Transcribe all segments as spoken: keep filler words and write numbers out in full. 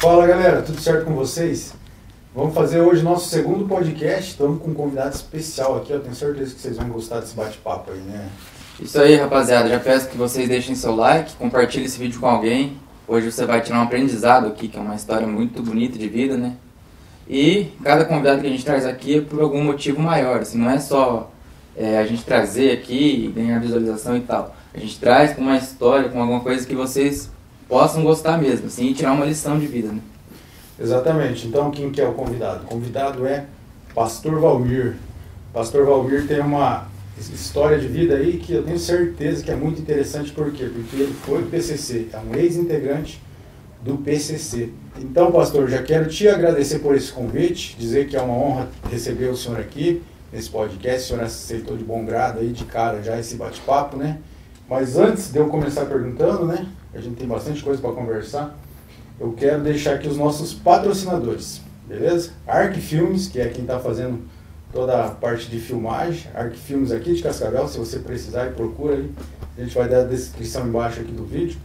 Fala galera, tudo certo com vocês? Vamos fazer hoje nosso segundo podcast, estamos com um convidado especial aqui, eu tenho certeza que vocês vão gostar desse bate-papo aí, né? Isso aí rapaziada, já peço que vocês deixem seu like, compartilhem esse vídeo com alguém, hoje você vai tirar um aprendizado aqui, que é uma história muito bonita de vida, né? E cada convidado que a gente traz aqui é por algum motivo maior, assim, não é só é, a gente trazer aqui e ganhar visualização e tal. A gente traz com uma história, com alguma coisa que vocês possam gostar mesmo, assim, e tirar uma lição de vida, né? Exatamente. Então, quem que é o convidado? O convidado é Pastor Valmir. Pastor Valmir tem uma história de vida aí que eu tenho certeza que é muito interessante. Por quê? Porque ele foi P C C, é um ex-integrante do P C C. Então, pastor, já quero te agradecer por esse convite, dizer que é uma honra receber o senhor aqui nesse podcast. O senhor aceitou de bom grado aí, de cara, já esse bate-papo, né? Mas antes de eu começar perguntando, né? A gente tem bastante coisa para conversar. Eu quero deixar aqui os nossos patrocinadores, beleza? Arc Filmes, que é quem está fazendo toda a parte de filmagem. Arc Filmes aqui de Cascavel, se você precisar, procura aí. A gente vai dar a descrição embaixo aqui do vídeo.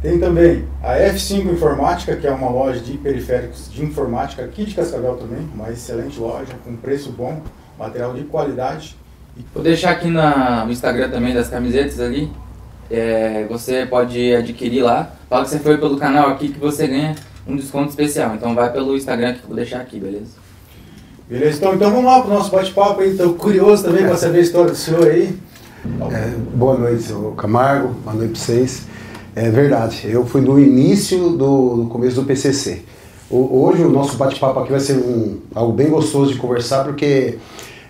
Tem também a F cinco Informática, que é uma loja de periféricos de informática aqui de Cascavel também, uma excelente loja, com preço bom, material de qualidade. Vou deixar aqui na, no Instagram também das camisetas ali, é, você pode adquirir lá, fala que você foi pelo canal aqui que você ganha um desconto especial, então vai pelo Instagram que eu vou deixar aqui, beleza? Beleza, então, então vamos lá para o nosso bate-papo aí, estou curioso também para saber a história do senhor aí. É, boa noite, seu Camargo, boa noite para vocês. É verdade, eu fui no início do no começo do P C C. O, hoje o nosso bate-papo aqui vai ser um, algo bem gostoso de conversar, porque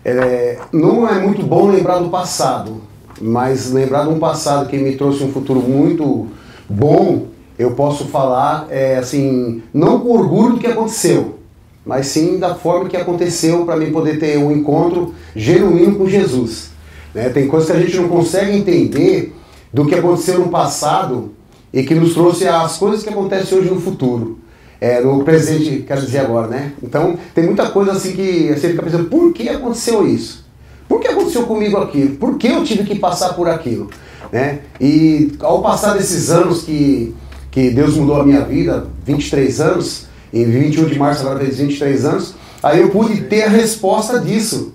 é, não é muito bom lembrar do passado, mas lembrar de um passado que me trouxe um futuro muito bom, eu posso falar é, assim, não com orgulho do que aconteceu, mas sim da forma que aconteceu para mim poder ter um encontro genuíno com Jesus. Né? Tem coisas que a gente não consegue entender do que aconteceu no passado e que nos trouxe as coisas que acontecem hoje no futuro, é, no presente, quero dizer agora, né? Então, tem muita coisa assim que você fica pensando, por que aconteceu isso? Por que aconteceu comigo aquilo? Por que eu tive que passar por aquilo? Né? E ao passar desses anos que, que Deus mudou a minha vida, vinte e três anos, em vinte e um de março agora fez vinte e três anos, aí eu pude ter a resposta disso.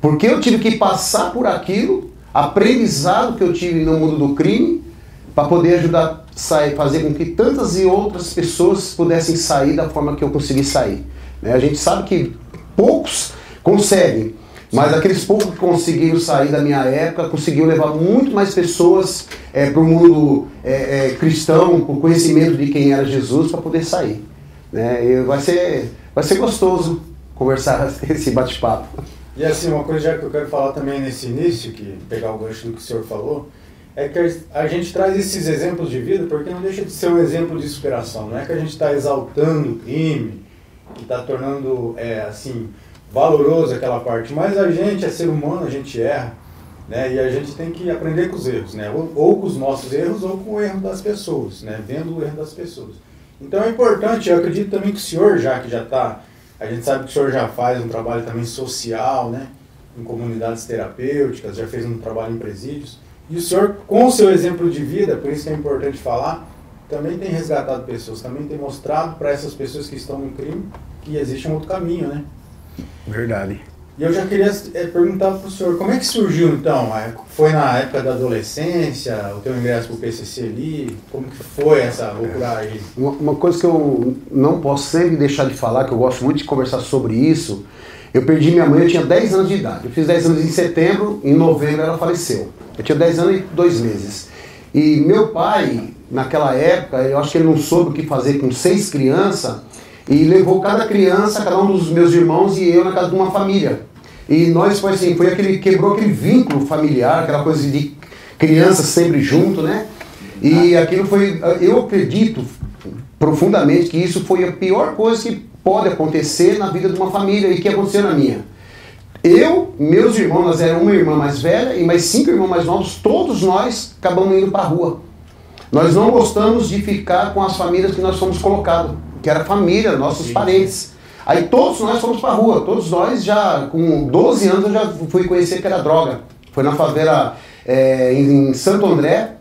Por que eu tive que passar por aquilo? Aprendizado que eu tive no mundo do crime para poder ajudar a fazer com que tantas e outras pessoas pudessem sair da forma que eu consegui sair. Né? A gente sabe que poucos conseguem, mas aqueles poucos que conseguiram sair da minha época conseguiram levar muito mais pessoas é, para o mundo é, é, cristão, para o conhecimento de quem era Jesus, para poder sair. Né? E vai ser, vai ser gostoso conversar esse bate-papo. E assim, uma coisa já que eu quero falar também nesse início, que pegar o gancho do que o senhor falou, é que a gente traz esses exemplos de vida porque não deixa de ser um exemplo de superação. Não é que a gente está exaltando o crime, que está tornando, é, assim, valoroso aquela parte, mas a gente é ser humano, a gente erra, né? E a gente tem que aprender com os erros, né? Ou, ou com os nossos erros ou com o erro das pessoas, né? Vendo o erro das pessoas. Então é importante, eu acredito também que o senhor, já que já está... A gente sabe que o senhor já faz um trabalho também social, né? Em comunidades terapêuticas, já fez um trabalho em presídios. E o senhor, com o seu exemplo de vida, por isso que é importante falar, também tem resgatado pessoas, também tem mostrado para essas pessoas que estão no crime que existe um outro caminho, né? Verdade. E eu já queria é, perguntar para o senhor, como é que surgiu então? Foi na época da adolescência, o teu ingresso para o P C C ali? Como que foi essa loucura aí? Uma, uma coisa que eu não posso sempre deixar de falar, que eu gosto muito de conversar sobre isso, eu perdi minha mãe, eu tinha dez anos de idade. Eu fiz dez anos em setembro, em novembro ela faleceu. Eu tinha dez anos e dois meses. E meu pai, naquela época, eu acho que ele não soube o que fazer com seis crianças, e levou cada criança, cada um dos meus irmãos e eu na casa de uma família. E nós, foi assim, foi aquele, quebrou aquele vínculo familiar, aquela coisa de crianças sempre junto, né? E aquilo foi, eu acredito profundamente que isso foi a pior coisa que pode acontecer na vida de uma família e que aconteceu na minha. Eu, meus irmãos, nós éramos uma irmã mais velha e mais cinco irmãos mais novos, todos nós acabamos indo para a rua. Nós não gostamos de ficar com as famílias que nós fomos colocados, que era família, nossos Sim. parentes. Aí todos nós fomos pra rua, todos nós já, com doze anos eu já fui conhecer que era droga. Foi na favela é, em Santo André,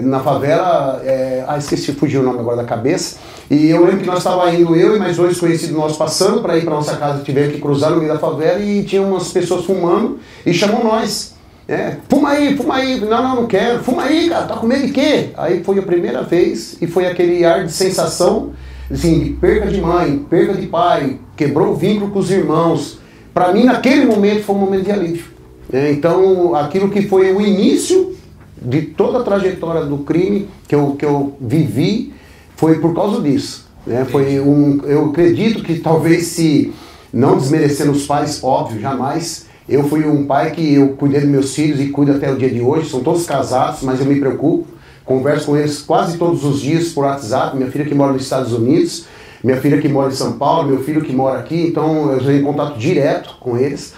na favela, é, ah, esqueci, fugiu o nome agora da cabeça, e eu lembro que nós estava indo, eu e mais dois conhecidos nossos passando para ir para nossa casa, tivemos que cruzar no meio da favela e tinha umas pessoas fumando e chamou nós, é, fuma aí, fuma aí, não, não, não quero, fuma aí, cara, tá com medo de quê? Aí foi a primeira vez e foi aquele ar de sensação, assim, de perda de mãe, perda de pai, quebrou o vínculo com os irmãos. Para mim, naquele momento, foi um momento de alívio. É, então, aquilo que foi o início de toda a trajetória do crime que eu, que eu vivi, foi por causa disso. Né? Foi um, eu acredito que talvez, se não desmerecendo os pais, óbvio, jamais, eu fui um pai que eu cuidei dos meus filhos e cuido até o dia de hoje, são todos casados, mas eu me preocupo, converso com eles quase todos os dias por WhatsApp, minha filha que mora nos Estados Unidos, minha filha que mora em São Paulo, meu filho que mora aqui, então eu estou em contato direto com eles.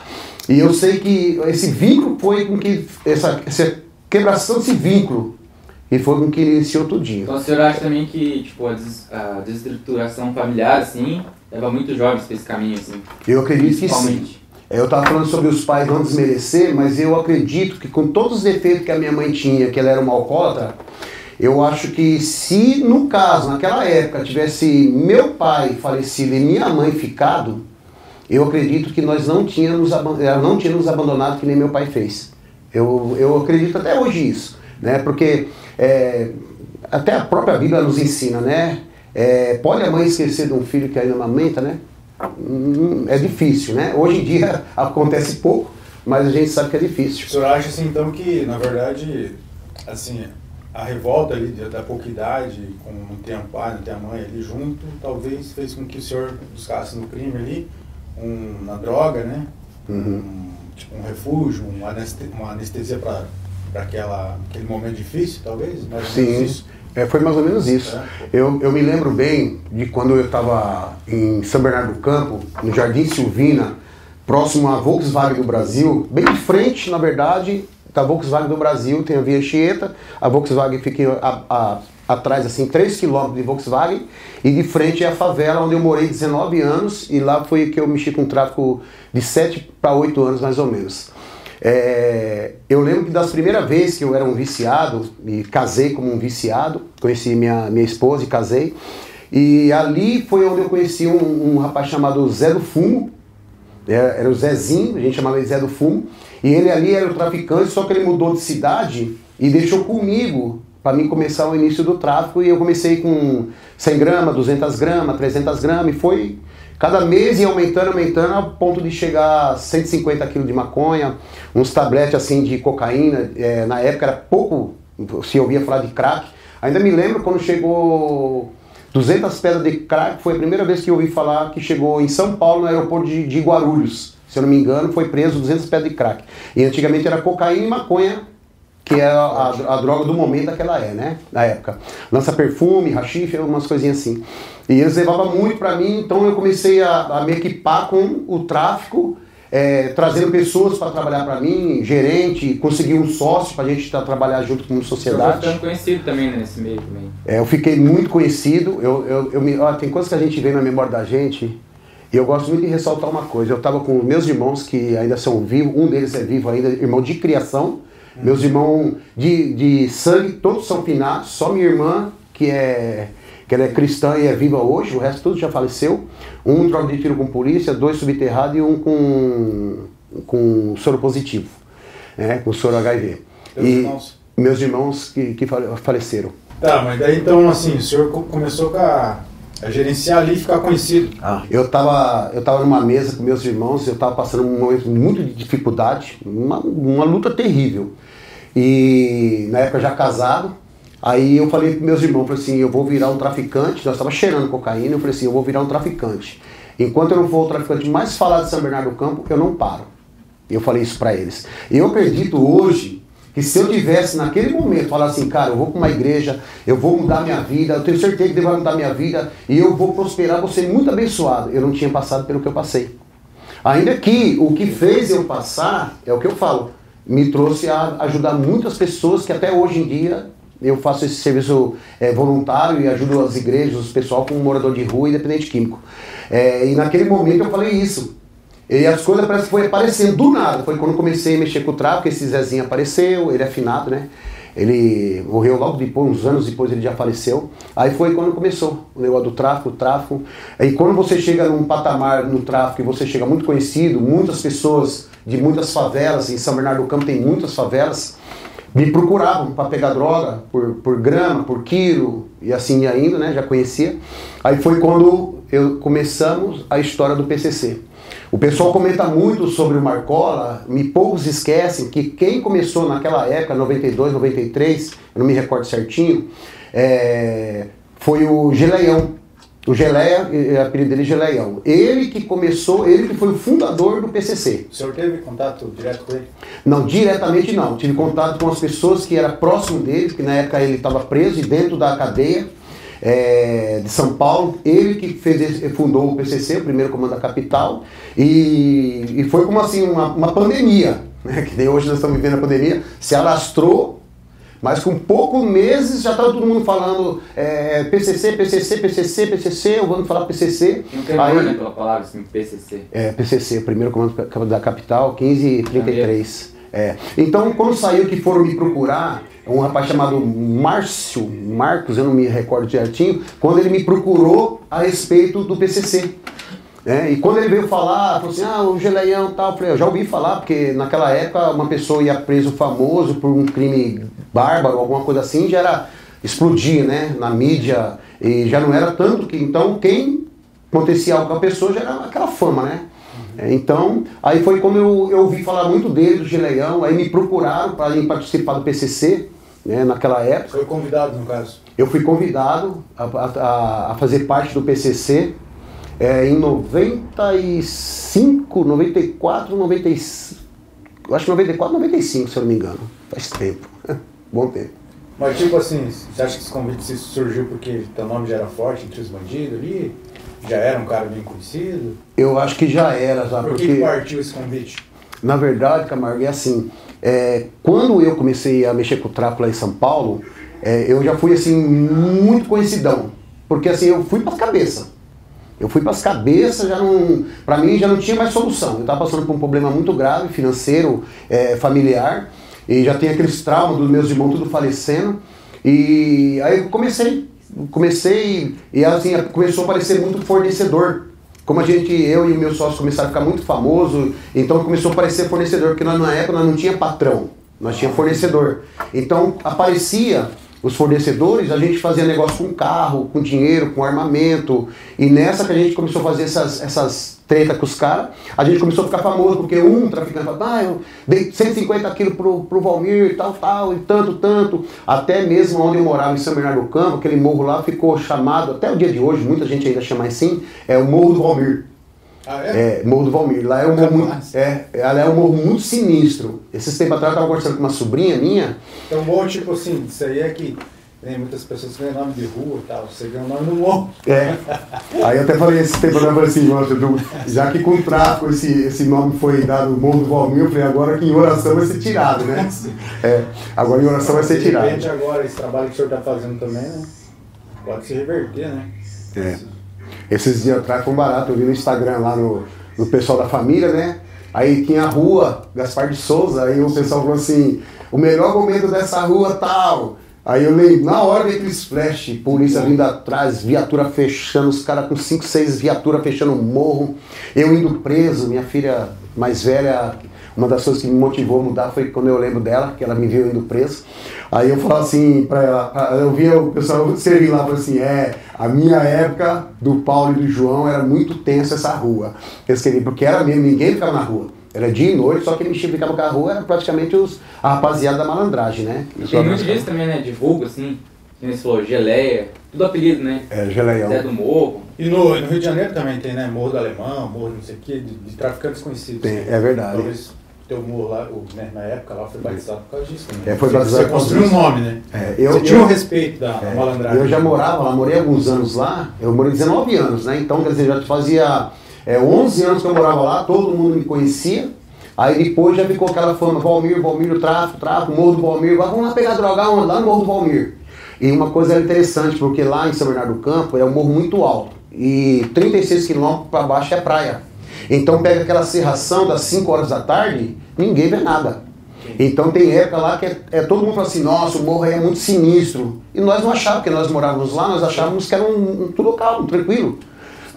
E eu sei que esse vínculo foi com que, essa, essa quebração desse vínculo, e foi com que iniciou tudinho. Então o senhor acha também que tipo, a, des, a desestruturação familiar, assim, leva muitos jovens para esse caminho, assim? Eu acredito que sim. Eu estava falando sobre os pais não desmerecer, mas eu acredito que com todos os defeitos que a minha mãe tinha, que ela era uma alcoólatra, eu acho que se, no caso, naquela época, tivesse meu pai falecido e minha mãe ficado, eu acredito que nós não tínhamos, não tínhamos abandonado que nem meu pai fez. Eu, eu acredito até hoje isso, né? Porque é, até a própria Bíblia nos ensina, né? É, pode a mãe esquecer de um filho que ainda amamenta, né? É difícil, né? Hoje em dia acontece pouco, mas a gente sabe que é difícil. O senhor acha, assim, então, que, na verdade, assim, a revolta ali da pouca idade, com não ter pai, não ter a mãe ali junto, talvez fez com que o senhor buscasse no crime ali, um, na droga, né? Uhum. Um, tipo, um refúgio, uma anestesia, uma anestesia para aquele momento difícil, talvez? Mais Sim, é, foi mais ou menos isso. É. Eu, eu me lembro bem de quando eu estava em São Bernardo do Campo, no Jardim Silvina, próximo à Volkswagen do Brasil, bem em frente, na verdade, da Volkswagen do Brasil, tem a Via Anchieta, a Volkswagen fica a, a, atrás, assim, três quilômetros de Volkswagen, e de frente é a favela onde eu morei dezenove anos, e lá foi que eu mexi com o tráfico de sete para oito anos, mais ou menos. É, eu lembro que das primeiras vezes que eu era um viciado, e casei como um viciado, conheci minha, minha esposa e casei, e ali foi onde eu conheci um, um rapaz chamado Zé do Fumo, era, era o Zezinho, a gente chamava ele Zé do Fumo, e ele ali era o traficante, só que ele mudou de cidade e deixou comigo para mim começar o início do tráfico, e eu comecei com cem gramas, duzentas gramas, trezentas gramas, e foi cada mês ia aumentando, aumentando, a ponto de chegar a cento e cinquenta quilos de maconha, uns tabletes assim de cocaína, é, na época era pouco, se ouvia falar de crack. Ainda me lembro quando chegou duzentas pedras de crack, foi a primeira vez que eu ouvi falar, que chegou em São Paulo, no aeroporto de, de Guarulhos, se eu não me engano, foi preso duzentas pedras de crack. E antigamente era cocaína e maconha, que é a, a, a droga do momento daquela é, né? Na época. Lança perfume, rachixe, umas coisinhas assim. E eles levavam muito pra mim, então eu comecei a, a me equipar com o tráfico, é, trazendo pessoas para trabalhar pra mim, gerente, consegui um sócio pra gente tá, trabalhar junto como sociedade. Você ficou conhecido também nesse meio também. É, eu fiquei muito conhecido, eu, eu, eu me, ó, tem coisas que a gente vê na memória da gente. E eu gosto muito de ressaltar uma coisa, eu estava com meus irmãos que ainda são vivos, um deles é vivo ainda, irmão de criação, hum. Meus irmãos de, de sangue, todos são finados, só minha irmã, que é, que ela é cristã e é viva hoje, o resto tudo já faleceu, um troca de tiro com polícia, dois subterrado e um com, com soro positivo, né, com soro H I V. Meus e irmãos. Meus irmãos que, que faleceram. Tá, mas daí então assim, o senhor começou com a... É gerenciar ali e ficar conhecido. Ah, eu estava eu tava numa mesa com meus irmãos, eu estava passando um momento muito de dificuldade, uma, uma luta terrível. E na época já casado, aí eu falei para meus irmãos, falei assim, eu vou virar um traficante, nós estávamos cheirando cocaína, eu falei assim, eu vou virar um traficante. Enquanto eu não for o traficante mais falado de São Bernardo do Campo, eu não paro. Eu falei isso para eles. Eu acredito hoje... que se eu tivesse naquele momento, falar assim, cara, eu vou para uma igreja, eu vou mudar minha vida, eu tenho certeza que Deus vai mudar minha vida, e eu vou prosperar, vou ser muito abençoado. Eu não tinha passado pelo que eu passei. Ainda que o que fez eu passar, é o que eu falo, me trouxe a ajudar muitas pessoas que até hoje em dia eu faço esse serviço é, voluntário e ajudo as igrejas, o pessoal com morador de rua e dependente químico. É, e naquele momento eu falei isso. E as coisas parece que foi aparecendo do nada, foi quando eu comecei a mexer com o tráfico, esse Zezinho apareceu, ele é finado, né? Ele morreu logo depois, uns anos depois ele já faleceu. Aí foi quando começou o negócio do tráfico, o tráfico. Aí quando você chega num patamar no tráfico e você chega muito conhecido, muitas pessoas de muitas favelas, em São Bernardo do Campo tem muitas favelas, me procuravam para pegar droga por, por grama, por quilo e assim ainda, né? Já conhecia. Aí foi quando eu começamos a história do P C C. O pessoal comenta muito sobre o Marcola, e poucos esquecem que quem começou naquela época, noventa e dois, noventa e três, eu não me recordo certinho, é, foi o Geleião. O Geleia, o apelido dele é Geleião. Ele que começou, ele que foi o fundador do P C C. O senhor teve contato direto com ele? Não, diretamente não. Tive contato com as pessoas que eram próximo dele, que na época ele estava preso e dentro da cadeia. É, de São Paulo, ele que fez, fundou o P C C, o primeiro comando da capital, e, e foi como assim uma, uma pandemia, né, que nem hoje nós estamos vivendo a pandemia, se alastrou, mas com poucos meses já estava todo mundo falando é, P C C, P C C, P C C, P C C, eu vou falar P C C. Não tem aí, né, pela palavra assim, P C C. É, P C C, primeiro comando da capital, quinze e trinta e três. É. Então, quando saiu que foram me procurar, um rapaz chamado Márcio, Marcos, eu não me recordo certinho, quando ele me procurou a respeito do P C C. É, e quando ele veio falar, falou assim, ah, o Geleião e tal, eu, falei, eu já ouvi falar, porque naquela época uma pessoa ia preso famoso por um crime bárbaro, alguma coisa assim, já era explodir, né, na mídia, e já não era tanto que, então, quem acontecia algo com a pessoa já era aquela fama, né? Então, aí foi quando eu, eu ouvi falar muito dele, do Geleião, aí me procuraram para ir participar do P C C, né, naquela época. Foi convidado, no caso? Eu fui convidado a, a, a fazer parte do P C C é, em noventa e cinco, noventa e quatro, noventa e cinco, acho que noventa e quatro, noventa e cinco, se eu não me engano. Faz tempo, bom tempo. Mas tipo assim, você acha que esse convite surgiu porque teu nome já era forte entre os bandidos ali? Já era um cara bem conhecido? Eu acho que já era, sabe? Por que porque, partiu esse convite? Na verdade, Camargo, é assim, é, quando eu comecei a mexer com o tráfico lá em São Paulo, é, eu já fui assim, muito conhecidão, porque assim, eu fui para as cabeças, eu fui para as cabeças, já não, para mim já não tinha mais solução, eu estava passando por um problema muito grave, financeiro, é, familiar, e já tem aqueles traumas dos meus irmãos tudo falecendo, e aí eu comecei Comecei, e assim, começou a aparecer muito fornecedor. Como a gente, eu e o meu sócio começaram a ficar muito famoso, então começou a aparecer fornecedor, porque nós, na época nós não tinha patrão, nós tinha fornecedor. Então aparecia os fornecedores, a gente fazia negócio com carro, com dinheiro, com armamento, e nessa que a gente começou a fazer essas, essas tretas com os caras, a gente começou a ficar famoso, porque um traficante falava, ah, eu dei cento e cinquenta quilos pro, pro Valmir e tal, tal, e tanto, tanto, até mesmo onde eu morava, em São Bernardo do Campo, aquele morro lá ficou chamado, até o dia de hoje, muita gente ainda chama assim, é o Morro do Valmir. Ah, é? É, Morro do Valmir. Lá é um morro, é, ela é um morro muito sinistro. Esses tempos atrás eu estava conversando com uma sobrinha minha. É um morro tipo assim, isso aí é que tem muitas pessoas que ganham nome de rua e tal, você ganha o nome do morro. É. Aí eu até falei esse tempo atrás assim, já que com o tráfico esse, esse nome foi dado, Morro do Valmir, eu falei, agora que em oração vai ser tirado, né? É, agora em oração vai ser tirado. De repente agora, esse trabalho que o senhor está fazendo também, né? Pode se reverter, né? É. Esses dias atrás foi barato, eu vi no Instagram lá no, no pessoal da família, né? Aí tinha a rua Gaspar de Souza, aí o pessoal falou assim, o melhor momento dessa rua tal. Aí eu lembro, na hora daqueles flash, polícia vindo atrás, viatura fechando, os caras com cinco, seis viaturas fechando o morro. Eu indo preso, minha filha mais velha, uma das coisas que me motivou a mudar foi quando eu lembro dela, que ela me viu indo preso. Aí eu falo assim, pra ela, eu vi o pessoal servir lá, falou assim, é, a minha época do Paulo e do João era muito tensa essa rua. Eles queriam, porque era mesmo, ninguém ficava na rua. Era dia e noite, só que eles ficavam com a rua, era praticamente os, a rapaziada da malandragem, né? E tem muitos disso também, né? Divulga, assim, que nem você falou, Geleia, tudo apelido, né? É, Geleião. Zé do Morro. E no, no Rio de Janeiro também tem, né? Morro do Alemão, Morro não sei o quê, de, de traficantes conhecidos. Tem, né? É verdade. Talvez teu morro lá, o, né, na época lá, foi batizado por causa disso, né? É, foi batizado. Você construiu um nome, né? É, eu, você tinha o um respeito da é, malandragem. Eu já morava lá, morei alguns anos lá, eu morei dezenove anos, né? Então, quer dizer, já fazia... É, onze anos que eu morava lá, todo mundo me conhecia. Aí depois já ficou aquela fama, Valmir, Valmir, o tráfico, tráfico, Morro do Valmir, vamos lá pegar droga onde? Lá no Morro do Valmir. E uma coisa interessante, porque lá em São Bernardo do Campo é um morro muito alto. E trinta e seis quilômetros para baixo é praia. Então pega aquela serração das cinco horas da tarde, ninguém vê nada. Então tem época lá que é, é, todo mundo fala assim, nossa, o morro aí é muito sinistro. E nós não achávamos, porque nós morávamos lá, nós achávamos que era um, um tudo calmo, tranquilo.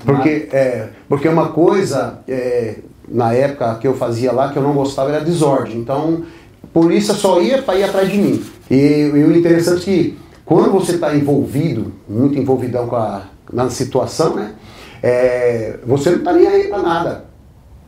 Porque, é, porque uma coisa, é, na época que eu fazia lá, que eu não gostava, era desordem. Então, a polícia só ia para ir atrás de mim. E, e o interessante é que, quando você está envolvido, muito envolvidão com a, na situação, né, é, você não está nem aí para nada.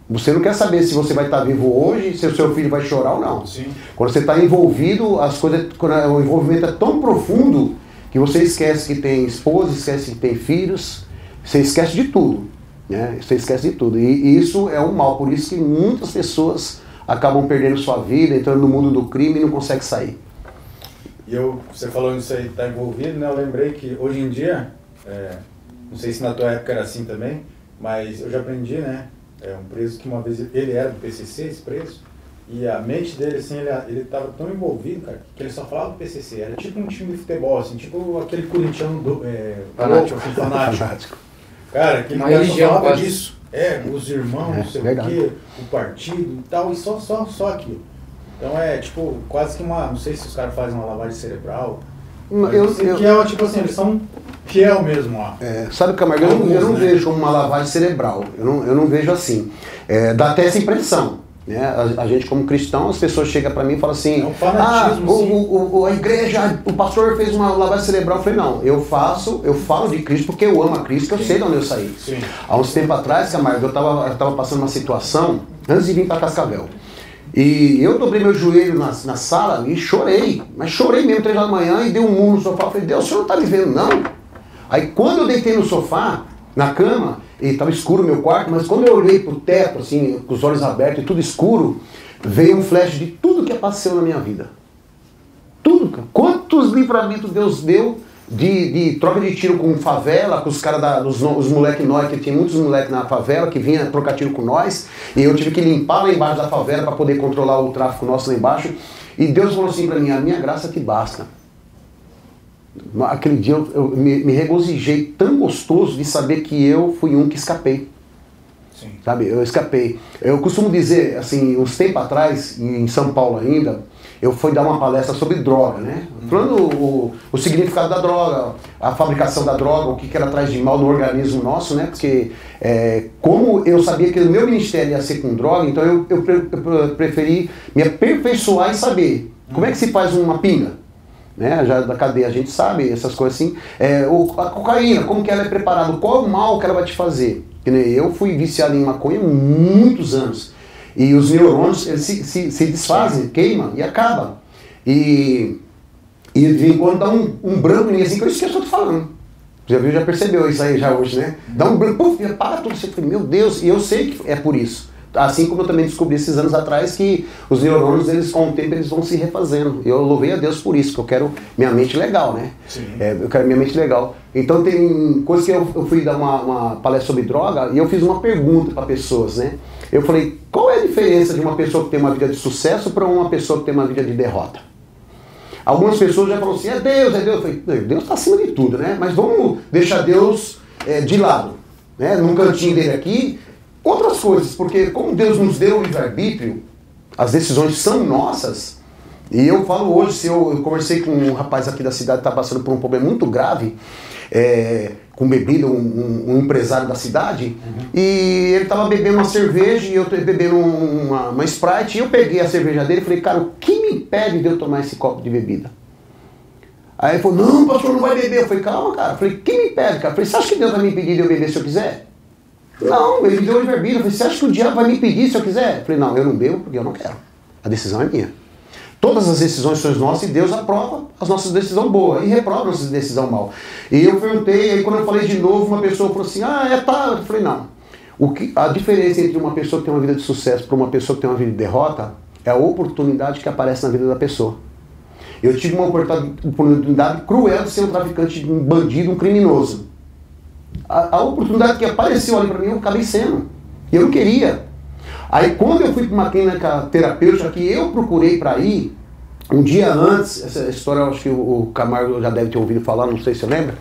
Você não quer saber se você vai estar vivo hoje, se o seu filho vai chorar ou não. Sim. Quando você está envolvido, as coisas, o envolvimento é tão profundo que você esquece que tem esposa, esquece que tem filhos, você esquece de tudo, né? Você esquece de tudo. E, e isso é um mal, por isso que muitas pessoas acabam perdendo sua vida, entrando no mundo do crime e não conseguem sair. E eu, você falou isso aí, está envolvido, né? Eu lembrei que hoje em dia, é, não sei se na tua época era assim também, mas eu já aprendi, né? É um preso que uma vez, ele era do P C C, esse preso, e a mente dele, assim, ele, ele tava tão envolvido, cara, que ele só falava do P C C, era tipo um time de futebol, assim, tipo aquele corintiano do, é, fanático, fanático. Cara, aquele cara só falava disso, é, os irmãos, não sei o quê, o partido e tal, e só, só, só aquilo. Então é, tipo, quase que uma, não sei se os caras fazem uma lavagem cerebral, eu, eu, que é, tipo assim, eles são... fiel mesmo, ó. É, sabe, Camargo, eu não, eu não vejo uma lavagem cerebral, eu não, eu não vejo assim. É, dá até essa impressão, né? A, a gente como cristão, as pessoas chegam para mim e falam assim, é um fanatismo, ah, o, o, a igreja, o pastor fez uma lavagem cerebral. Eu falei, não, eu faço, eu falo de Cristo porque eu amo a Cristo, eu sei de onde eu saí. Sim. Há uns tempos atrás, Camargo, eu tava, eu tava passando uma situação, antes de vir para Cascavel, e eu dobrei meu joelho na, na sala e chorei, mas chorei mesmo, três da manhã, e dei um murro no sofá, eu falei, Deus, o senhor não tá me vendo, não? Aí quando eu deitei no sofá, na cama, e estava escuro o meu quarto, mas quando eu olhei para o teto, assim, com os olhos abertos e tudo escuro, veio um flash de tudo que aconteceu na minha vida. Tudo, cara. Quantos livramentos Deus deu de, de troca de tiro com favela, com os caras da, dos moleques nós, que tinha muitos moleques na favela, que vinha trocar tiro com nós, e eu tive que limpar lá embaixo da favela para poder controlar o tráfico nosso lá embaixo. E Deus falou assim para mim, a minha graça te basta. Aquele dia eu, eu me, me regozijei tão gostoso de saber que eu fui um que escapei. Sim. Sabe, eu escapei. Eu costumo dizer, assim, uns tempos atrás, em São Paulo ainda, eu fui dar uma palestra sobre droga, né? Hum. Falando o, o significado da droga, a fabricação da droga, o que, que ela traz de mal no organismo nosso, né? Porque é, como eu sabia que o meu ministério ia ser com droga, então eu, eu, pre, eu preferi me aperfeiçoar e saber hum. como é que se faz uma pinga. Né? Já da cadeia a gente sabe, essas coisas assim. É, o, a cocaína, como que ela é preparada, qual o mal que ela vai te fazer? Que nem eu fui viciado em maconha há muitos anos. E os neurônios eles se, se, se desfazem, queimam e acabam. E, e quando dá um, um branco em assim, que eu esqueço o que eu tô falando. Já viu, já percebeu isso aí já hoje, né? Dá um branco, puf, para tudo, você fica, meu Deus, e eu sei que é por isso. Assim como eu também descobri esses anos atrás que os neurônios, eles, com o tempo, eles vão se refazendo. Eu louvei a Deus por isso, que eu quero minha mente legal, né? Sim. É, eu quero minha mente legal. Então tem coisa que eu, eu fui dar uma, uma palestra sobre droga e eu fiz uma pergunta para pessoas, né? Eu falei, qual é a diferença de uma pessoa que tem uma vida de sucesso para uma pessoa que tem uma vida de derrota? Algumas pessoas já falaram assim, é Deus, é Deus. Eu falei, Deus está acima de tudo, né? Mas vamos deixar Deus é, de lado, né? Num cantinho dele aqui. Outras coisas, porque como Deus nos deu o livre-arbítrio, as decisões são nossas, e eu falo hoje, se eu, eu conversei com um rapaz aqui da cidade que está passando por um problema muito grave, é, com bebida, um, um, um empresário da cidade, uhum. e ele estava bebendo uma cerveja, e eu bebendo uma, uma Sprite, e eu peguei a cerveja dele e falei, cara, o que me impede de eu tomar esse copo de bebida? Aí ele falou, não, pastor, não vai beber. Eu falei, calma, cara. Eu falei, quem me impede, cara? Eu falei, você acha que Deus vai me impedir de eu beber se eu quiser? Não, ele me deu o livre-arbítrio. Eu falei, você acha que o diabo vai me impedir se eu quiser? Eu falei, não, eu não bebo porque eu não quero. A decisão é minha. Todas as decisões são nossas e Deus aprova as nossas decisões boas e reprova as nossas decisões mal. E eu perguntei, aí quando eu falei de novo, uma pessoa falou assim, ah, é tal. Eu falei, não. O que, a diferença entre uma pessoa que tem uma vida de sucesso para uma pessoa que tem uma vida de derrota é a oportunidade que aparece na vida da pessoa. Eu tive uma oportunidade cruel de ser um traficante, um bandido, um criminoso. A, a oportunidade que apareceu ali para mim, eu acabei sendo. Eu não queria. Aí quando eu fui para uma clínica terapêutica que eu procurei para ir, Um dia antes, essa história acho que o Camargo já deve ter ouvido falar, não sei se você lembra,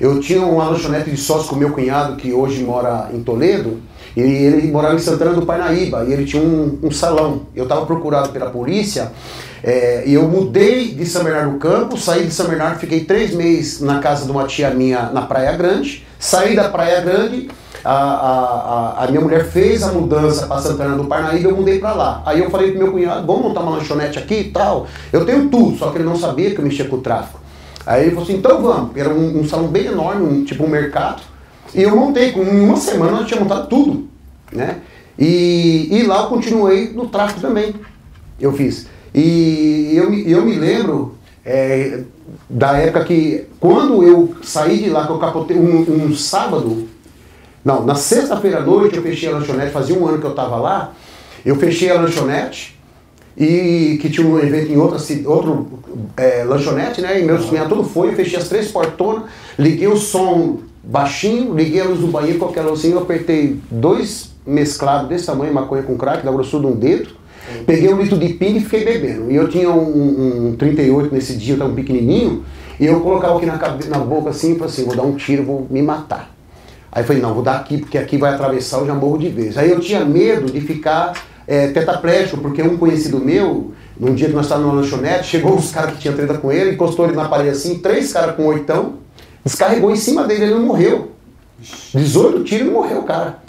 eu tinha uma lanchonete de sócio com meu cunhado, que hoje mora em Toledo, e ele morava em Santana do Parnaíba, e ele tinha um, um salão. Eu estava procurado pela polícia, é, e eu mudei de São Bernardo do Campo, saí de São Bernardo, fiquei três meses na casa de uma tia minha na Praia Grande, saí da Praia Grande, A, a, a minha mulher fez a mudança para Santana do Parnaíba e eu mudei para lá. Aí eu falei pro meu cunhado, vamos montar uma lanchonete aqui e tal. Eu tenho tudo, só que ele não sabia que eu mexia com o tráfico. Aí ele falou assim, então vamos. Era um, um salão bem enorme, um, tipo um mercado. E eu montei, em uma semana eu tinha montado tudo, né? E, e lá eu continuei no tráfico também. Eu fiz. E eu, eu me lembro... É, da época que... Quando eu saí de lá, que eu capotei um, um sábado... Não, na sexta-feira à noite eu fechei a lanchonete, fazia um ano que eu estava lá, eu fechei a lanchonete, e que tinha um evento em outra outro, é, lanchonete, né? E meus cunhados tudo foi, eu fechei as três portonas, liguei o som baixinho, liguei a luz do banheiro, qualquer luzinha, eu apertei dois mesclados desse tamanho, maconha com crack, da grossura de um dedo, peguei um litro de pinga e fiquei bebendo. E eu tinha um, um trinta e oito nesse dia, eu estava um pequenininho, e eu colocava aqui na, cabeça, na boca assim, e falei assim, vou dar um tiro, vou me matar. Aí eu falei, não, vou dar aqui, porque aqui vai atravessar, eu já morro de vez. Aí eu tinha medo de ficar é, tetraplégico, porque um conhecido meu, num dia que nós estávamos numa lanchonete, chegou os caras que tinham treta com ele, encostou ele na parede assim, três caras com oitão, descarregou em cima dele, ele não morreu. dezoito tiros e não morreu, cara.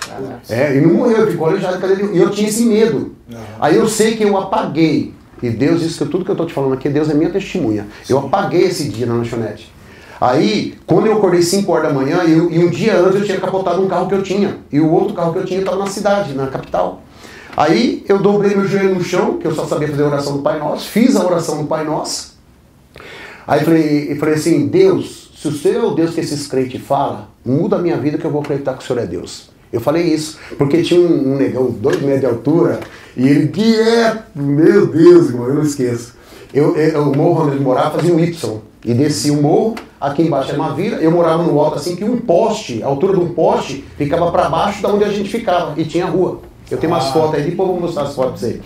É, ele não morreu, ele ficou já na cadeira. E eu tinha esse medo. Aí eu sei que eu apaguei, e Deus, isso que tudo que eu estou te falando aqui, Deus é minha testemunha. Eu apaguei esse dia na lanchonete. Aí, quando eu acordei cinco horas da manhã, eu, e um dia antes eu tinha capotado um carro que eu tinha. E o outro carro que eu tinha estava na cidade, na capital. Aí, eu dobrei meu joelho no chão, que eu só sabia fazer a oração do Pai Nosso. Fiz a oração do Pai Nosso. Aí, eu falei, eu falei assim, Deus, se o Senhor é o Deus que esses crentes falam, muda a minha vida que eu vou acreditar que o Senhor é Deus. Eu falei isso, porque tinha um, um negão dois metros de altura, e ele direto, meu Deus, irmão, eu não esqueço. Eu, eu, o morro onde ele morava fazia um Y. E desci o morro, aqui embaixo era uma vila, eu morava no alto assim, que um poste, a altura de um poste, ficava para baixo da onde a gente ficava, e tinha rua. Eu tenho umas fotos aí, depois eu vou mostrar as fotos pra você.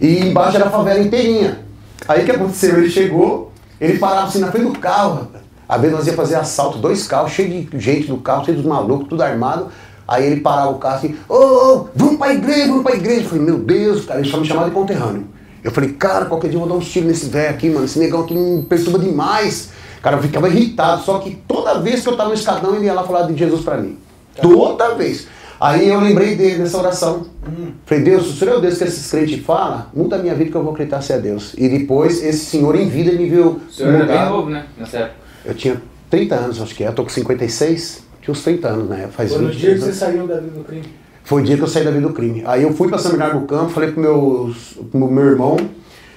E embaixo era a favela inteirinha. Aí o que aconteceu? Ele chegou, ele parava assim na frente do carro, às vezes nós ia fazer assalto, dois carros, cheio de gente do carro, cheio dos malucos, tudo armado. Aí ele parava o carro assim, ô, oh, vamos pra igreja, vamos pra igreja. Eu falei, meu Deus, cara, ele só me chamava de conterrâneo. Eu falei, cara, qualquer dia eu vou dar um tiro nesse velho aqui, mano. Esse negão aqui me perturba demais. Cara, eu ficava irritado. Só que toda vez que eu tava no escadão, ele ia lá falar de Jesus pra mim. Toda vez. Aí eu lembrei dele nessa oração. Falei, Deus, o Senhor é o Deus que esses crentes falam? Muda a minha vida que eu vou acreditar se é Deus. E depois, esse senhor em vida me viu. O senhor era bem novo, né? Nessa época. Eu tinha trinta anos, acho que é. Eu tô com cinquenta e seis. Tinha uns trinta anos, né? Faz vinte anos. Foi no dia que você saiu da vida do crime. Foi o dia que eu saí da vida do crime. Aí eu fui para São Bernardo do Campo, falei pro meu, pro meu irmão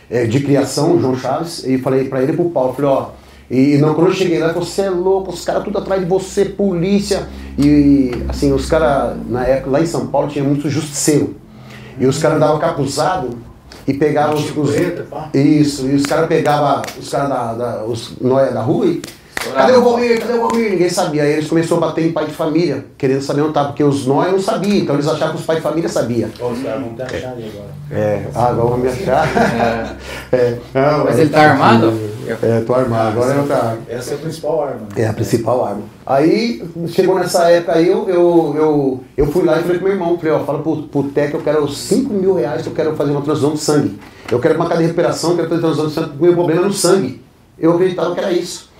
é, de criação, o João Chaves, e falei para ele e pro Paulo, falei, ó, e não, quando eu cheguei lá, você é louco, os caras tudo atrás de você, polícia, e assim, os caras, na época, lá em São Paulo tinha muito justiceiro, e os caras davam capuzado e pegavam os, os isso, e os caras pegavam os caras da, da, os nóia da rua e cadê o Valmir? Cadê o Valmir? Ninguém sabia. Aí eles começaram a bater em pai de família, querendo saber onde estava, porque os nós não sabiam, então eles achavam que os pais de família sabiam. Os caras vão te achar ali agora. É, ah, agora vão me achar. É. É. Não, mas ele tá armado? É, tô armado. Agora eu tá. Essa é a principal arma. É a principal arma. Aí, chegou nessa época aí, eu, eu, eu, eu fui lá e falei pro meu irmão, falei, ó, fala pro, pro Tec que eu quero cinco mil reais, que eu quero fazer uma transfusão de sangue. Eu quero uma cadeia de recuperação, eu quero fazer transfusão de sangue, porque o meu problema é no sangue. Eu acreditava que era isso.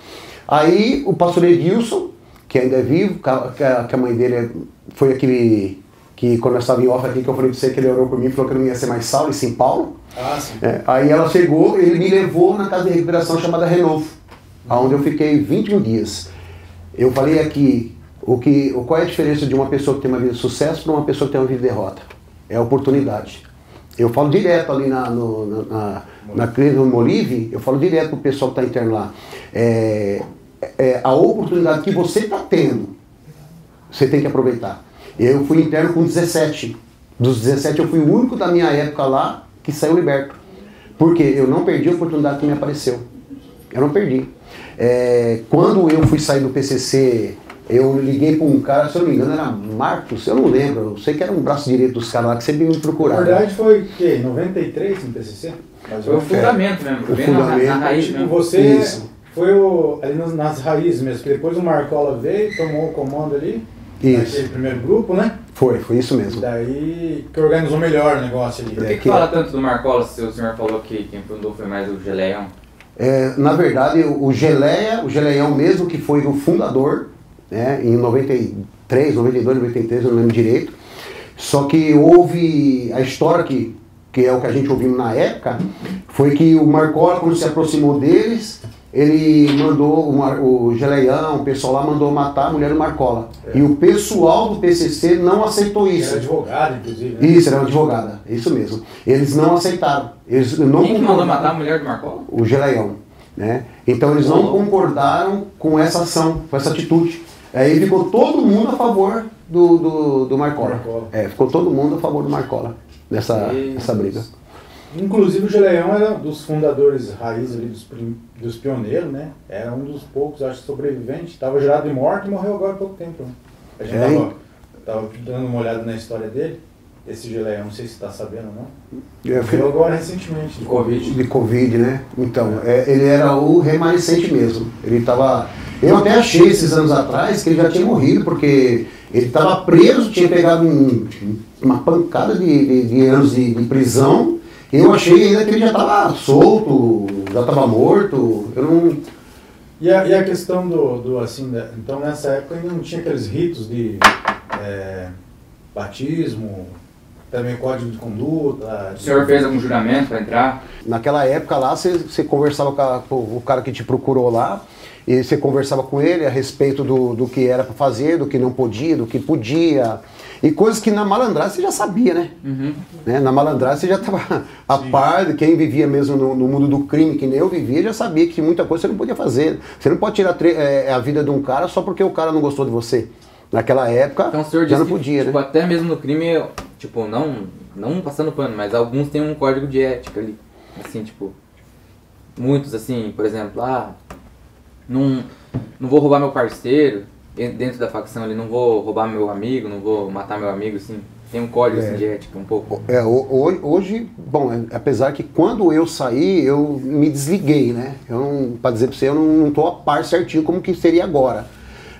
Aí o pastor Edilson, que ainda é vivo, que a mãe dele foi aquele que, quando eu estava em off aqui, que eu falei pra você que ele orou por mim, falou que eu não ia ser mais Saulo, e sim Paulo. Ah, sim. É, aí ela chegou, ele me levou na casa de recuperação chamada Renovo, onde eu fiquei vinte e um dias. Eu falei aqui, o que, qual é a diferença de uma pessoa que tem uma vida de sucesso para uma pessoa que tem uma vida de derrota? É a oportunidade. Eu falo direto ali na, no, na, na, na crise do Molive, eu falo direto pro pessoal que está interno lá. É, é, a oportunidade que você está tendo, você tem que aproveitar. Eu fui interno com dezessete. Dos dezessete eu fui o único da minha época lá que saiu liberto. Porque eu não perdi a oportunidade que me apareceu. Eu não perdi. É, quando eu fui sair do P C C Eu liguei para um cara, se eu não me engano, era Marcos, eu não lembro, eu sei que era um braço direito dos caras lá que sempre me procurava. Na verdade foi o quê? noventa e três no P C C? Mas foi o fundamento mesmo, foi o fundamento, na, na raiz mesmo. Você isso. Foi o, ali nas, nas raízes mesmo, depois o Marcola veio, tomou o comando ali, isso. Naquele primeiro grupo, né? Foi, foi isso mesmo. Daí que organizou melhor o negócio ali. Por que, que fala tanto do Marcola se o senhor falou que quem fundou foi mais o Geleião? É, na verdade, o Geleia, o Geleião mesmo, que foi o fundador, né, em noventa e três, noventa e dois, noventa e três, eu não lembro direito. Só que houve a história que, que é o que a gente ouviu na época, foi que o Marcola, quando se aproximou deles, ele mandou, o, Mar, o Geleião, o pessoal lá mandou matar a mulher do Marcola. É. E o pessoal do P C C não aceitou isso. Era advogada, inclusive. Né? Isso, era uma advogada, isso mesmo. Eles não aceitaram. Eles não Quem mandou matar a mulher do Marcola? O Geleião. Né? Então eles não concordaram com essa ação, com essa atitude. Aí ficou todo mundo a favor do, do, do Marcola. Marcola. É, ficou todo mundo a favor do Marcola, nessa, nessa briga. Inclusive o Geleião era dos fundadores raiz ali, dos, dos pioneiros, né? Era um dos poucos, acho, sobreviventes. Estava gerado de morte e morreu agora há pouco tempo. Né? A gente estava tava dando uma olhada na história dele. Esse Geleião, não sei se está sabendo ou não. Ele morreu agora recentemente. De Covid. De Covid, né? Então, é, ele era o remanescente mesmo. Ele estava... Eu até achei esses anos atrás que ele já tinha morrido, porque ele estava preso, tinha pegado um, uma pancada de, de, de anos de, de prisão. Eu achei ainda que ele já estava solto, já estava morto. Eu não... E a, e a questão do, do assim, da, então nessa época ainda não tinha aqueles ritos de é, batismo, também código de conduta. De... O senhor fez algum juramento para entrar? Naquela época lá, você conversava com, a, com o cara que te procurou lá, e você conversava com ele a respeito do, do que era para fazer, do que não podia, do que podia. E coisas que na malandragem você já sabia, né? Uhum. Né? Na malandragem você já estava a Sim. par de quem vivia mesmo no, no mundo do crime, que nem eu vivia, já sabia que muita coisa você não podia fazer. Você não pode tirar é, a vida de um cara só porque o cara não gostou de você. Naquela época, então, o senhor já não podia, que, né? Tipo, até mesmo no crime, tipo, não, não passando pano, mas alguns têm um código de ética ali. Assim, tipo, muitos assim, por exemplo, ah... Não, não vou roubar meu parceiro dentro da facção ali, não vou roubar meu amigo, não vou matar meu amigo, assim. Tem um código é, assim, de ética um pouco. É, hoje, bom, apesar que quando eu saí, eu me desliguei, né? Eu não, pra dizer pra você, eu não tô a par certinho como que seria agora.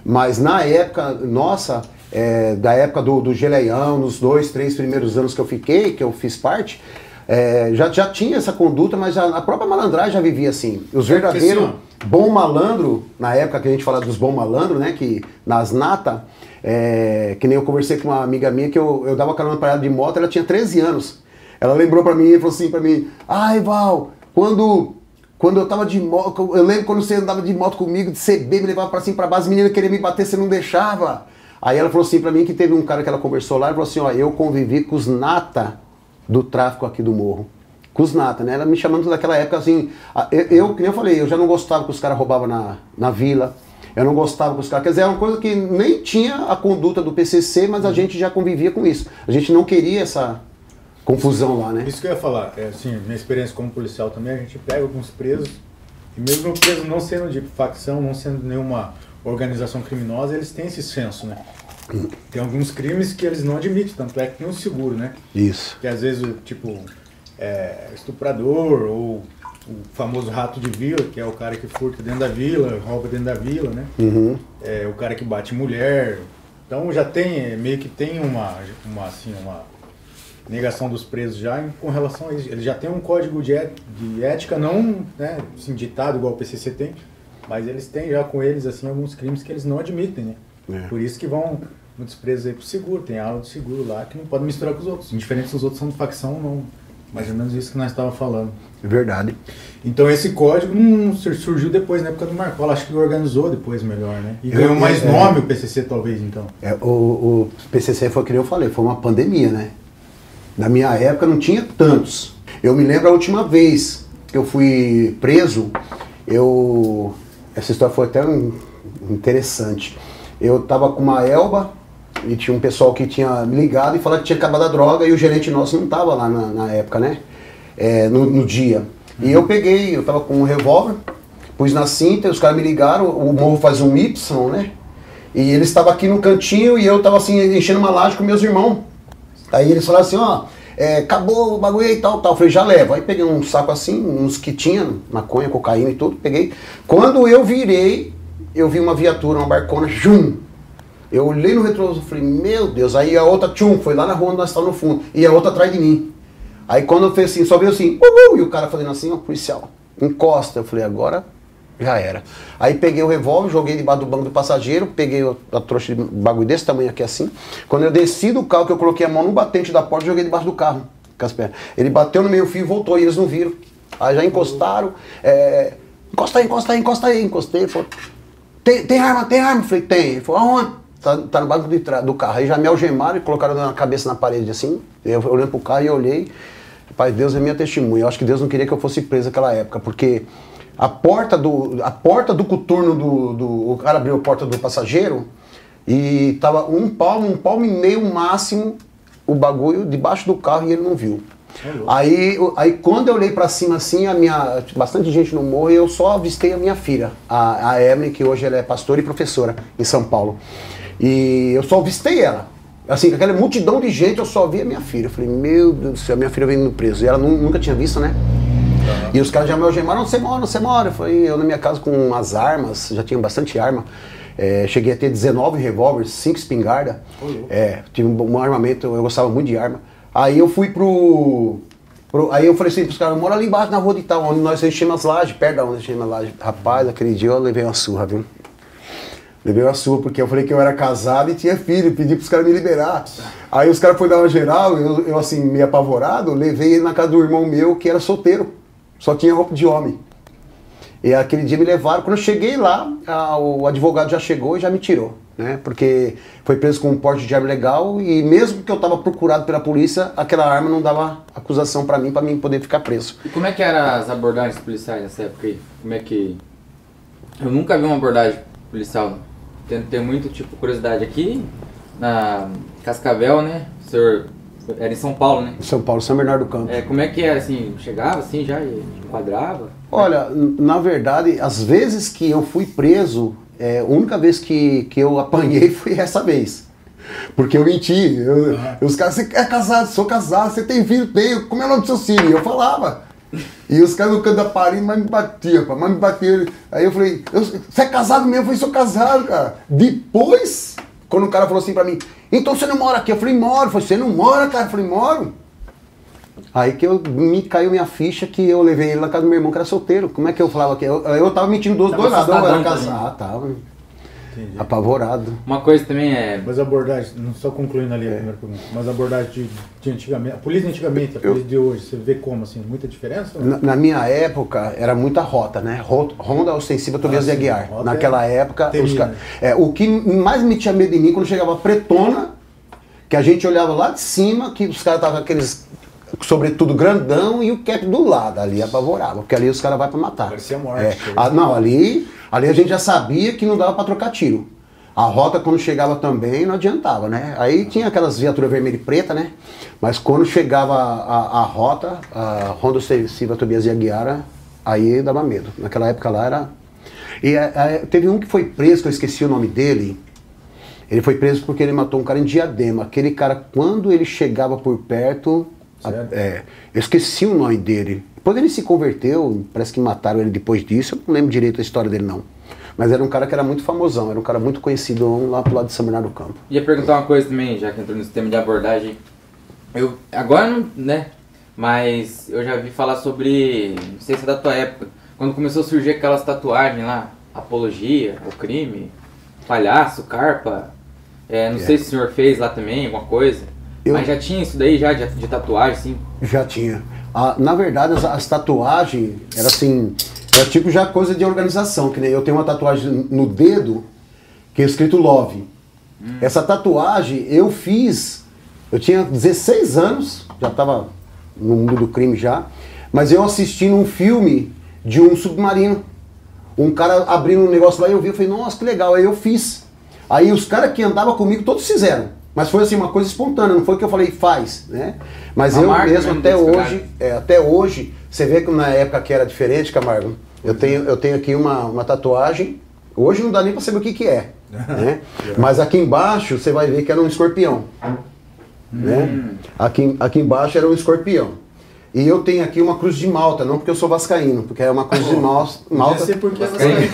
Mas na época, nossa, é, da época do, do Geleião, nos dois, três primeiros anos que eu fiquei, que eu fiz parte, é, já, já tinha essa conduta, mas a, a própria malandragem já vivia assim. Os verdadeiros... Bom malandro, na época que a gente fala dos bom malandro, né, que nas nata, é, que nem eu conversei com uma amiga minha que eu, eu dava carona para ela de moto, ela tinha treze anos. Ela lembrou para mim e falou assim para mim, ai Val, quando, quando eu tava de moto, eu lembro quando você andava de moto comigo, de C B, me levava para cima para baixo, as meninas queriam me bater, você não deixava. Aí ela falou assim para mim que teve um cara que ela conversou lá e falou assim, ó, eu convivi com os nata do tráfico aqui do morro. Cusnata, né? Ela me chamando daquela época assim. Eu, que nem eu falei, eu já não gostava que os caras roubavam na, na vila, eu não gostava que os caras. Quer dizer, era uma coisa que nem tinha a conduta do P C C, mas a gente já convivia com isso. A gente não queria essa confusão lá, né? Isso que eu ia falar, é, assim, minha experiência como policial também, a gente pega alguns presos, e mesmo o preso não sendo de facção, não sendo nenhuma organização criminosa, eles têm esse senso, né? Tem alguns crimes que eles não admitem, tanto é que tem um seguro, né? Isso. Que às vezes, tipo. É, estuprador, ou o famoso rato de vila, que é o cara que furta dentro da vila, rouba dentro da vila, né? Uhum. É, o cara que bate mulher. Então já tem, meio que tem uma, uma, assim, uma negação dos presos já em, com relação a isso. Ele já tem um código de, et, de ética, não, né, assim, ditado igual o P C C tem, mas eles têm já com eles assim, alguns crimes que eles não admitem, né? É. Por isso que vão... Muitos presos aí pro seguro, tem aula de seguro lá que não pode misturar com os outros. Indiferente se os outros são de facção ou não. Mais ou menos isso que nós estávamos falando. É verdade. Então esse código hum, surgiu depois, na época do Marcola. Acho que organizou depois melhor, né? E eu, ganhou mais é, nome o P C C, talvez, então. É, o, o P C C foi o que eu falei, foi uma pandemia, né? Na minha época não tinha tantos. Eu me lembro a última vez que eu fui preso, eu... Essa história foi até um, interessante. Eu estava com uma Elba, e tinha um pessoal que tinha me ligado e falado que tinha acabado a droga, e o gerente nosso não estava lá na, na época, né? É, no, no dia. E eu peguei, eu tava com um revólver, pus na cinta, os caras me ligaram, o morro faz um Y, né? E ele estava aqui no cantinho e eu estava assim, enchendo uma laje com meus irmãos. Aí eles falaram assim, ó, é, acabou o bagulho e tal, tal. Eu falei, já levo. Aí peguei um saco assim, uns que tinha, maconha, cocaína e tudo, peguei. Quando eu virei, eu vi uma viatura, uma barcona, jum. Eu olhei no retrovisor e falei, meu Deus. Aí a outra, tchum, foi lá na rua onde nós estávamos no fundo. E a outra atrás de mim. Aí quando eu fiz assim, só veio assim, uhul, e o cara fazendo assim, ó, policial, encosta. Eu falei, agora... já era. Aí peguei o revólver, joguei debaixo do banco do passageiro, peguei a trouxa de bagulho desse tamanho aqui assim. Quando eu desci do carro, que eu coloquei a mão no batente da porta, joguei debaixo do carro, com as pernas. Ele bateu no meio fio e voltou, e eles não viram. Aí já encostaram, é, encosta aí, encosta aí, encosta aí, encostei. Ele falou, tem, tem arma, tem arma? Eu falei, tem. Ele falou, aonde? Tá, tá no banco de do carro. Aí já me algemaram e colocaram a cabeça na parede assim. Eu olhando pro carro e eu olhei. Pai, Deus é minha testemunha. Eu acho que Deus não queria que eu fosse preso naquela época, porque... A porta do, a porta do coturno do, do... O cara abriu a porta do passageiro e tava um palmo, um palmo e meio máximo o bagulho debaixo do carro e ele não viu. É aí, aí quando eu olhei pra cima assim, a minha, bastante gente no morro e eu só avistei a minha filha, a, a Emily, que hoje ela é pastora e professora em São Paulo. E eu só avistei ela. Assim, com aquela multidão de gente eu só vi a minha filha. Eu falei, meu Deus do céu, a minha filha veio no preso. E ela nunca tinha visto, né? Uhum. E os caras já me algemaram, onde você mora, onde você mora? Eu falei, eu na minha casa com umas armas, já tinha bastante arma. É, cheguei a ter dezenove revólveres, cinco espingardas. Uhum. É, tive um bom armamento, eu gostava muito de arma. Aí eu fui pro... pro aí eu falei assim pros caras, eu moro ali embaixo na rua de tal, onde nós enchemos as lajes, perto da onde enchemos as lajes. Rapaz, aquele dia eu levei uma surra, viu? Levei uma surra, porque eu falei que eu era casado e tinha filho, pedi pros caras me liberar. Aí os caras foram dar uma geral, eu, eu assim, meio apavorado, levei ele na casa do irmão meu, que era solteiro. Só tinha roupa de homem. E aquele dia me levaram. Quando eu cheguei lá, a, o advogado já chegou e já me tirou, né? Porque foi preso com um porte de arma legal e mesmo que eu estava procurado pela polícia, aquela arma não dava acusação para mim, para mim poder ficar preso. E como é que eram as abordagens policiais nessa época aí? Como é que... Eu nunca vi uma abordagem policial. Tento ter muito, tipo, curiosidade aqui na Cascavel, né? O senhor... Era em São Paulo, né? São Paulo, São Bernardo do Campo. É, como é que era, assim, chegava assim já e enquadrava? Olha, na verdade, as vezes que eu fui preso, é, a única vez que, que eu apanhei foi essa vez. Porque eu menti. Eu, ah. Os caras, você é casado, sou casado, você tem filho, tenho, como é o nome do seu filho? Eu falava. E os caras no canto da parede, mas me batiam, mas me batiam. Aí eu falei, você é casado mesmo? Eu falei, sou casado, cara. Depois... Quando o cara falou assim pra mim, então você não mora aqui? Eu falei, moro. Você não mora, cara? Eu falei, moro. Aí que eu, me caiu minha ficha que eu levei ele na casa do meu irmão, que era solteiro. Como é que eu falava que eu, eu tava mentindo dos dois lados, eu era casado. Ah, tava. Entendi. Apavorado. Uma coisa também é... Mas a abordagem, só concluindo ali a é. primeira pergunta, mas a abordagem de, de antigamente, a polícia antigamente, a polícia eu, de hoje, você vê como, assim, muita diferença? Na, na minha época, era muita rota, né? Ronda Ostensiva Tobias de Aguiar. Naquela é época, termina. Os caras... É, o que mais me tinha medo em mim, quando chegava a pretona, que a gente olhava lá de cima, que os caras estavam aqueles... sobretudo grandão e o cap do lado ali apavorava, porque ali os caras vão pra matar. Parecia morte. É. Ah, não, ali, ali a gente já sabia que não dava pra trocar tiro. A rota quando chegava também não adiantava, né? Aí tinha aquelas viaturas vermelha e preta, né? Mas quando chegava a, a, a rota, a Ronda Ostensiva Tobias de Aguiar, aí dava medo. Naquela época lá era... E a, a, teve um que foi preso, que eu esqueci o nome dele. Ele foi preso porque ele matou um cara em Diadema. Aquele cara, quando ele chegava por perto... É, eu esqueci o nome dele. Depois ele se converteu, parece que mataram ele depois disso. Eu não lembro direito a história dele, não. Mas era um cara que era muito famosão, era um cara muito conhecido lá pro lado de São Bernardo do Campo. Ia perguntar uma coisa também, já que entrou no sistema de abordagem. Eu, agora não, né? Mas eu já vi falar sobre, não sei se é da tua época, quando começou a surgir aquelas tatuagens lá, apologia, o crime, palhaço, carpa. É, não é. sei se o senhor fez lá também alguma coisa. Eu... Mas já tinha isso daí, já, de, de tatuagem, sim? Já tinha. Ah, na verdade, as, as tatuagens, era assim, era tipo já coisa de organização, que nem eu tenho uma tatuagem no dedo, que é escrito Love. Hum. Essa tatuagem eu fiz, eu tinha dezesseis anos, já estava no mundo do crime já, mas eu assisti num filme de um submarino. Um cara abrindo um negócio lá e eu vi, eu falei, nossa, que legal, aí eu fiz. Aí os caras que andavam comigo, todos fizeram. Mas foi assim, uma coisa espontânea, não foi que eu falei, faz, né? Mas eu mesmo, até hoje, é, até hoje, você vê que na época que era diferente, Camargo, eu tenho, eu tenho aqui uma, uma tatuagem, hoje não dá nem pra saber o que que é. né? Mas aqui embaixo você vai ver que era um escorpião, né? Aqui, aqui embaixo era um escorpião. E eu tenho aqui uma cruz de Malta, não porque eu sou vascaíno, porque é uma cruz de Malta. Malta. Não porque é vascaíno.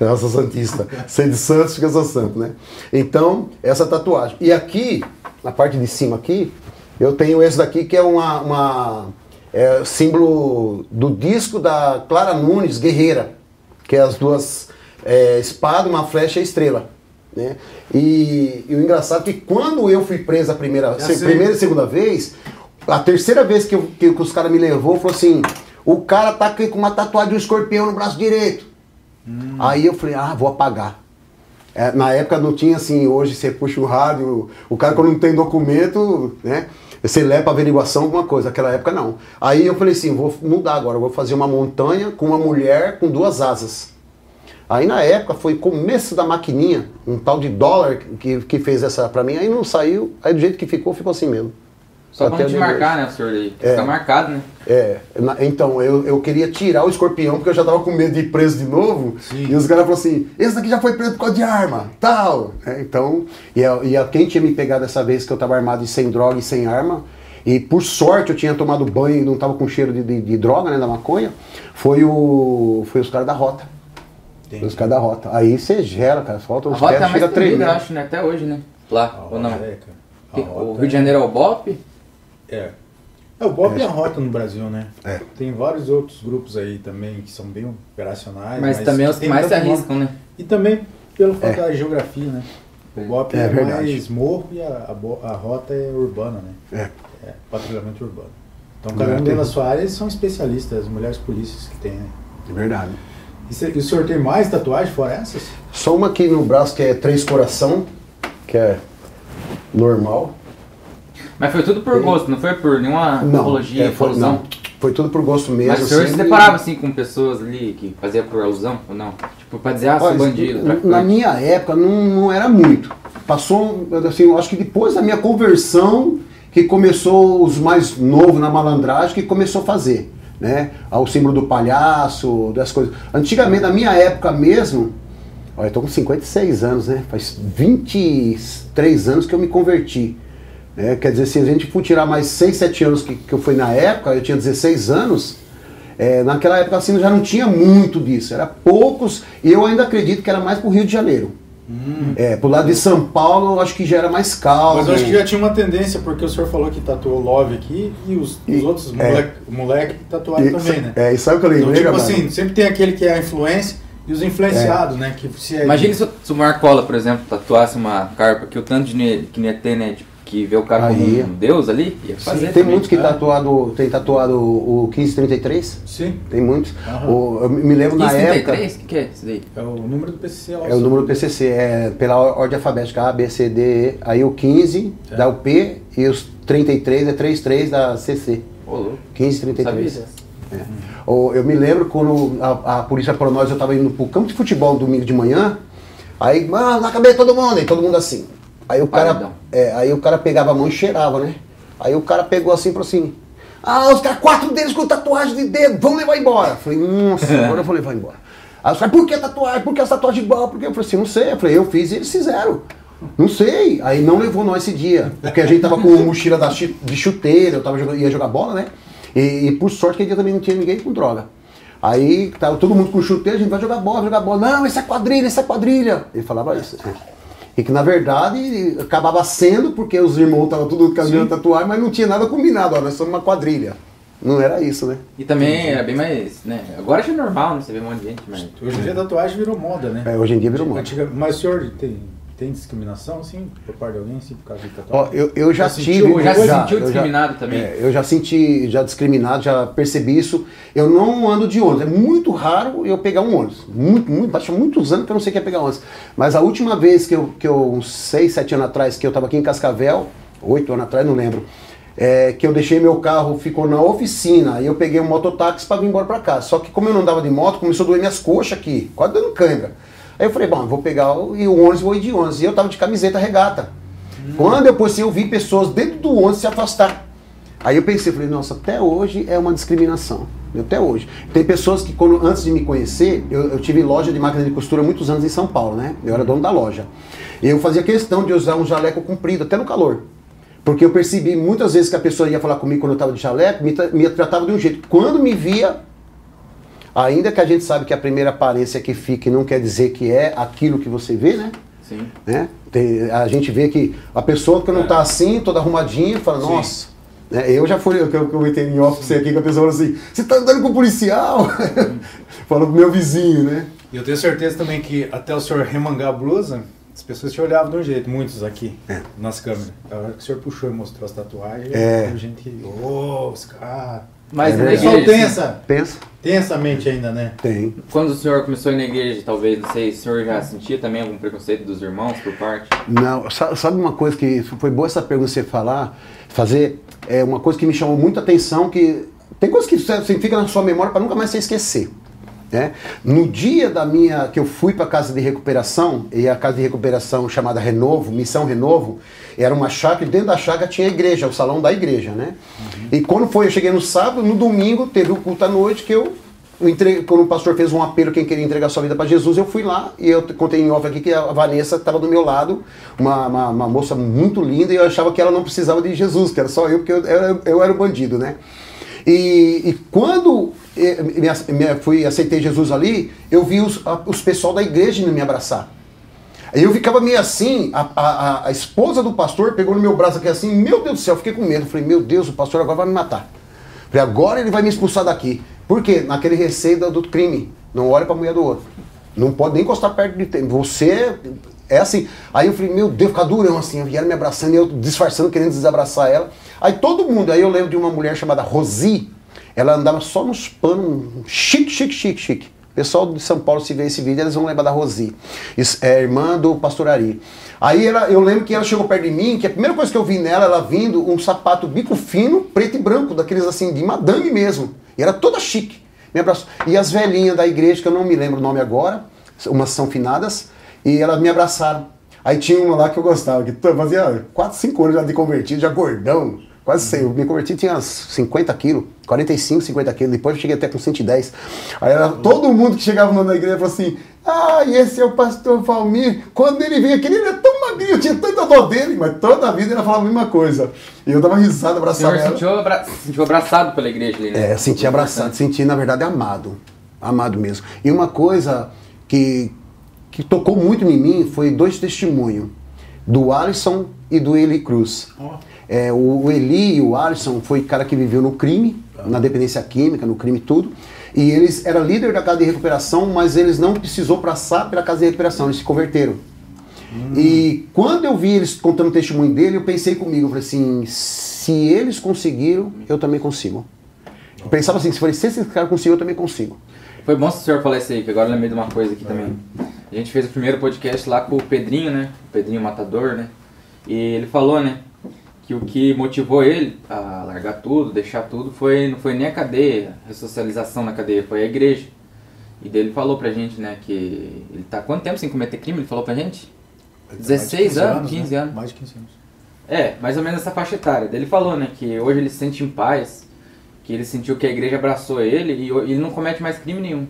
Eu sou santista. Sendo santo, porque eu sou santo, né? Então, essa tatuagem. E aqui, na parte de cima aqui, eu tenho esse daqui que é uma, uma é, símbolo do disco da Clara Nunes, guerreira, que é as duas, é, espada, uma flecha e estrela, né? E, e o engraçado é que quando eu fui preso a primeira, é assim. primeira e segunda vez, a terceira vez que, eu, que, que os caras me levou, falou assim, o cara tá aqui com uma tatuagem de um escorpião no braço direito. Hum. Aí eu falei, ah, vou apagar. É, na época não tinha assim, hoje você puxa o rádio, o cara quando não tem documento, né? Você leva pra averiguação alguma coisa, naquela época não. Aí eu falei assim, vou mudar agora, vou fazer uma montanha com uma mulher com duas asas. Aí na época foi começo da maquininha, um tal de dólar que, que fez essa pra mim, aí não saiu, aí do jeito que ficou, ficou assim mesmo. Só pra gente marcar, né, senhor? Daí. É, fica marcado, né? É, então, eu, eu queria tirar o escorpião, porque eu já tava com medo de ir preso de novo. Sim. E os caras falaram assim, esse daqui já foi preso por causa de arma, tal. É, então, e, a, e a, quem tinha me pegado essa vez que eu tava armado e sem droga e sem arma, e por sorte eu tinha tomado banho e não tava com cheiro de, de, de droga, né, da maconha, foi, o, foi os caras da rota. Entendi. Foi os caras da rota. Aí você gera, cara, falta os caras, chega a tremer. Eu acho, né, até hoje, né? Lá, ou não? É, o Rio de Janeiro é o BOPE? É. é, o BOPE é a rota no Brasil, né? É. Tem vários outros grupos aí também que são bem operacionais. Mas, mas também os que mais se arriscam, nome, né? E também pelo fato é. da geografia, né? O BOPE é, é, é mais morro e a, a, a rota é urbana, né? É. é patrulhamento urbano. Então cada um delas sua área são especialistas, as mulheres polícias que tem, né? É verdade. E, cê, e o senhor tem mais tatuagens fora essas? Só uma aqui no braço que é três coração, que é normal. Mas foi tudo por gosto, não foi por nenhuma apologia, é, foi, não. Foi tudo por gosto mesmo. Mas o senhor sempre... se deparava assim com pessoas ali que faziam por alusão ou não? Tipo, pra dizer, ah, sou bandido. Traficante. Na minha época não, não era muito. Passou, assim, eu acho que depois da minha conversão que começou os mais novos na malandragem que começou a fazer, né? O símbolo do palhaço, das coisas. Antigamente, na minha época mesmo, olha, eu tô com cinquenta e seis anos, né? Faz vinte e três anos que eu me converti. É, quer dizer, se a gente for tirar mais seis, sete anos que, que eu fui na época, eu tinha dezesseis anos, é, naquela época assim já não tinha muito disso, era poucos, e eu ainda acredito que era mais pro Rio de Janeiro. Hum. É, pro lado de São Paulo eu acho que já era mais calmo. Mas eu acho que já tinha uma tendência, porque o senhor falou que tatuou Love aqui e os, e, os outros moleque, é, moleque tatuaram e, também, né? É, e sabe o que eu lembrei, então, tipo assim, mano? Sempre tem aquele que é a influência. E os influenciados, é. né? Que se é... Imagina se o Marcola, por exemplo, tatuasse uma carpa, que o tanto de ne que não ia ter, né? Tipo, que vê o cara como um deus ali, ia fazer. Sim, tem também, muitos que cara. tatuado, tem tatuado o quinze trinta e três. Sim. Tem muitos. Uhum. O, eu me lembro na época... quinze trinta e três? O que, que é isso daí? É o número do P C C. É o número do P C C, é pela ordem alfabética, A, B, C, D, E. Aí o quinze é. dá o P e os trinta e três é três três da C C. Ô, louco. quinze trinta e três. É. Hum. O, eu me lembro quando a, a polícia para nós, eu estava indo pro campo de futebol domingo de manhã, aí, mano, lá acabei todo mundo, e todo mundo assim. Aí o cara, é, aí o cara pegava a mão e cheirava, né? Aí o cara pegou assim e falou assim, ah, os caras, quatro deles com tatuagem de dedo, vão levar embora. Eu falei, nossa, agora eu vou levar embora. Aí os caras, por que tatuagem? Por que essa tatuagem de bola? Por que? Eu falei assim, não sei. Eu falei, eu fiz e eles fizeram. Não sei. Aí não levou nós esse dia, porque a gente tava com mochila da, de chuteira, eu tava jogando, ia jogar bola, né? E, e por sorte que dia também não tinha ninguém com droga. Aí tava todo mundo com chuteira, a gente vai jogar bola, jogar bola. Não, essa é quadrilha, essa é quadrilha. Ele falava isso. E que na verdade acabava sendo porque os irmãos estavam tudo caminhando a tatuagem, mas não tinha nada combinado, ó, nós somos uma quadrilha. Não era isso, né? E também era bem mais, né? Agora já é normal, né? Você vê um monte de gente, mas... Hoje em dia a tatuagem virou moda, né? É, hoje em dia virou moda. Antiga... Mas o senhor tem, tem discriminação, assim, por parte de alguém, assim, por causa de tatuagem? Ó, eu, eu já, já tive... Eu já, já sentiu discriminado já, também? É, eu já senti, já discriminado, já percebi isso. Eu não ando de ônibus, é muito raro eu pegar um ônibus. Muito, muito, acho muitos anos que eu não sei o que é pegar ônibus. Mas a última vez que eu, que eu uns seis, sete anos atrás, que eu estava aqui em Cascavel, oito anos atrás, não lembro, é, que eu deixei meu carro, ficou na oficina, e eu peguei um mototáxi para vir embora para casa. Só que como eu não andava de moto, começou a doer minhas coxas aqui, quase dando cãibra. Aí eu falei, bom, vou pegar o, e o ônibus, vou ir de ônibus. E eu tava de camiseta regata. Hum. Quando eu postei, eu vi pessoas dentro do ônibus se afastar. Aí eu pensei, falei, nossa, até hoje é uma discriminação. Até hoje. Tem pessoas que, quando, antes de me conhecer, eu, eu tive loja de máquina de costura muitos anos em São Paulo, né? Eu era dono da loja. E eu fazia questão de usar um jaleco comprido, até no calor. Porque eu percebi muitas vezes que a pessoa ia falar comigo quando eu estava de jaleco, me, me tratava de um jeito. Quando me via, ainda que a gente sabe que a primeira aparência que fica não quer dizer que é aquilo que você vê, né? Sim. Né? Tem, a gente vê que a pessoa que não está assim, toda arrumadinha, fala, nossa... Sim. Eu já fui, eu comentei em off você aqui, que a pessoa falou assim, você tá andando com o policial? Falou pro meu vizinho, né? E eu tenho certeza também que até o senhor remangar a blusa, as pessoas te olhavam de um jeito, muitos aqui, é. nas câmeras. A hora que o senhor puxou e mostrou as tatuagens, é. a gente, ô, oh, os caras... Mas é na igreja, tem essa, pensa. Tem essa mente ainda, né? Tem. Quando o senhor começou a ir na igreja, talvez, não sei, o senhor já sentia também algum preconceito dos irmãos por parte? Não, sabe uma coisa que foi boa essa pergunta você falar, fazer... É uma coisa que me chamou muita atenção, que tem coisas que assim, fica na sua memória para nunca mais você esquecer. Né? No dia da minha, que eu fui para a casa de recuperação, e a casa de recuperação chamada Renovo, Missão Renovo, era uma chácara, e dentro da chácara tinha a igreja, o salão da igreja. Né? Uhum. E quando foi, eu cheguei no sábado, no domingo, teve o culto à noite, que eu, eu entrei, quando o pastor fez um apelo, quem queria entregar sua vida para Jesus, eu fui lá, e eu contei em off aqui que a Vanessa estava do meu lado, uma, uma, uma moça muito linda, e eu achava que ela não precisava de Jesus, que era só eu, porque eu, eu, eu era o bandido, né? E, e quando eu me, me, fui, aceitei Jesus ali, eu vi os, a, os pessoal da igreja me abraçar. Aí eu ficava meio assim, a, a, a esposa do pastor pegou no meu braço aqui assim, meu Deus do céu, eu fiquei com medo. Falei, meu Deus, o pastor agora vai me matar. Falei, agora ele vai me expulsar daqui. Por quê? Naquele receio do, do crime. Não olha pra mulher do outro. Não pode nem encostar perto de ti. Você... É assim. Aí eu falei, meu Deus, fica durão assim. E ela me abraçando e eu disfarçando, querendo desabraçar ela. Aí todo mundo, aí eu lembro de uma mulher chamada Rosi, ela andava só nos panos, chique, chique, chique, chique. O pessoal de São Paulo, se vê esse vídeo, eles vão lembrar da Rosi. Isso, é irmã do pastor Ari. Aí ela, eu lembro que ela chegou perto de mim, que a primeira coisa que eu vi nela, ela vindo, um sapato bico fino, preto e branco, daqueles assim, de madame mesmo. E era toda chique. Me abraçou. E as velhinhas da igreja, que eu não me lembro o nome agora, umas são finadas, e elas me abraçaram. Aí tinha uma lá que eu gostava, que fazia quatro, cinco anos já de convertido, já gordão, quase sei. Eu me converti, tinha uns cinquenta quilos, quarenta e cinco, cinquenta quilos, depois eu cheguei até com cento e dez. Aí era, todo mundo que chegava na igreja falou assim, ah, esse é o pastor Valmir. Quando ele veio aqui, ele era tão magrinho, eu tinha tanta dor dele, mas toda a vida ela falava a mesma coisa. E eu dava risada, abraçava ela. O senhor abra... sentiu abraçado pela igreja ali, né? É, senti abraçado, senti, na verdade, amado. Amado mesmo. E uma coisa que... que tocou muito em mim, foi dois testemunhos, do Alisson e do Eli Cruz. Oh. É, o Eli e o Alisson foi cara que viveu no crime, oh. na dependência química, no crime tudo, e eles eram líder da casa de recuperação, mas eles não precisou passar pela casa de recuperação, eles se converteram. Hum. E quando eu vi eles contando o testemunho dele, eu pensei comigo, eu falei assim, se eles conseguiram, eu também consigo. Oh. Eu pensava assim, se esses caras conseguiram, eu também consigo. Foi bom se o senhor falar isso aí, que agora eu lembrei de uma coisa aqui também. A gente fez o primeiro podcast lá com o Pedrinho, né? O Pedrinho Matador, né? E ele falou, né? Que o que motivou ele a largar tudo, deixar tudo, foi, não foi nem a cadeia, a ressocialização na cadeia, foi a igreja. E daí ele falou pra gente, né? Que ele tá há quanto tempo sem cometer crime? Ele falou pra gente? dezesseis anos, quinze anos. Mais de quinze anos. É, mais ou menos essa faixa etária. Daí ele falou, né? Que hoje ele se sente em paz, que ele sentiu que a igreja abraçou ele e ele não comete mais crime nenhum.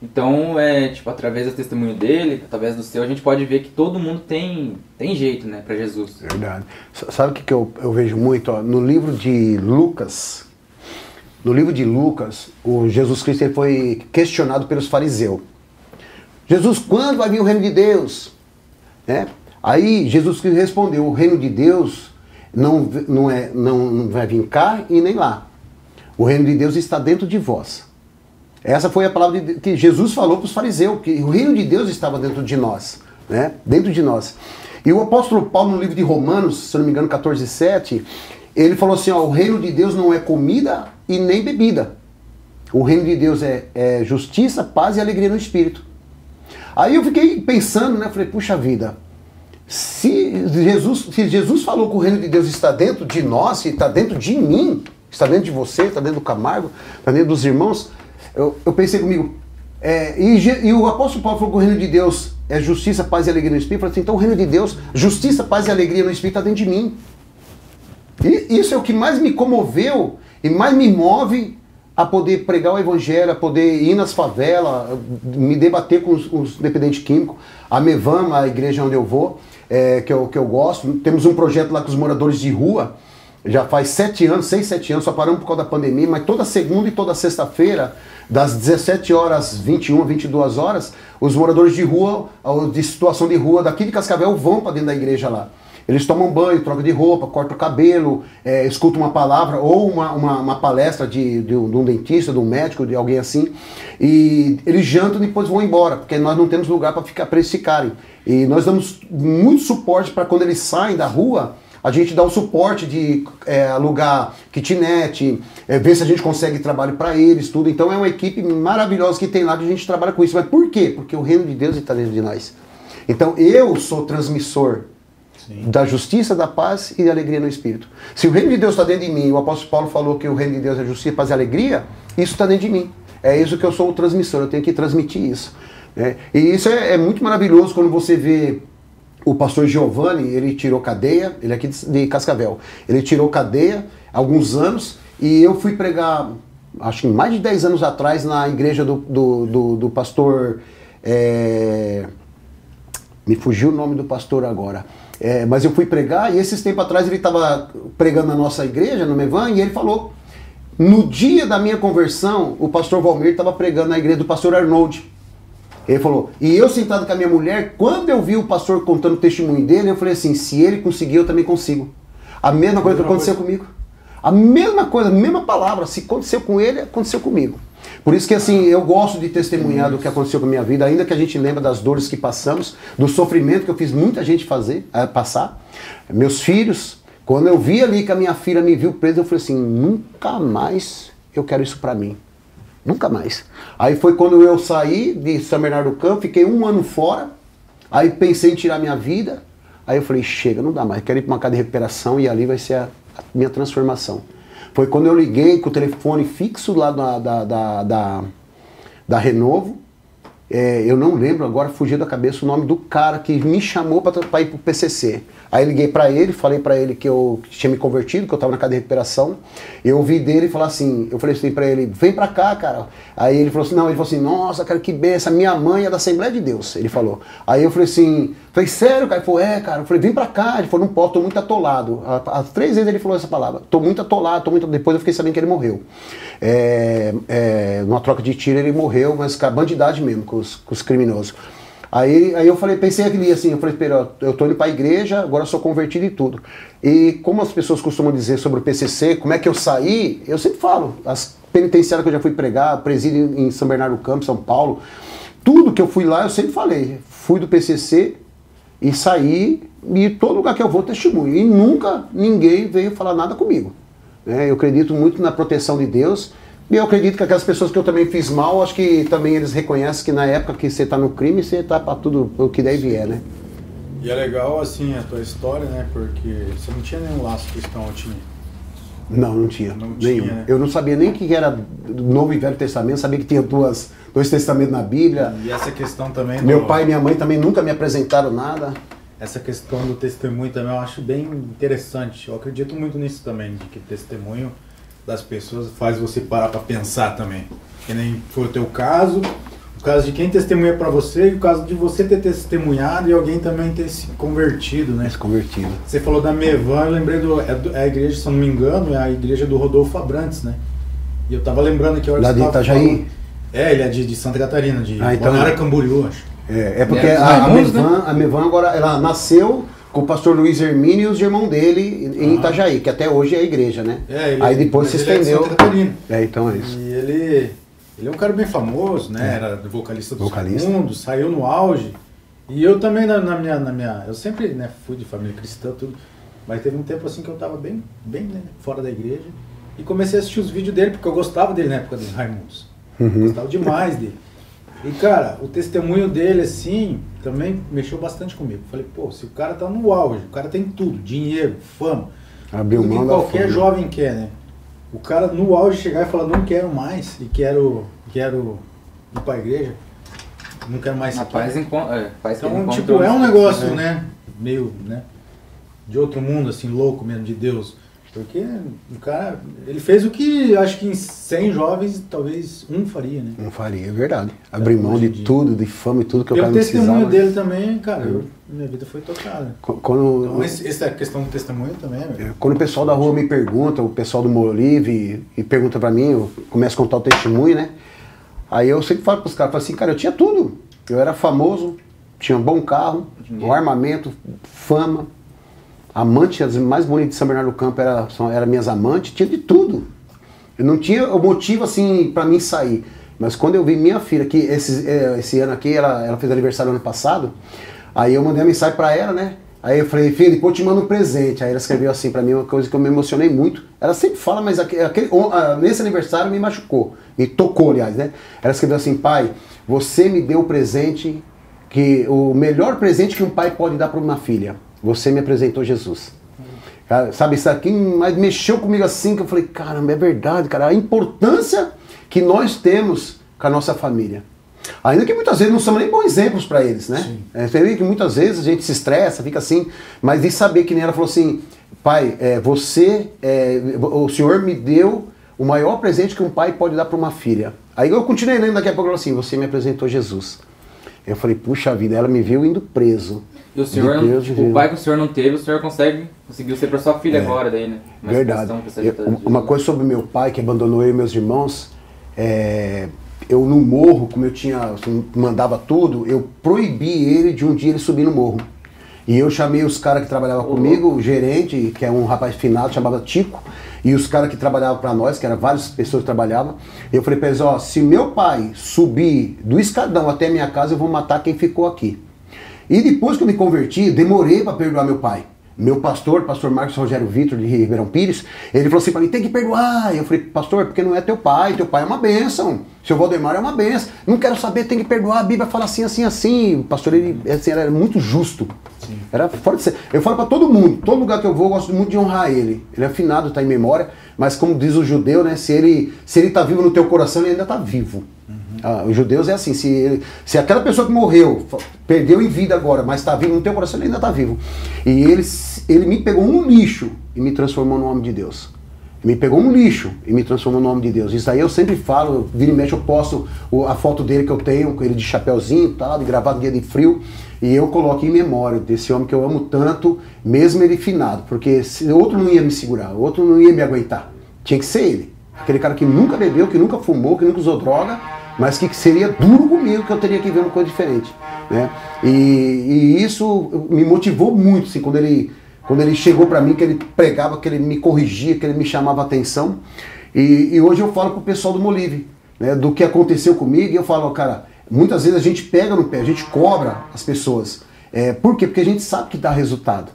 Então, é, tipo, através do testemunho dele, através do seu, a gente pode ver que todo mundo tem, tem jeito, né, para Jesus. Verdade. Sabe o que, que eu, eu vejo muito? Ó, no livro de Lucas, no livro de Lucas, o Jesus Cristo ele foi questionado pelos fariseus. Jesus, quando vai vir o reino de Deus? Né? Aí Jesus Cristo respondeu, o reino de Deus não, não, é, não, não vai vir cá e nem lá. O reino de Deus está dentro de vós. Essa foi a palavra de, que Jesus falou para os fariseus, que o reino de Deus estava dentro de nós, né? Dentro de nós. E o apóstolo Paulo, no livro de Romanos, se não me engano, quatorze, sete, ele falou assim, ó, o reino de Deus não é comida e nem bebida. O reino de Deus é, é justiça, paz e alegria no Espírito. Aí eu fiquei pensando, né? Falei, puxa vida, se Jesus, se Jesus falou que o reino de Deus está dentro de nós, está dentro de mim, está dentro de você, está dentro do Camargo, está dentro dos irmãos... Eu, eu pensei comigo, é, e, e o apóstolo Paulo falou que o reino de Deus é justiça, paz e alegria no Espírito. Eu falei assim, então o reino de Deus, justiça, paz e alegria no Espírito está dentro de mim. E isso é o que mais me comoveu e mais me move a poder pregar o evangelho, a poder ir nas favelas, me debater com os, os dependentes químicos. A Mevan, a igreja onde eu vou, é, que, eu, que eu gosto, temos um projeto lá com os moradores de rua, já faz sete anos, seis, sete anos, só paramos por causa da pandemia, mas toda segunda e toda sexta-feira, das dezessete horas, vinte e uma, vinte e duas horas, os moradores de rua, de situação de rua daqui de Cascavel vão para dentro da igreja lá. Eles tomam banho, trocam de roupa, cortam o cabelo, é, escutam uma palavra ou uma, uma, uma palestra de, de, um, de um dentista, de um médico, de alguém assim. E eles jantam e depois vão embora, porque nós não temos lugar para ficar, para eles ficarem. E nós damos muito suporte para quando eles saem da rua, a gente dá o suporte de é, alugar kitnet, é, ver se a gente consegue trabalho para eles, tudo. Então é uma equipe maravilhosa que tem lá, que a gente trabalha com isso. Mas por quê? Porque o reino de Deus está dentro de nós. Então eu sou transmissor da justiça, da paz e da alegria no Espírito. Se o reino de Deus está dentro de mim, o apóstolo Paulo falou que o reino de Deus é justiça, paz e alegria, isso está dentro de mim. É isso que eu sou o transmissor, eu tenho que transmitir isso. Né? E isso é, é muito maravilhoso quando você vê o pastor Giovanni, ele tirou cadeia, ele é aqui de Cascavel, ele tirou cadeia há alguns anos e eu fui pregar, acho que mais de dez anos atrás, na igreja do, do, do, do pastor... É... Me fugiu o nome do pastor agora. É, mas eu fui pregar e esses tempos atrás ele estava pregando na nossa igreja, no Mevan, e ele falou, no dia da minha conversão, o pastor Valmir estava pregando na igreja do pastor Arnold. Ele falou, e eu sentado com a minha mulher, quando eu vi o pastor contando o testemunho dele, eu falei assim, se ele conseguir, eu também consigo. A mesma coisa que aconteceu comigo. A mesma coisa, a mesma palavra, se aconteceu com ele, aconteceu comigo. Por isso que assim, eu gosto de testemunhar do que aconteceu com a minha vida, ainda que a gente lembre das dores que passamos, do sofrimento que eu fiz muita gente fazer, passar. Meus filhos, quando eu vi ali que a minha filha me viu presa, eu falei assim, nunca mais eu quero isso pra mim. Nunca mais. Aí foi quando eu saí de São Bernardo do Campo, fiquei um ano fora, aí pensei em tirar minha vida, aí eu falei, chega, não dá mais, quero ir pra uma casa de recuperação e ali vai ser a, a minha transformação. Foi quando eu liguei com o telefone fixo lá da, da, da, da, da Renovo. É, eu não lembro agora, fugiu da cabeça o nome do cara que me chamou para ir pro P C C. Aí liguei para ele, falei para ele que eu que tinha me convertido, que eu tava na casa de recuperação. Eu ouvi dele falar assim, eu falei assim para ele, vem para cá, cara. Aí ele falou assim, não, ele falou assim, nossa, cara, que benção, minha mãe é da Assembleia de Deus, ele falou. Aí eu falei assim, falei, sério, cara? Ele falou, é, cara. Eu falei, vem para cá. Ele falou, não posso, tô muito atolado. As três vezes ele falou essa palavra, tô muito atolado, tô muito... Depois eu fiquei sabendo que ele morreu. É, é, numa troca de tiro ele morreu, mas com a bandidagem mesmo, com os, com os criminosos. Aí, aí eu falei, pensei aquele assim, eu falei, pera, eu tô indo pra igreja, agora eu sou convertido e tudo. E como as pessoas costumam dizer sobre o P C C, como é que eu saí, eu sempre falo, as penitenciárias que eu já fui pregar, presídio em São Bernardo do Campo, São Paulo, tudo que eu fui lá, eu sempre falei, fui do P C C e saí, e todo lugar que eu vou testemunho, e nunca ninguém veio falar nada comigo. Eu acredito muito na proteção de Deus e eu acredito que aquelas pessoas que eu também fiz mal, acho que também eles reconhecem que na época que você está no crime, você está para tudo o que daí vier, né? E é legal, assim, a tua história, né? Porque você não tinha nenhum laço cristão, ou tinha? Não, não tinha. Não nenhum. Tinha, né? Eu não sabia nem que era Novo e Velho Testamento, sabia que tinha duas, dois testamentos na Bíblia. E essa questão também... Meu do... pai e minha mãe também nunca me apresentaram nada. Essa questão do testemunho também eu acho bem interessante. Eu acredito muito nisso também, de que testemunho das pessoas faz você parar para pensar também. Que nem foi o teu caso, o caso de quem testemunha para você e o caso de você ter testemunhado e alguém também ter se convertido, né? Se convertido. Você falou da Mevan, eu lembrei do... É, do, é a igreja, se eu não me engano, é a igreja do Rodolfo Abrantes, né? E eu tava lembrando que... Lá de Itajaí? É, ele é de, de Santa Catarina, de ah, então... Balneário Camboriú, acho. É, é porque é, a, a, Mevan, a Mevan agora, ela nasceu com o pastor Luiz Hermínio e os irmãos dele em ah. Itajaí, que até hoje é a igreja, né? É, ele, aí depois se estendeu. É, é, então é isso. E ele, ele é um cara bem famoso, né? É. Era vocalista do vocalista. Mundo, saiu no auge. E eu também, na, na, minha, na minha... Eu sempre, né, fui de família cristã, tudo. Mas teve um tempo assim que eu tava bem, bem né, fora da igreja. E comecei a assistir os vídeos dele, porque eu gostava dele na época dos Raimundos. Uhum. Gostava demais dele. E cara, o testemunho dele assim, também mexeu bastante comigo. Falei, pô, se o cara tá no auge, o cara tem tudo, dinheiro, fama, abriu mão da qualquer jovem quer, né? O cara no auge chegar e falar, não quero mais, e quero, quero ir pra igreja, não quero mais... Rapaz, é, faz então, tipo, é um negócio, né? Meio, né? De outro mundo, assim, louco mesmo, de Deus. Porque o cara, ele fez o que acho que em cem jovens, talvez um faria, né? Um faria, é verdade. Abrir mão de tudo, de fama e tudo que eu quero precisava. E o testemunho dele também, cara, eu, minha vida foi tocada. Quando, então, essa questão do testemunho também, velho. Quando o pessoal da rua me pergunta, o pessoal do Molive, e pergunta pra mim, eu começo a contar o testemunho, né? Aí eu sempre falo pros caras, falo assim, cara, eu tinha tudo. Eu era famoso, tinha um bom carro, um armamento, fama. Amante, as mais bonitas de São Bernardo do Campo eram era minhas amantes, tinha de tudo. Eu não tinha o motivo assim pra mim sair. Mas quando eu vi minha filha, que esse, esse ano aqui, ela, ela fez aniversário ano passado, aí eu mandei uma mensagem pra ela, né? Aí eu falei, filha, depois eu te mando um presente. Aí ela escreveu assim pra mim, uma coisa que eu me emocionei muito. Ela sempre fala, mas aquele, nesse aniversário me machucou. Me tocou, aliás, né? Ela escreveu assim, pai, você me deu o presente, que, o melhor presente que um pai pode dar pra uma filha. Você me apresentou Jesus. Cara, sabe, isso aqui mas mexeu comigo assim, que eu falei, caramba, é verdade, cara. A importância que nós temos com a nossa família. Ainda que muitas vezes não somos nem bons exemplos para eles, né? É, que muitas vezes a gente se estressa, fica assim. Mas de saber que nem ela falou assim, pai, é, você, é, o senhor me deu o maior presente que um pai pode dar para uma filha. Aí eu continuei lendo daqui a pouco, ela assim, você me apresentou Jesus. Eu falei, puxa vida, ela me viu indo preso. E o senhor, Deus, tipo, o pai que o senhor não teve, o senhor consegue, conseguiu ser para sua filha é, agora, daí, né? Mas verdade. Eu, uma coisa sobre meu pai, que abandonou eu e meus irmãos, é, eu no morro, como eu tinha, mandava tudo, eu proibi ele de um dia ele subir no morro. E eu chamei os caras que trabalhavam uhum. comigo, o gerente, que é um rapaz finado, chamava Tico, e os caras que trabalhavam para nós, que eram várias pessoas que trabalhavam, eu falei para eles, ó, se meu pai subir do escadão até a minha casa, eu vou matar quem ficou aqui. E depois que eu me converti, demorei para perdoar meu pai. Meu pastor, pastor Marcos Rogério Vitor, de Ribeirão Pires, ele falou assim para mim, tem que perdoar. Eu falei, pastor, porque não é teu pai, teu pai é uma bênção. Seu Valdemar é uma bênção. Não quero saber, tem que perdoar, a Bíblia fala assim, assim, assim. O pastor, ele assim, era muito justo. Sim. Era fora de ser. Eu falo para todo mundo, todo lugar que eu vou, eu gosto muito de honrar ele. Ele é afinado, está em memória, mas como diz o judeu, né, se ele se ele está vivo no teu coração, ele ainda está vivo. Ah, os judeus é assim, se, ele, se aquela pessoa que morreu, perdeu em vida agora, mas está vivo no teu coração, ele ainda está vivo. E ele, ele me pegou um lixo e me transformou no homem de Deus. Ele me pegou um lixo e me transformou no homem de Deus. Isso aí eu sempre falo, vira e mexe, eu posto a foto dele que eu tenho, com ele de chapéuzinho, tá, de gravado, dia de frio, e eu coloco em memória desse homem que eu amo tanto, mesmo ele finado, porque outro não ia me segurar, outro não ia me aguentar. Tinha que ser ele. Aquele cara que nunca bebeu, que nunca fumou, que nunca usou droga, mas que seria duro comigo, que eu teria que ver uma coisa diferente, né? E, e isso me motivou muito, assim, quando ele, quando ele chegou para mim, que ele pregava, que ele me corrigia, que ele me chamava a atenção. E, e hoje eu falo pro pessoal do Molive, né, do que aconteceu comigo, e eu falo, cara, muitas vezes a gente pega no pé, a gente cobra as pessoas. É, por quê? Porque a gente sabe que dá resultado.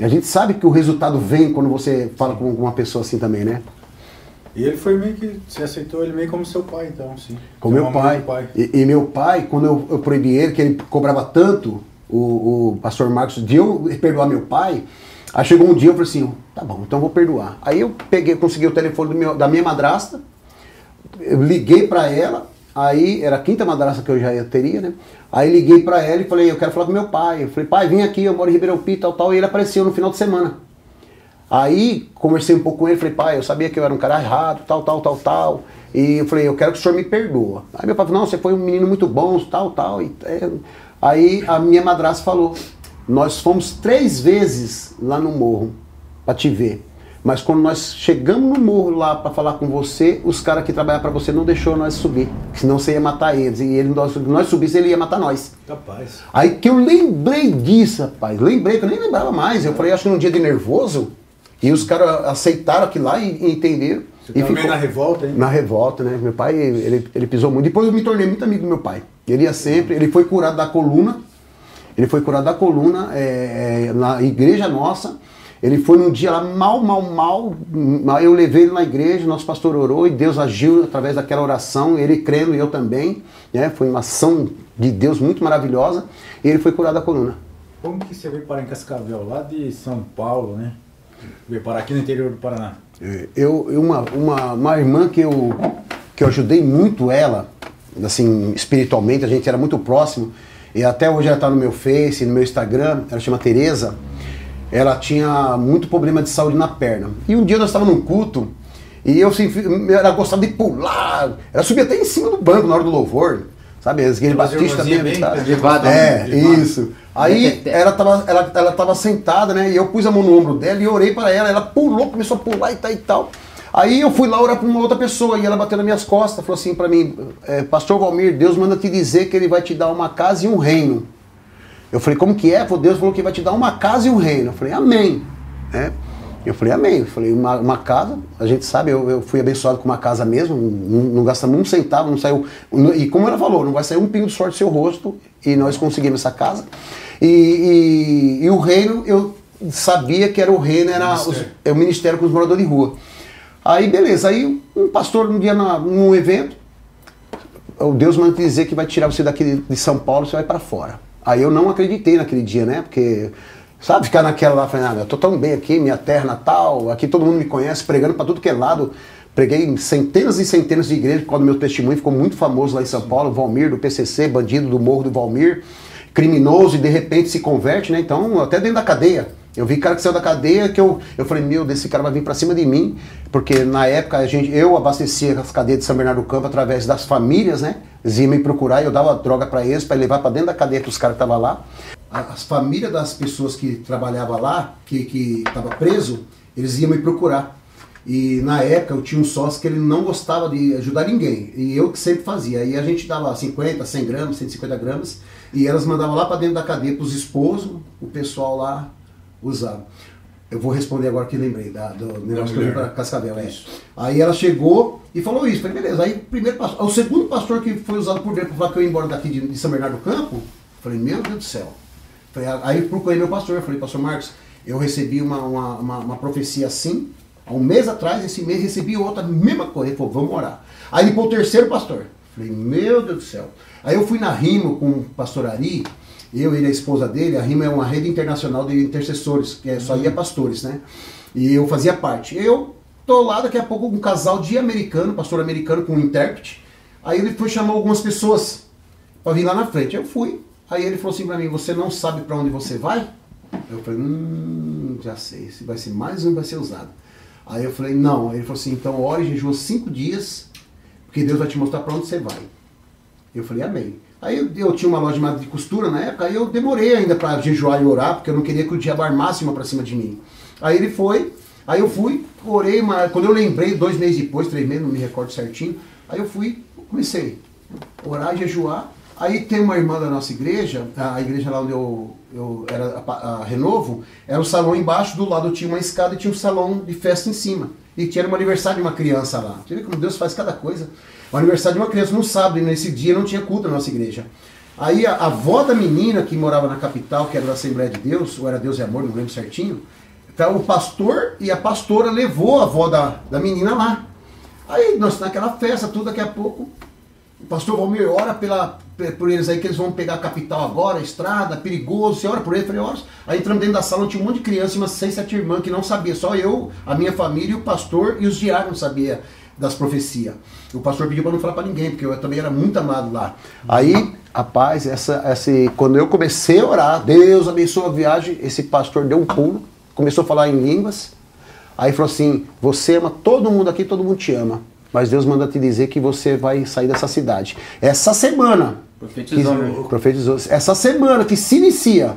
A gente sabe que o resultado vem quando você fala com uma pessoa assim também, né? E ele foi meio que, você aceitou ele meio como seu pai, então, sim. Como meu pai. pai. E, e meu pai, quando eu, eu proibi ele, que ele cobrava tanto, o, o pastor Marcos, de eu perdoar meu pai, aí chegou um dia, eu falei assim, tá bom, então eu vou perdoar. Aí eu peguei, consegui o telefone do meu, da minha madrasta, eu liguei pra ela, aí era a quinta madrasta que eu já teria, né? Aí liguei pra ela e falei, eu quero falar com meu pai. Eu falei, pai, vem aqui, eu moro em Ribeirão Pires, tal, tal, e ele apareceu no final de semana. Aí, conversei um pouco com ele, falei, pai, eu sabia que eu era um cara errado, tal, tal, tal, tal. E eu falei, eu quero que o senhor me perdoa. Aí meu pai falou, não, você foi um menino muito bom, tal, tal. E, é... Aí a minha madrasta falou, nós fomos três vezes lá no morro pra te ver. Mas quando nós chegamos no morro lá pra falar com você, os caras que trabalhavam pra você não deixaram nós subir. Senão você ia matar eles. E ele, nós, nós subisse, ele ia matar nós. Rapaz. Aí que eu lembrei disso, rapaz. Lembrei, que eu nem lembrava mais. Eu falei, acho que num dia de nervoso... E os caras aceitaram aquilo lá e, e entenderam. Você e ficou na revolta, hein? Na revolta, né? Meu pai, ele, ele pisou muito. Depois eu me tornei muito amigo do meu pai. Ele ia sempre, ele foi curado da coluna. Ele foi curado da coluna é, na igreja nossa. Ele foi num dia lá, mal, mal, mal. Eu levei ele na igreja, nosso pastor orou e Deus agiu através daquela oração. Ele crendo e eu também. Né? Foi uma ação de Deus muito maravilhosa. E ele foi curado da coluna. Como que você veio parar em Cascavel? Lá de São Paulo, né? Veio parar aqui no interior do Paraná. Eu, eu uma, uma, uma irmã que eu, que eu ajudei muito ela, assim, espiritualmente, a gente era muito próximo, e até hoje ela está no meu Face, no meu Instagram, ela chama Tereza, ela tinha muito problema de saúde na perna. E um dia nós estávamos num culto, e eu sempre, ela gostava de pular, ela subia até em cima do banco na hora do louvor, sabe? As igrejas batistas mesmo. Tá? Privada, é, privada. Isso. Aí ela estava ela, ela tava sentada, né? E eu pus a mão no ombro dela e orei para ela, ela pulou, começou a pular e tal e tal. Aí eu fui lá orar para uma outra pessoa e ela bateu nas minhas costas, falou assim para mim, Pastor Valmir, Deus manda te dizer que Ele vai te dar uma casa e um reino. Eu falei, como que é? Deus falou que vai te dar uma casa e um reino. Eu falei, amém. É. Eu falei, amém. Eu falei, uma, uma casa, a gente sabe, eu, eu fui abençoado com uma casa mesmo, não, não gastamos um centavo, não saiu... Não, e como ela falou, não vai sair um pingo de suor do seu rosto, e nós conseguimos essa casa. E, e, e o reino, eu sabia que era o reino, era os, é o ministério com os moradores de rua. Aí, beleza, aí um pastor, um dia na, num evento, o Deus manda te dizer que vai tirar você daqui de São Paulo, você vai para fora. Aí eu não acreditei naquele dia, né? Porque, sabe, ficar naquela lá, falei, ah, eu tô tão bem aqui, minha terra natal, aqui todo mundo me conhece, pregando para tudo que é lado. Preguei em centenas e centenas de igrejas, quando meu testemunho ficou muito famoso lá em São Paulo, Valmir, do P C C, bandido do Morro do Valmir, criminoso, e de repente se converte, né? Então, até dentro da cadeia. Eu vi cara que saiu da cadeia, que eu, eu falei, meu, desse cara vai vir pra cima de mim, porque na época a gente, eu abastecia as cadeias de São Bernardo do Campo através das famílias, né? Eles iam me procurar e eu dava droga pra eles, pra levar pra dentro da cadeia que os caras estavam lá. As famílias das pessoas que trabalhavam lá, que estavam preso, eles iam me procurar. E na época eu tinha um sócio que ele não gostava de ajudar ninguém, e eu que sempre fazia. E a gente dava cinquenta, cem gramas, cento e cinquenta gramas, e elas mandavam lá pra dentro da cadeia pros esposos, o pessoal lá... usava. Eu vou responder agora que lembrei da, do negócio que eu vim para Cascavel. É. Aí ela chegou e falou isso. Falei, beleza. Aí primeiro pastor, o segundo pastor que foi usado por Deus para falar que eu ia embora daqui de, de São Bernardo do Campo, falei, meu Deus do céu. Falei, aí procurei meu pastor. Falei, pastor Marcos, eu recebi uma, uma, uma, uma profecia assim, há um mês atrás, esse mês recebi outra, mesma coisa. Ele falou, vamos orar. Aí ele foi o terceiro pastor. Falei, meu Deus do céu. Aí eu fui na Rimo com o pastor Ari, eu e a esposa dele, a Rima é uma rede internacional de intercessores, que é, só ia pastores, né? E eu fazia parte. Eu tô lá, daqui a pouco, um casal de americano, pastor americano com um intérprete, aí ele foi chamar algumas pessoas pra vir lá na frente. Eu fui, aí ele falou assim pra mim, você não sabe pra onde você vai? Eu falei, hum, já sei, se vai ser mais um, vai ser usado. Aí eu falei, não. Aí ele falou assim, então ore e jejua cinco dias, porque Deus vai te mostrar pra onde você vai. Eu falei, amém. Aí eu, eu tinha uma loja de costura na época, aí eu demorei ainda pra jejuar e orar, porque eu não queria que o diabo armasse uma pra cima de mim. Aí ele foi, aí eu fui, orei, mas quando eu lembrei, dois meses depois, três meses, não me recordo certinho, aí eu fui, comecei a orar e jejuar. Aí tem uma irmã da nossa igreja, a igreja lá onde eu, eu era, a, a Renovo, era um salão embaixo, do lado tinha uma escada e tinha um salão de festa em cima. E tinha um aniversário de uma criança lá. Você vê como Deus faz cada coisa. O aniversário de uma criança, no sábado, e nesse dia não tinha culto na nossa igreja. Aí a, a avó da menina que morava na capital, que era da Assembleia de Deus, ou era Deus e Amor, não lembro certinho, então, o pastor e a pastora levou a avó da, da menina lá. Aí nós naquela festa, tudo, daqui a pouco, o pastor Valmir ora pela, por eles aí, que eles vão pegar a capital agora, a estrada, perigoso, você ora por eles, falei, ora. Aí entramos dentro da sala, tinha um monte de criança, umas seis, sete irmãs que não sabia, só eu, a minha família, o pastor e os diáconos sabiam das profecias. O pastor pediu para não falar para ninguém, porque eu também era muito amado lá. Aí, rapaz, essa, essa, quando eu comecei a orar, Deus abençoe a viagem, esse pastor deu um pulo, começou a falar em línguas, aí falou assim, você ama todo mundo aqui, todo mundo te ama. Mas Deus manda te dizer que você vai sair dessa cidade. Essa semana, profetizou, que, profetizou, essa semana que se inicia,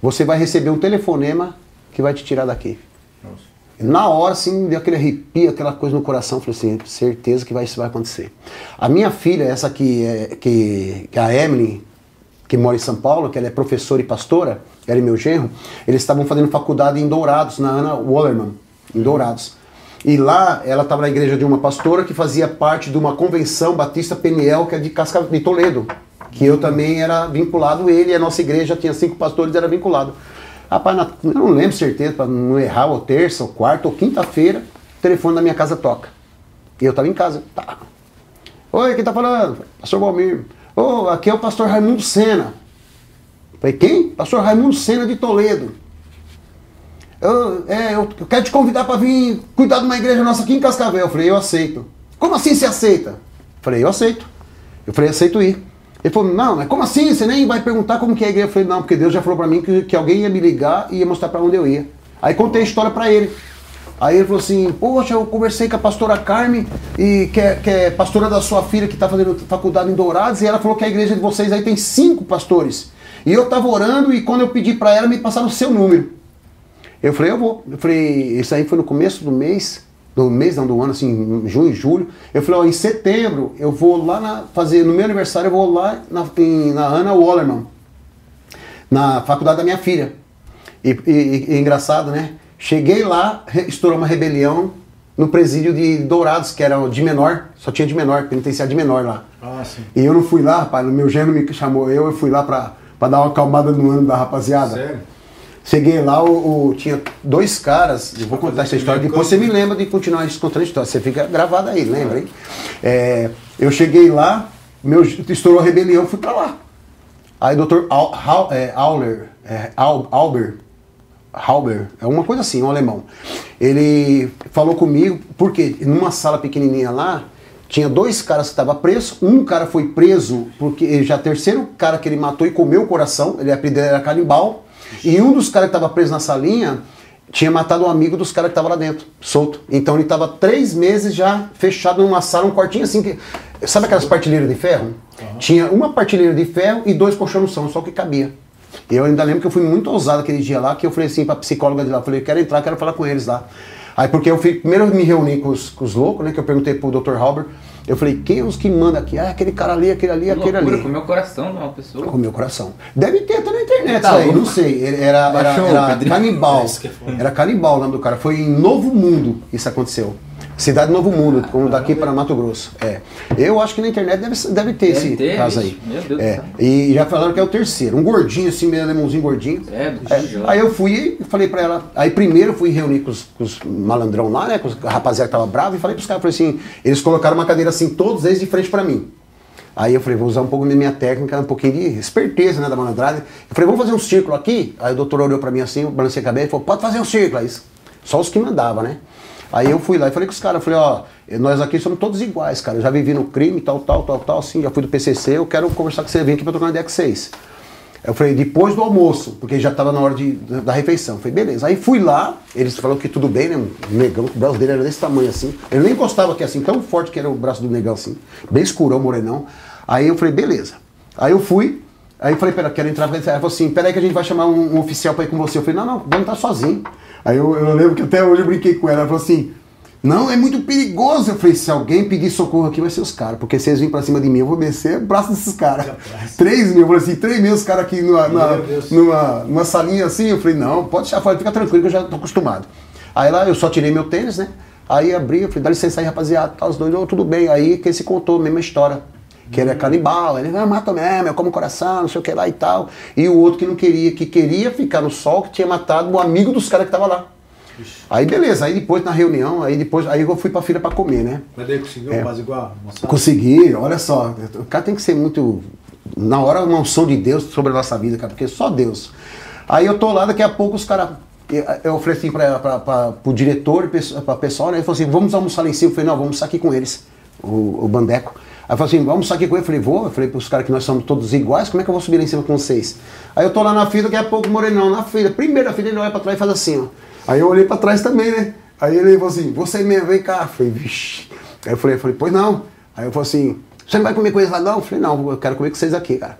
você vai receber um telefonema que vai te tirar daqui. Nossa. Na hora, assim, deu aquele arrepio, aquela coisa no coração. Falei assim, certeza que vai, isso vai acontecer. A minha filha, essa que é que, que a Emily, que mora em São Paulo, que ela é professora e pastora, ela e meu genro, eles estavam fazendo faculdade em Dourados, na Ana Wallerman, em Dourados. E lá, ela estava na igreja de uma pastora que fazia parte de uma convenção Batista Peniel, que é de Cascavel, de Toledo, que eu também era vinculado, ele, a nossa igreja tinha cinco pastores, era vinculado. Rapaz, na, eu não lembro certeza, para não errar, ou terça, ou quarta, ou quinta-feira, o telefone da minha casa toca. E eu estava em casa. Tá. Oi, quem tá falando? Pastor Valmir. Ô, oh, aqui é o pastor Raimundo Senna. Falei, quem? Pastor Raimundo Senna de Toledo. Eu, é, eu quero te convidar para vir cuidar de uma igreja nossa aqui em Cascavel. Eu falei, eu aceito. Como assim você aceita? Eu falei, eu aceito. Eu falei, aceito ir. Ele falou, não, mas como assim? Você nem vai perguntar como que é a igreja? Eu falei, não, porque Deus já falou pra mim que, que alguém ia me ligar e ia mostrar pra onde eu ia. Aí contei a história pra ele. Aí ele falou assim, poxa, eu conversei com a pastora Carmen, e que, é, que é pastora da sua filha que tá fazendo faculdade em Dourados, e ela falou que a igreja de vocês aí tem cinco pastores. E eu tava orando e quando eu pedi pra ela, me passaram o seu número. Eu falei, eu vou. Eu falei, isso aí foi no começo do mês, do mês, não, do ano, assim, junho, julho. Eu falei, ó, em setembro, eu vou lá na, fazer, no meu aniversário, eu vou lá na, em, na Ana Wallerman, na faculdade da minha filha. E, e, e engraçado, né? Cheguei lá, estourou uma rebelião no presídio de Dourados, que era de menor, só tinha de menor, penitenciário de menor lá. Ah, sim. E eu não fui lá, rapaz, o meu gênio me chamou, eu, eu fui lá pra, pra dar uma acalmada no ano da rapaziada. Sério? Cheguei lá, o, o, tinha dois caras, eu vou contar essa história, depois você me lembra de continuar contando a história, você fica gravado aí, lembra, hein? É, eu cheguei lá, meu, estourou a rebelião, fui pra lá. Aí o doutor Auler, é, Auber, Halber, é uma coisa assim, um alemão. Ele falou comigo, porque numa sala pequenininha lá, tinha dois caras que estavam presos, um cara foi preso, porque já terceiro cara que ele matou e comeu o coração, ele era canibal, e um dos caras que estava preso na salinha, tinha matado um amigo dos caras que estava lá dentro, solto. Então ele estava três meses já fechado numa sala, um quartinho assim, que, sabe aquelas partilheiras de ferro? Uhum. Tinha uma partilheira de ferro e dois colchões no chão, só que cabia. Eu ainda lembro que eu fui muito ousado aquele dia lá, que eu falei assim pra psicóloga de lá, eu falei, eu quero entrar, quero falar com eles lá. Aí porque eu fui, primeiro eu me reuni com os, com os loucos, né, que eu perguntei pro doutor Halber, eu falei, quem é os que manda aqui? Ah, aquele cara ali, aquele ali, que aquele loucura, ali. Comeu o coração de uma pessoa? Comeu o coração. Deve ter até na internet tá, isso aí, não sei, era, era, era, era canibal, era canibal o nome do cara, foi em Novo Mundo isso aconteceu. Cidade Novo Mundo, ah, como daqui para Mato Grosso. É. Eu acho que na internet deve, deve ter deve esse ter, caso aí. Meu Deus é. do céu. E já falaram que é o terceiro. Um gordinho assim, meio alemãozinho gordinho. É, do é. Aí eu fui e falei para ela. Aí primeiro eu fui reunir com os, com os malandrão lá, né? Com os rapaziada que tava bravo. E falei para os caras, falei assim, eles colocaram uma cadeira assim, todos eles de frente para mim. Aí eu falei, vou usar um pouco da minha técnica, um pouquinho de esperteza, né, da malandrada. Eu falei, vamos fazer um círculo aqui? Aí o doutor olhou para mim assim, eu balancei a cabeça e falou, pode fazer um círculo. Aí, só os que mandavam, né? Aí eu fui lá e falei com os caras, falei, ó, nós aqui somos todos iguais, cara, eu já vivi no crime, tal, tal, tal, tal, assim, já fui do P C C, eu quero conversar com você, vem aqui pra trocar uma ideia com vocês. Eu falei, depois do almoço, porque já tava na hora de, da, da refeição. Eu falei, beleza. Aí fui lá, eles falaram que tudo bem, né, um negão, o braço dele era desse tamanho assim, ele nem encostava aqui assim, tão forte que era o braço do negão assim, bem escurão, morenão. Aí eu falei, beleza. Aí eu fui, aí eu falei, pera, quero entrar, ela falou assim, peraí que a gente vai chamar um, um oficial pra ir com você. Eu falei, não, não, vamos estar sozinho. Aí eu, eu lembro que até hoje eu brinquei com ela, ela falou assim, não, é muito perigoso. Eu falei, se alguém pedir socorro aqui vai ser os caras, porque se eles virem pra cima de mim eu vou descer o braço desses caras. Três mil, eu falei assim, três mil os caras aqui numa, na, numa, numa salinha assim. Eu falei, não, pode deixar, fica tranquilo que eu já tô acostumado. Aí lá eu só tirei meu tênis, né, aí abri, eu falei, dá licença aí rapaziada, tá, os dois, oh, tudo bem. Aí que se contou a mesma história, que ele é canibal, ele ah, mata mesmo, eu como coração, não sei o que lá e tal. E o outro que não queria, que queria ficar no sol, que tinha matado um amigo dos caras que tava lá. Ixi. Aí beleza, aí depois na reunião, aí depois, aí eu fui pra fila pra comer, né? Mas daí conseguiu é. quase igual? Consegui, olha só, o cara tem que ser muito, na hora uma unção de Deus sobre a nossa vida, cara, porque só Deus. Aí eu tô lá, daqui a pouco os caras, eu ofereci pra, pra, pra, pro diretor, pra pessoal, né? Ele falou assim, vamos almoçar lá em cima. Eu falei, não, vamos almoçar aqui com eles, o, o Bandeco. Aí eu falei assim, vamos aqui com ele. Eu falei, vou. Eu falei pros caras que nós somos todos iguais, como é que eu vou subir lá em cima com vocês? Aí eu tô lá na fila, daqui a pouco, morenão, na fila. Primeira fila, ele olha pra trás e faz assim, ó. Aí eu olhei pra trás também, né? Aí ele falou assim, você mesmo, vem cá. Eu falei, vixi. Aí eu falei, eu falei, pois não. Aí eu falei assim, você não vai comer com eles lá não? Eu falei, não, eu quero comer com vocês aqui, cara.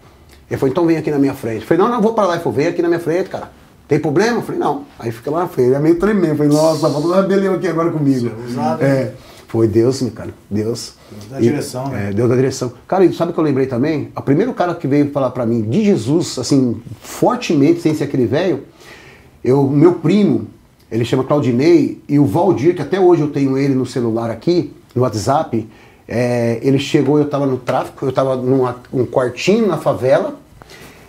Ele falou, então vem aqui na minha frente. Eu falei, não, não, vou pra lá. Ele falou, vem aqui na minha frente, cara. Tem problema? Eu falei, não. Aí fica lá na frente. Ele é meio tremendo. Eu falei, nossa, faltou uma rebelião aqui agora comigo. É. Foi Deus, meu cara, Deus. Deus da direção, e, né? É, Deus da direção. Cara, e sabe o que eu lembrei também? O primeiro cara que veio falar pra mim de Jesus, assim, fortemente, sem ser aquele velho, eu, meu primo, ele chama Claudinei, e o Valdir, que até hoje eu tenho ele no celular aqui, no WhatsApp, é, ele chegou, eu tava no tráfico, eu tava num um quartinho na favela,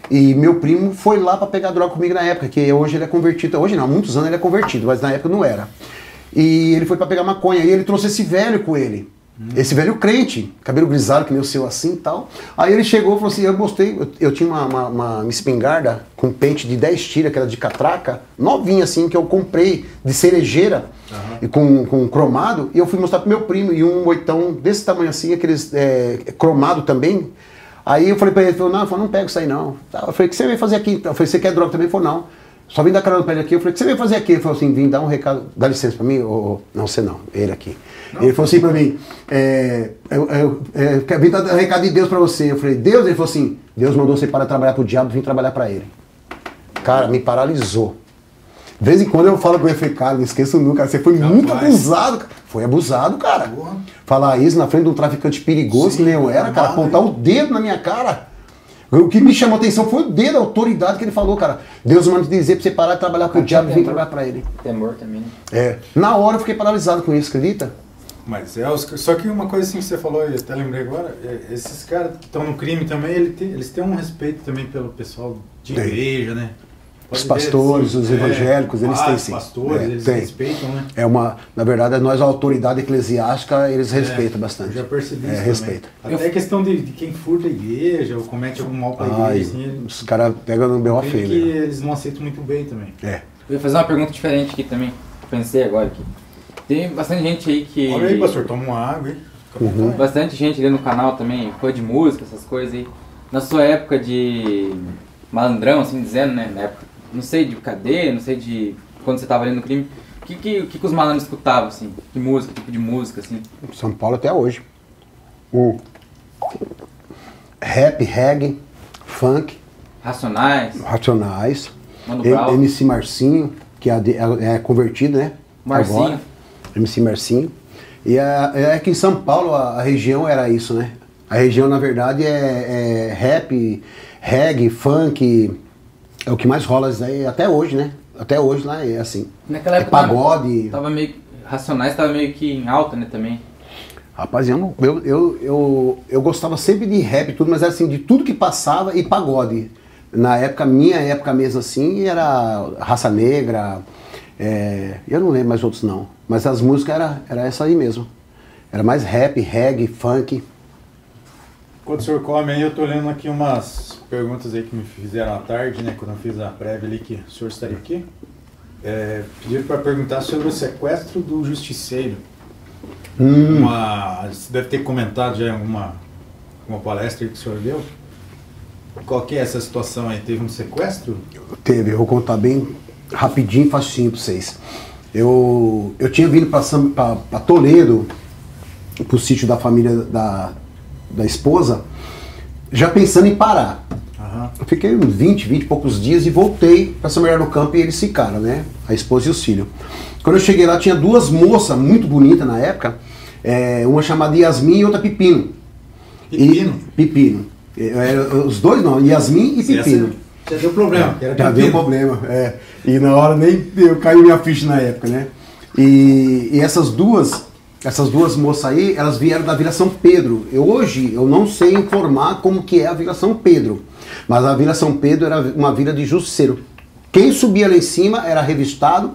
e meu primo foi lá pra pegar droga comigo na época, que hoje ele é convertido, hoje não, há muitos anos ele é convertido, mas na época não era. E ele foi pra pegar maconha, e ele trouxe esse velho com ele, hum. esse velho crente, cabelo grisalho, que nem o seu assim e tal. Aí ele chegou e falou assim, eu gostei, eu, eu tinha uma, uma, uma espingarda com pente de dez tiras, que era de catraca, novinha assim, que eu comprei de cerejeira, uhum. e com, com cromado, e eu fui mostrar pro meu primo, e um moitão desse tamanho assim, aqueles é, cromado também. Aí eu falei pra ele, ele falou, não, eu falei, não pego isso aí não. Eu falei, o que você veio fazer aqui então? Eu falei, você quer droga também? Ele falou, não. Só vim dar carona pra ele aqui. Eu falei, o que você veio fazer aqui? Ele falou assim, vim dar um recado, dá licença pra mim? Ou, não, você não, ele aqui. Não. Ele falou assim pra mim, é, eu, eu, eu, eu vim dar um recado de Deus pra você. Eu falei, Deus? Ele falou assim, Deus mandou você parar de trabalhar pro diabo, vim trabalhar pra ele. Cara, me paralisou. De vez em quando eu falo com ele, eu falei, cara, não esqueço nunca, você foi Rapaz. muito abusado, cara. Foi abusado, cara. Boa. Falar isso na frente de um traficante perigoso, que nem eu era, cara, apontar o dedo na minha cara. O que me chamou a atenção foi o dedo, a autoridade que ele falou, cara. Deus manda te dizer pra você parar de trabalhar com o diabo e vir trabalhar pra ele. Temor também, né? É. Na hora eu fiquei paralisado com isso, acredita? Mas é, só que uma coisa assim que você falou, eu até lembrei agora, é, esses caras que estão no crime também, ele tem, eles têm um respeito também pelo pessoal de tem. igreja, né? Os pastores, os evangélicos, é, eles têm sim. Os pastores, é, eles tem. respeitam, né? É uma, na verdade, nós, a autoridade eclesiástica, eles é, respeitam bastante. Eu já percebi é, isso respeita. Até a questão de, de quem furta a igreja ou comete algum mal para a igreja. Assim, ele, os caras pegam no B O feio. Né? Eles não aceitam muito bem também. É. Eu ia fazer uma pergunta diferente aqui também, pensei agora aqui. Tem bastante gente aí que... Olha aí, pastor, toma uma água, hein? Uhum. Bastante gente ali no canal também, fã de música, essas coisas aí. Na sua época de malandrão, assim dizendo, né? Na época... Não sei de cadeia, não sei de quando você estava ali no crime. O que, que, que, que os malandros escutavam, assim? Que música, que tipo de música, assim? São Paulo até hoje. O rap, reggae, funk. Racionais. Racionais. Mano Brown. M C Marcinho, que é, é convertido, né? Marcinho. Agora. M C Marcinho. E é, é que em São Paulo a, a região era isso, né? A região, na verdade, é, é rap, reggae, funk... É o que mais rola aí até hoje, né? Até hoje lá é assim. Naquela época é pagode. Tava meio, Racionais tava meio que em alta, né, também. Rapaz, eu, eu, eu, eu gostava sempre de rap e tudo, mas era assim, de tudo que passava e pagode. Na época, minha época mesmo assim, era Raça Negra, é, eu não lembro mais outros não. Mas as músicas era, era essa aí mesmo. Era mais rap, reggae, funk. Quando o senhor come aí, eu tô lendo aqui umas perguntas aí que me fizeram à tarde, né? Quando eu fiz a prévia ali que o senhor estaria aqui. É, pediram para perguntar sobre o sequestro do justiceiro. Hum. Uma, você deve ter comentado já em alguma uma palestra que o senhor deu. Qual que é essa situação aí? Teve um sequestro? Teve, eu vou contar bem rapidinho e facinho para vocês. Eu, eu tinha vindo para Toledo, pro sítio da família da... da esposa, já pensando em parar. Uhum. Eu fiquei uns vinte, vinte e poucos dias e voltei para São Bernardo do Campo e eles ficaram, né? A esposa e os filhos. Quando eu cheguei lá, tinha duas moças muito bonitas na época, é, uma chamada Yasmin e outra Pepino. Pepino? E, Pepino. É, é, os dois não, Yasmin e Pepino. Já deu problema. É, já deu problema, é. E na hora nem eu caiu minha ficha na época, né? E, e essas duas... Essas duas moças aí, elas vieram da Vila São Pedro. Eu, hoje, eu não sei informar como que é a Vila São Pedro. Mas a Vila São Pedro era uma vila de justiceiro. Quem subia lá em cima era revistado.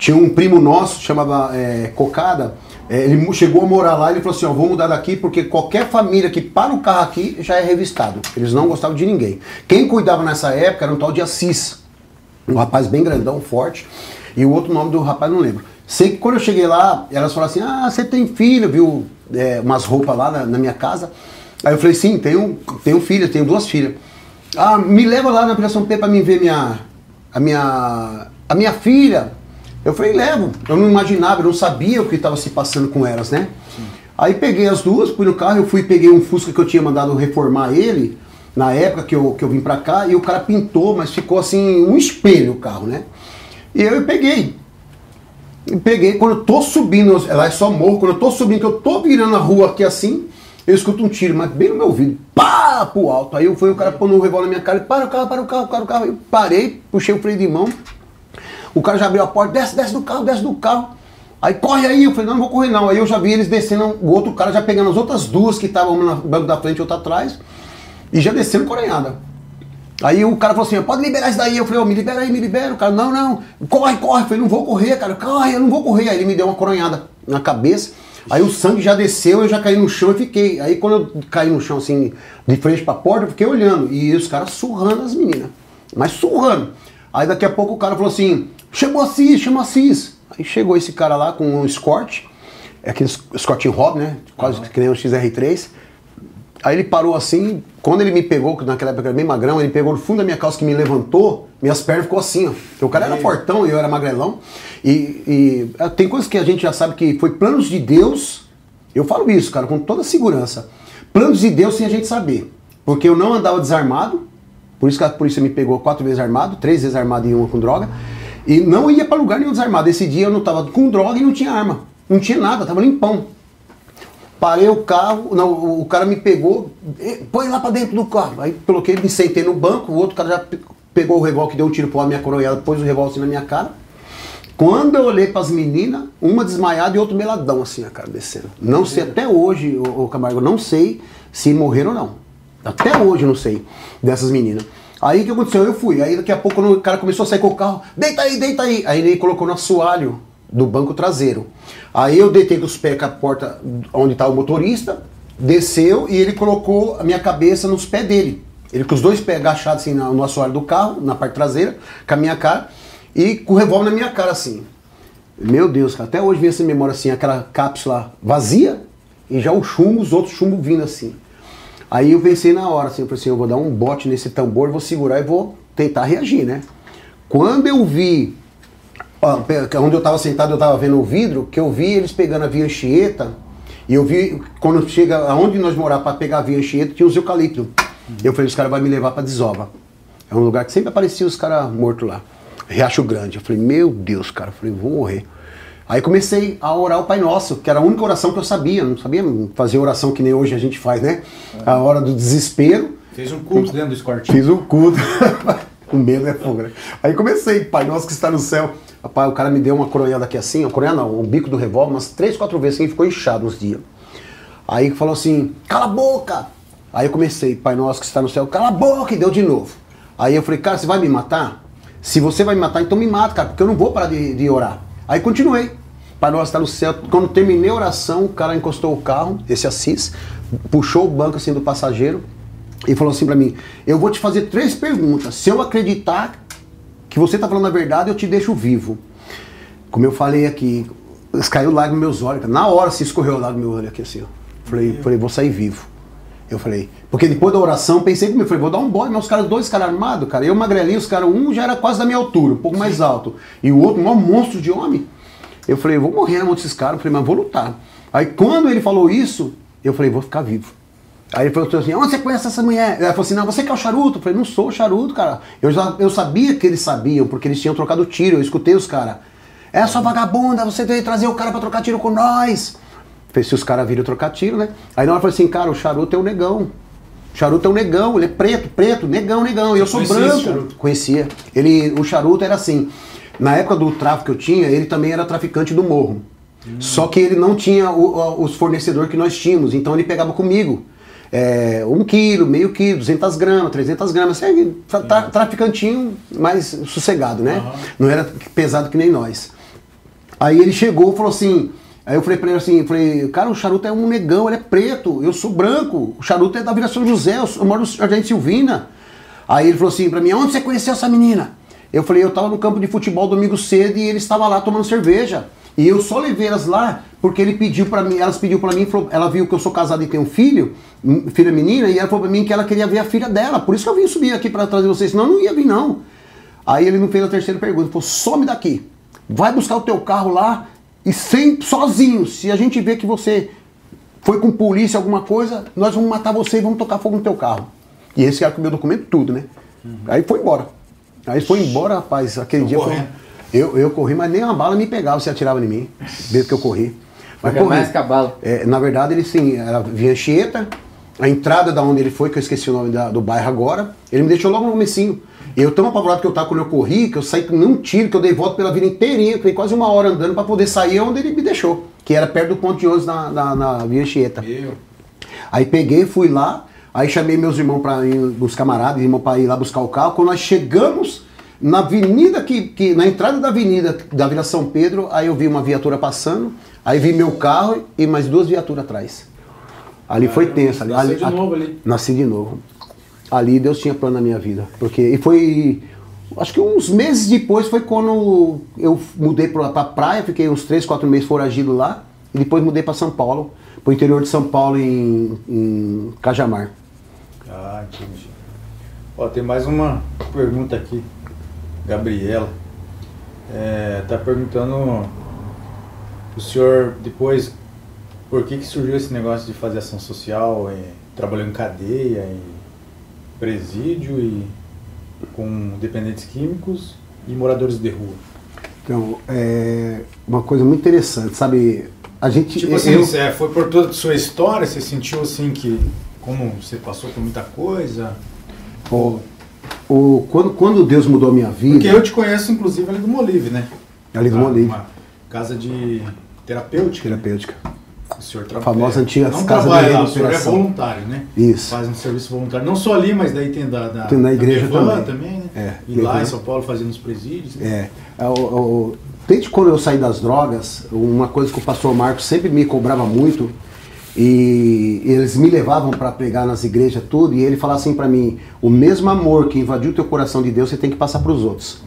Tinha um primo nosso, chamava é, Cocada. É, ele chegou a morar lá e ele falou assim, ó, vou mudar daqui porque qualquer família que para o carro aqui já é revistado. Eles não gostavam de ninguém. Quem cuidava nessa época era um tal de Assis. Um rapaz bem grandão, forte. E o outro nome do rapaz não lembro. Sei que quando eu cheguei lá, elas falaram assim, ah, você tem filho, viu, é, umas roupas lá na, na minha casa. Aí eu falei, sim, tenho, tenho filho, tenho duas filhas. Ah, me leva lá na Vila São Pedro pra mim ver minha, a, minha, a minha filha. Eu falei, levo. Eu não imaginava, eu não sabia o que estava se passando com elas, né? Sim. Aí peguei as duas, fui no carro, eu fui peguei um Fusca que eu tinha mandado reformar ele, na época que eu, que eu vim pra cá, e o cara pintou, mas ficou assim, um espelho o carro, né? E eu peguei. Peguei, quando eu tô subindo, lá é só morro, quando eu tô subindo, que eu tô virando a rua aqui assim, eu escuto um tiro, mas bem no meu ouvido, pá, pro alto. Aí foi o cara pondo um revólver na minha cara, para o carro, para o carro, para o carro. Eu parei, puxei o freio de mão, o cara já abriu a porta, desce, desce do carro, desce do carro. Aí corre aí, eu falei, não, não vou correr não. Aí eu já vi eles descendo, o outro cara já pegando as outras duas que estavam, uma no banco da frente e outra atrás, e já descendo coronhada. Aí o cara falou assim, pode liberar isso daí. Eu falei, oh, me libera aí, me libera. O cara, não, não, corre, corre. Eu falei, não vou correr, cara, corre, eu não vou correr. Aí ele me deu uma coronhada na cabeça. Aí o sangue já desceu, eu já caí no chão e fiquei. Aí quando eu caí no chão, assim, de frente pra porta, eu fiquei olhando. E os caras surrando as meninas, mas surrando. Aí daqui a pouco o cara falou assim, chegou Assis, chama Assis. Aí chegou esse cara lá com um Escort, é aquele Escort Rob, né, quase que nem um X R três. Aí ele parou assim, quando ele me pegou, que naquela época eu era bem magrão, ele pegou no fundo da minha calça que me levantou, minhas pernas ficou assim, ó. Porque o cara era fortão e eu era magrelão. E, e tem coisas que a gente já sabe que foi planos de Deus, eu falo isso, cara, com toda segurança. Planos de Deus sem a gente saber. Porque eu não andava desarmado, por isso que a polícia me pegou quatro vezes armado, três vezes armado e uma com droga. E não ia pra lugar nenhum desarmado. Esse dia eu não tava com droga e não tinha arma. Não tinha nada, tava limpão. Parei o carro, não, o cara me pegou, põe lá pra dentro do carro. Aí coloquei, me sentei no banco, o outro cara já pegou o revólver que deu um tiro pro lado da minha coronhada, pôs o revólver assim na minha cara. Quando eu olhei pras meninas, uma desmaiada e outro meladão assim, a cara descendo. Não sei até hoje, ô, ô Camargo, não sei se morreram ou não. Até hoje eu não sei dessas meninas. Aí o que aconteceu? Eu fui. Aí daqui a pouco o cara começou a sair com o carro. Deita aí, deita aí. Aí ele colocou no assoalho do banco traseiro. Aí eu deitei com os pés com a porta onde estava o motorista, desceu e ele colocou a minha cabeça nos pés dele. Ele com os dois pés agachados assim no assoalho do carro, na parte traseira, com a minha cara e com o revólver na minha cara assim. Meu Deus, cara, até hoje vem essa memória assim, aquela cápsula vazia e já o chumbo, os outros chumbos vindo assim. Aí eu pensei na hora, assim, eu falei assim, eu vou dar um bote nesse tambor, vou segurar e vou tentar reagir, né? Quando eu vi, ó, onde eu tava sentado, eu tava vendo o vidro, que eu vi eles pegando a Via Anchieta, e eu vi, quando chega aonde nós morávamos para pegar a Via Anchieta, tinha os eucaliptos. Eu falei, os caras vão me levar pra desova. É um lugar que sempre aparecia os caras mortos lá. Riacho Grande. Eu falei, meu Deus, cara, eu falei, vou morrer. Aí comecei a orar o Pai Nosso, que era a única oração que eu sabia. Não sabia fazer oração que nem hoje a gente faz, né? É. A hora do desespero. Fez um culto dentro desse quartinho. Fiz um culto. O medo é fogo, né? Aí comecei, Pai Nosso que está no céu. Rapaz, o cara me deu uma coronhada aqui assim, uma coronhada não, um bico do revólver, umas três, quatro vezes, assim, ficou inchado uns dias. Aí falou assim, cala a boca! Aí eu comecei, Pai Nosso que está no céu, cala a boca! E deu de novo. Aí eu falei, cara, você vai me matar? Se você vai me matar, então me mata, cara, porque eu não vou parar de, de orar. Aí continuei, Pai Nosso está no céu. Quando terminei a oração, o cara encostou o carro, esse Assis, puxou o banco assim do passageiro e falou assim pra mim, eu vou te fazer três perguntas, se eu acreditar que você tá falando a verdade, eu te deixo vivo. Como eu falei aqui, caiu o lágrima nos meus olhos, na hora se escorreu o lágrima no meu olho aqui assim, ó. Falei, falei, vou sair vivo. Eu falei, porque depois da oração, pensei comigo, falei, vou dar um bote, mas os caras, dois caras armados, cara, eu magrelinho, os caras, um já era quase da minha altura, um pouco mais alto, e o outro, um monstro de homem. Eu falei, vou morrer na mão desses caras, eu falei, mas vou lutar. Aí quando ele falou isso, eu falei, vou ficar vivo. Aí ele falou assim, onde você conhece essa mulher? Ela falou assim, não, você que é o Charuto? Eu falei, não sou o Charuto, cara. Eu, já, eu sabia que eles sabiam, porque eles tinham trocado tiro, eu escutei os caras. É só vagabunda, você tem que trazer o cara pra trocar tiro com nós. Se os caras viram trocar tiro, né? Aí na hora eu falei assim, cara, o Charuto é um negão. O Charuto é um negão, ele é preto, preto, negão, negão. E eu sou branco. Conhecia. Ele, o Charuto era assim. Na época do tráfico que eu tinha, ele também era traficante do morro. Hum. Só que ele não tinha o, os fornecedores que nós tínhamos, então ele pegava comigo. É, um quilo, meio quilo, duzentas gramas, trezentas gramas, tra tra traficantinho mais sossegado, né? Uhum. Não era pesado que nem nós. Aí ele chegou e falou assim... Aí eu falei pra ele assim, falei, cara, o Charuto é um negão, ele é preto, eu sou branco, o Charuto é da Vila São José, eu moro no Jardim Silvina. Aí ele falou assim pra mim, onde você conheceu essa menina? Eu falei, eu tava no campo de futebol domingo cedo e ele estava lá tomando cerveja. E eu só levei elas lá porque ele pediu pra mim, elas pediu pra mim, falou, ela viu que eu sou casado e tenho um filho, filha menina, e ela falou pra mim que ela queria ver a filha dela, por isso que eu vim subir aqui pra trazer vocês, senão eu não ia vir não. Aí ele me fez a terceira pergunta, falou, some daqui, vai buscar o teu carro lá, e sem, sozinho, se a gente ver que você foi com polícia, alguma coisa, nós vamos matar você e vamos tocar fogo no teu carro. E esse cara com o meu documento, tudo, né? Uhum. Aí foi embora. Aí foi embora, rapaz. Aquele dia foi, eu, eu corri, mas nem uma bala me pegava, se atirava em mim, desde que eu corri. Mas corri. Mais que a bala. É, na verdade, ele sim, era Via Anchieta, a entrada da onde ele foi, que eu esqueci o nome da, do bairro agora, ele me deixou logo no comecinho. Eu tão apavorado que eu tava quando eu corri, que eu saí com um tiro, que eu dei volta pela vila inteirinha, fiquei quase uma hora andando pra poder sair onde ele me deixou, que era perto do ponto de ônibus na, na, na Via Anchieta. Meu. Aí peguei, fui lá, aí chamei meus irmãos pra ir, os camaradas, irmão pra ir lá buscar o carro. Quando nós chegamos na avenida, que, que, na entrada da avenida da Vila São Pedro, aí eu vi uma viatura passando, aí vi meu carro e mais duas viaturas atrás. Ali ah, foi tenso. Nasci ali, de ali, novo ali. Nasci de novo. Ali Deus tinha plano na minha vida, porque e foi, acho que uns meses depois foi quando eu mudei para pra praia, fiquei uns três, quatro meses foragido lá, E depois mudei para São Paulo, para o interior de São Paulo, em, em Cajamar. Ah, entendi. Ó, tem mais uma pergunta aqui. Gabriela está é, perguntando o senhor depois por que que surgiu esse negócio de fazer ação social, e, trabalhou em cadeia, e presídio e com dependentes químicos e moradores de rua. Então, é uma coisa muito interessante, sabe? A gente, tipo assim, eu... é, foi por toda a sua história, você sentiu assim que, como você passou por muita coisa? Bom, o, quando, quando Deus mudou a minha vida... Porque eu te conheço, inclusive, ali do Molive, né? Ali do Molive. Uma casa de terapêutica. Terapêutica. Né? O senhor trabalha... famosa antiga não casa trabalha, de lá, o senhor é voluntário, né? Isso. Faz um serviço voluntário. Não só ali, mas daí tem da... da tem na igreja Mevan, também. também, né? É, e lá em São Paulo fazendo os presídios. Né? É. O, o, desde quando eu saí das drogas, uma coisa que o pastor Marcos sempre me cobrava muito, e eles me levavam para pregar nas igrejas, tudo, e ele falava assim para mim: o mesmo amor que invadiu o teu coração de Deus, você tem que passar para os outros.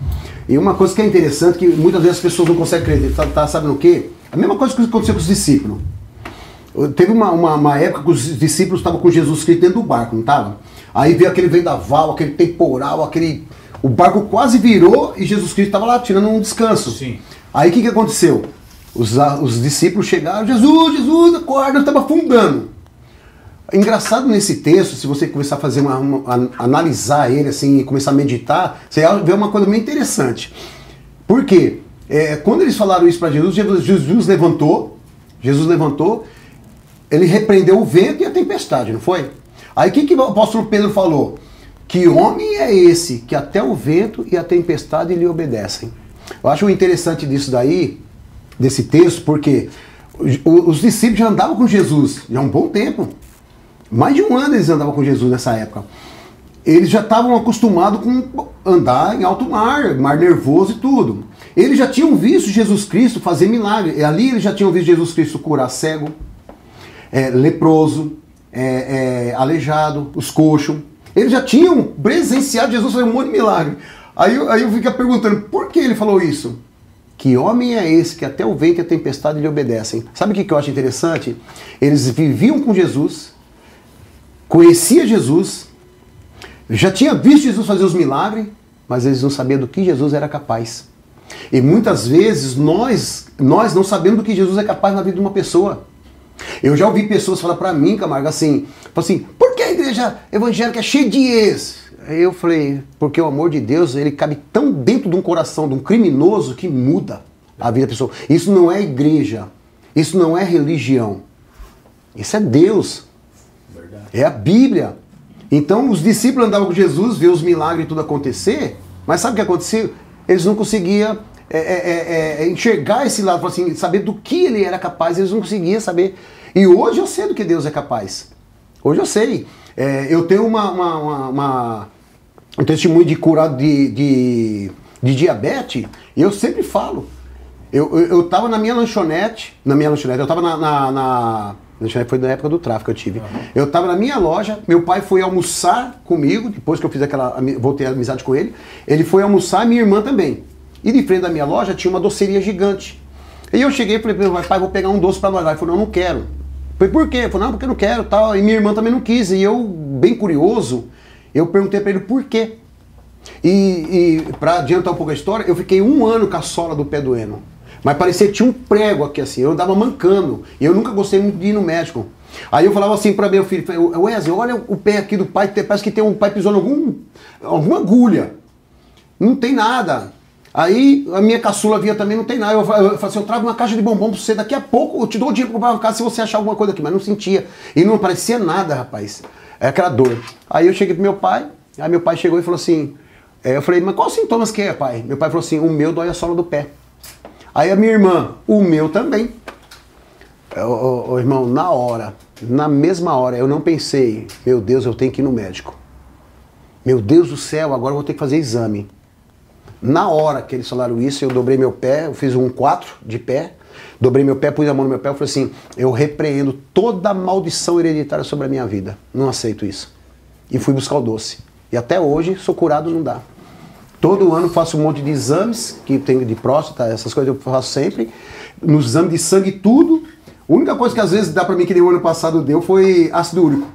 E uma coisa que é interessante, que muitas vezes as pessoas não conseguem crer, tá, tá, sabe no quê? A mesma coisa que aconteceu com os discípulos. Teve uma, uma, uma época que os discípulos estavam com Jesus Cristo dentro do barco, não estava? Aí veio aquele vendaval, aquele temporal, aquele... o barco quase virou e Jesus Cristo estava lá tirando um descanso. Sim. Aí o que, que aconteceu? Os, os discípulos chegaram: Jesus, Jesus, acorda, eu estava afundando. Engraçado nesse texto, se você começar a fazer uma, uma, analisar ele assim e começar a meditar, você vai ver uma coisa meio interessante. Por quê? É, quando eles falaram isso para Jesus, Jesus, Jesus levantou, Jesus levantou, ele repreendeu o vento e a tempestade, não foi? Aí o que, que o apóstolo Pedro falou? Que homem é esse que até o vento e a tempestade lhe obedecem? Eu acho interessante disso daí, desse texto, porque os discípulos já andavam com Jesus já há um bom tempo. Mais de um ano eles andavam com Jesus nessa época. Eles já estavam acostumados com andar em alto mar, mar nervoso e tudo. Eles já tinham visto Jesus Cristo fazer milagre. Ali eles já tinham visto Jesus Cristo curar cego, é, leproso, é, é, aleijado, os coxos. Eles já tinham presenciado Jesus fazer um monte de milagre. Aí, aí eu fico perguntando, por que ele falou isso? Que homem é esse que até o vento e a tempestade lhe obedecem? Sabe o que, que eu acho interessante? Eles viviam com Jesus, conhecia Jesus, já tinha visto Jesus fazer os milagres, mas eles não sabiam do que Jesus era capaz. E muitas vezes nós, nós não sabemos do que Jesus é capaz na vida de uma pessoa. Eu já ouvi pessoas falar para mim, Camargo, assim, assim, por que a igreja evangélica é cheia de ex? Eu falei, porque o amor de Deus, ele cabe tão dentro de um coração de um criminoso que muda a vida da pessoa. Isso não é igreja, isso não é religião, isso é Deus, verdade. É a Bíblia. Então os discípulos andavam com Jesus, viam os milagres e tudo acontecer, mas sabe o que aconteceu? Eles não conseguiam é, é, é, enxergar esse lado, assim, saber do que ele era capaz, eles não conseguiam saber. E hoje eu sei do que Deus é capaz, hoje eu sei. É, eu tenho uma, uma, uma, uma, um testemunho de curado de, de, de diabetes, e eu sempre falo. Eu, eu, eu tava na minha lanchonete, na minha lanchonete, eu tava na, na, na lanchonete, foi na época do tráfico eu tive. Uhum. Eu tava na minha loja, meu pai foi almoçar comigo, depois que eu fiz aquela, voltei a amizade com ele, ele foi almoçar, minha irmã também. E de frente da minha loja tinha uma doceria gigante. E eu cheguei e falei, meu pai, vou pegar um doce pra nós. Ele falou, não, não quero. Foi por quê? Eu falei, não, porque eu não quero, tal. E minha irmã também não quis. E eu, bem curioso, eu perguntei para ele por quê. E, e para adiantar um pouco a história, eu fiquei um ano com a sola do pé doendo. Mas parecia que tinha um prego aqui, assim. Eu andava mancando. E eu nunca gostei muito de ir no médico. Aí eu falava assim para meu filho, Wesley, olha o pé aqui do pai, parece que tem um pai pisando algum, alguma agulha. Não tem nada. Aí a minha caçula via também, não tem nada. Eu falei assim, eu trago uma caixa de bombom pra você, daqui a pouco eu te dou o dinheiro pra comprar uma casa se você achar alguma coisa aqui. Mas não sentia. E não parecia nada, rapaz. É aquela dor. Aí eu cheguei pro meu pai, aí meu pai chegou e falou assim, é, eu falei, mas quais sintomas que é, pai? Meu pai falou assim, o meu dói a sola do pé. Aí a minha irmã, o meu também. Ô irmão, na hora, na mesma hora, eu não pensei, meu Deus, eu tenho que ir no médico. Meu Deus do céu, agora eu vou ter que fazer exame. Na hora que eles falaram isso, eu dobrei meu pé, eu fiz um quatro de pé, dobrei meu pé, pus a mão no meu pé e falei assim, eu repreendo toda maldição hereditária sobre a minha vida. Não aceito isso. E fui buscar o doce. E até hoje, sou curado, não dá. Todo ano faço um monte de exames, que tem de próstata, essas coisas eu faço sempre. Nos exames de sangue tudo, A única coisa que às vezes dá para mim que nem o ano passado deu foi ácido úrico,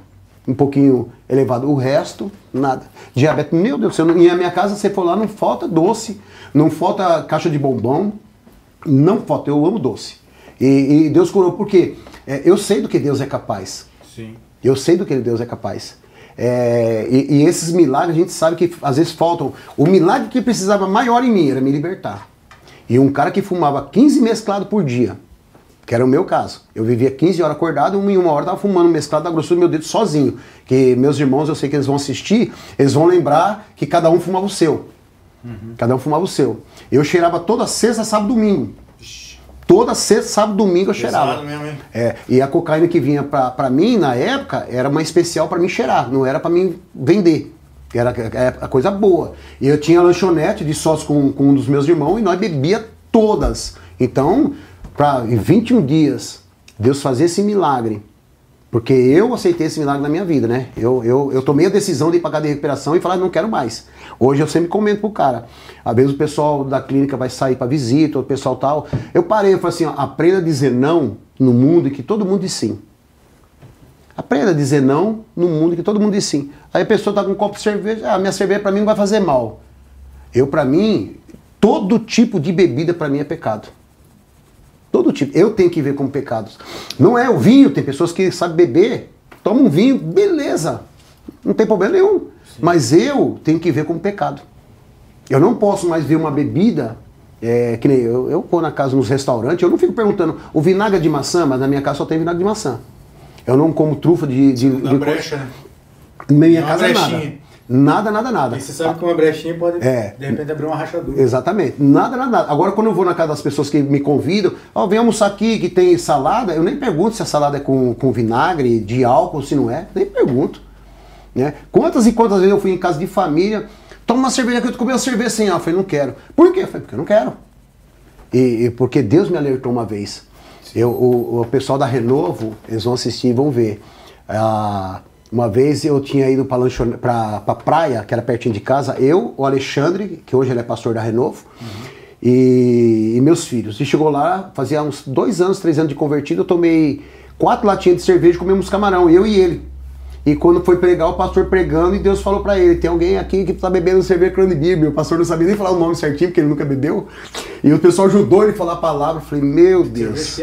um pouquinho elevado. O resto, nada. Diabetes, meu Deus do céu, em minha casa, você for lá, não falta doce, não falta caixa de bombom, não falta, eu amo doce. E, e Deus curou, porque é, eu sei do que Deus é capaz. Sim. Eu sei do que Deus é capaz. É, e, e esses milagres a gente sabe que às vezes faltam. O milagre que precisava maior em mim era me libertar. E um cara que fumava quinze mesclados por dia, que era o meu caso. Eu vivia quinze horas acordado, uma e uma hora estava fumando mesclado da grossura do meu dedo sozinho. Que meus irmãos, eu sei que eles vão assistir, eles vão lembrar que cada um fumava o seu. Uhum. Cada um fumava o seu. Eu cheirava toda sexta, sábado, domingo. Toda sexta, sábado, domingo eu cheirava. Mesmo, é, e a cocaína que vinha pra, pra mim, na época, era uma especial pra mim cheirar, não era pra mim vender. Era a coisa boa. E eu tinha lanchonete de sócio com, com um dos meus irmãos e nós bebia todas. Então, pra, em vinte e um dias, Deus fazia esse milagre. Porque eu aceitei esse milagre na minha vida, né? Eu, eu, eu tomei a decisão de ir pra cadeia de recuperação e falar, não quero mais. Hoje eu sempre comento pro cara. Às vezes o pessoal da clínica vai sair pra visita, o pessoal tal. Eu parei, eu falei assim, ó, aprenda a dizer não no mundo e que todo mundo diz sim. Aprenda a dizer não no mundo e que todo mundo diz sim. Aí a pessoa tá com um copo de cerveja, ah, minha cerveja pra mim não vai fazer mal. Eu, pra mim, todo tipo de bebida pra mim é pecado. Todo tipo. Eu tenho que ver como pecados. Não é o vinho, tem pessoas que sabem beber, tomam um vinho, beleza. Não tem problema nenhum. Sim. Mas eu tenho que ver como pecado. Eu não posso mais ver uma bebida, é, que nem eu, eu vou na casa, nos restaurantes, eu não fico perguntando, o vinagre de maçã, mas na minha casa só tem vinagre de maçã. Eu não como trufa de... de, de brecha, né? Na minha casa é nada. Nada, nada, nada. E você sabe que uma brechinha pode, é, de repente, abrir uma rachadura. Exatamente. Nada, nada, nada. Agora, quando eu vou na casa das pessoas que me convidam, ó, oh, vem almoçar aqui que tem salada, eu nem pergunto se a salada é com, com vinagre, de álcool, se não é. Nem pergunto. Né? Quantas e quantas vezes eu fui em casa de família, toma uma cerveja que eu comi uma cerveja sem álcool. Eu falei, não quero. Por quê? Eu falei, porque eu não quero. E, e porque Deus me alertou uma vez. Eu, o, o pessoal da Renovo, eles vão assistir e vão ver. Ah, uma vez eu tinha ido para lanchon... pra, pra praia, que era pertinho de casa, eu, o Alexandre, que hoje ele é pastor da Renovo, uhum. e... e meus filhos. E chegou lá, fazia uns dois anos, três anos de convertido, eu tomei quatro latinhas de cerveja e comemos camarão, eu e ele. E quando foi pregar, o pastor pregando, e Deus falou para ele, tem alguém aqui que tá bebendo cerveja cronibíblia. O pastor não sabia nem falar o nome certinho, porque ele nunca bebeu. E o pessoal ajudou ele a falar a palavra, eu falei, meu Deus...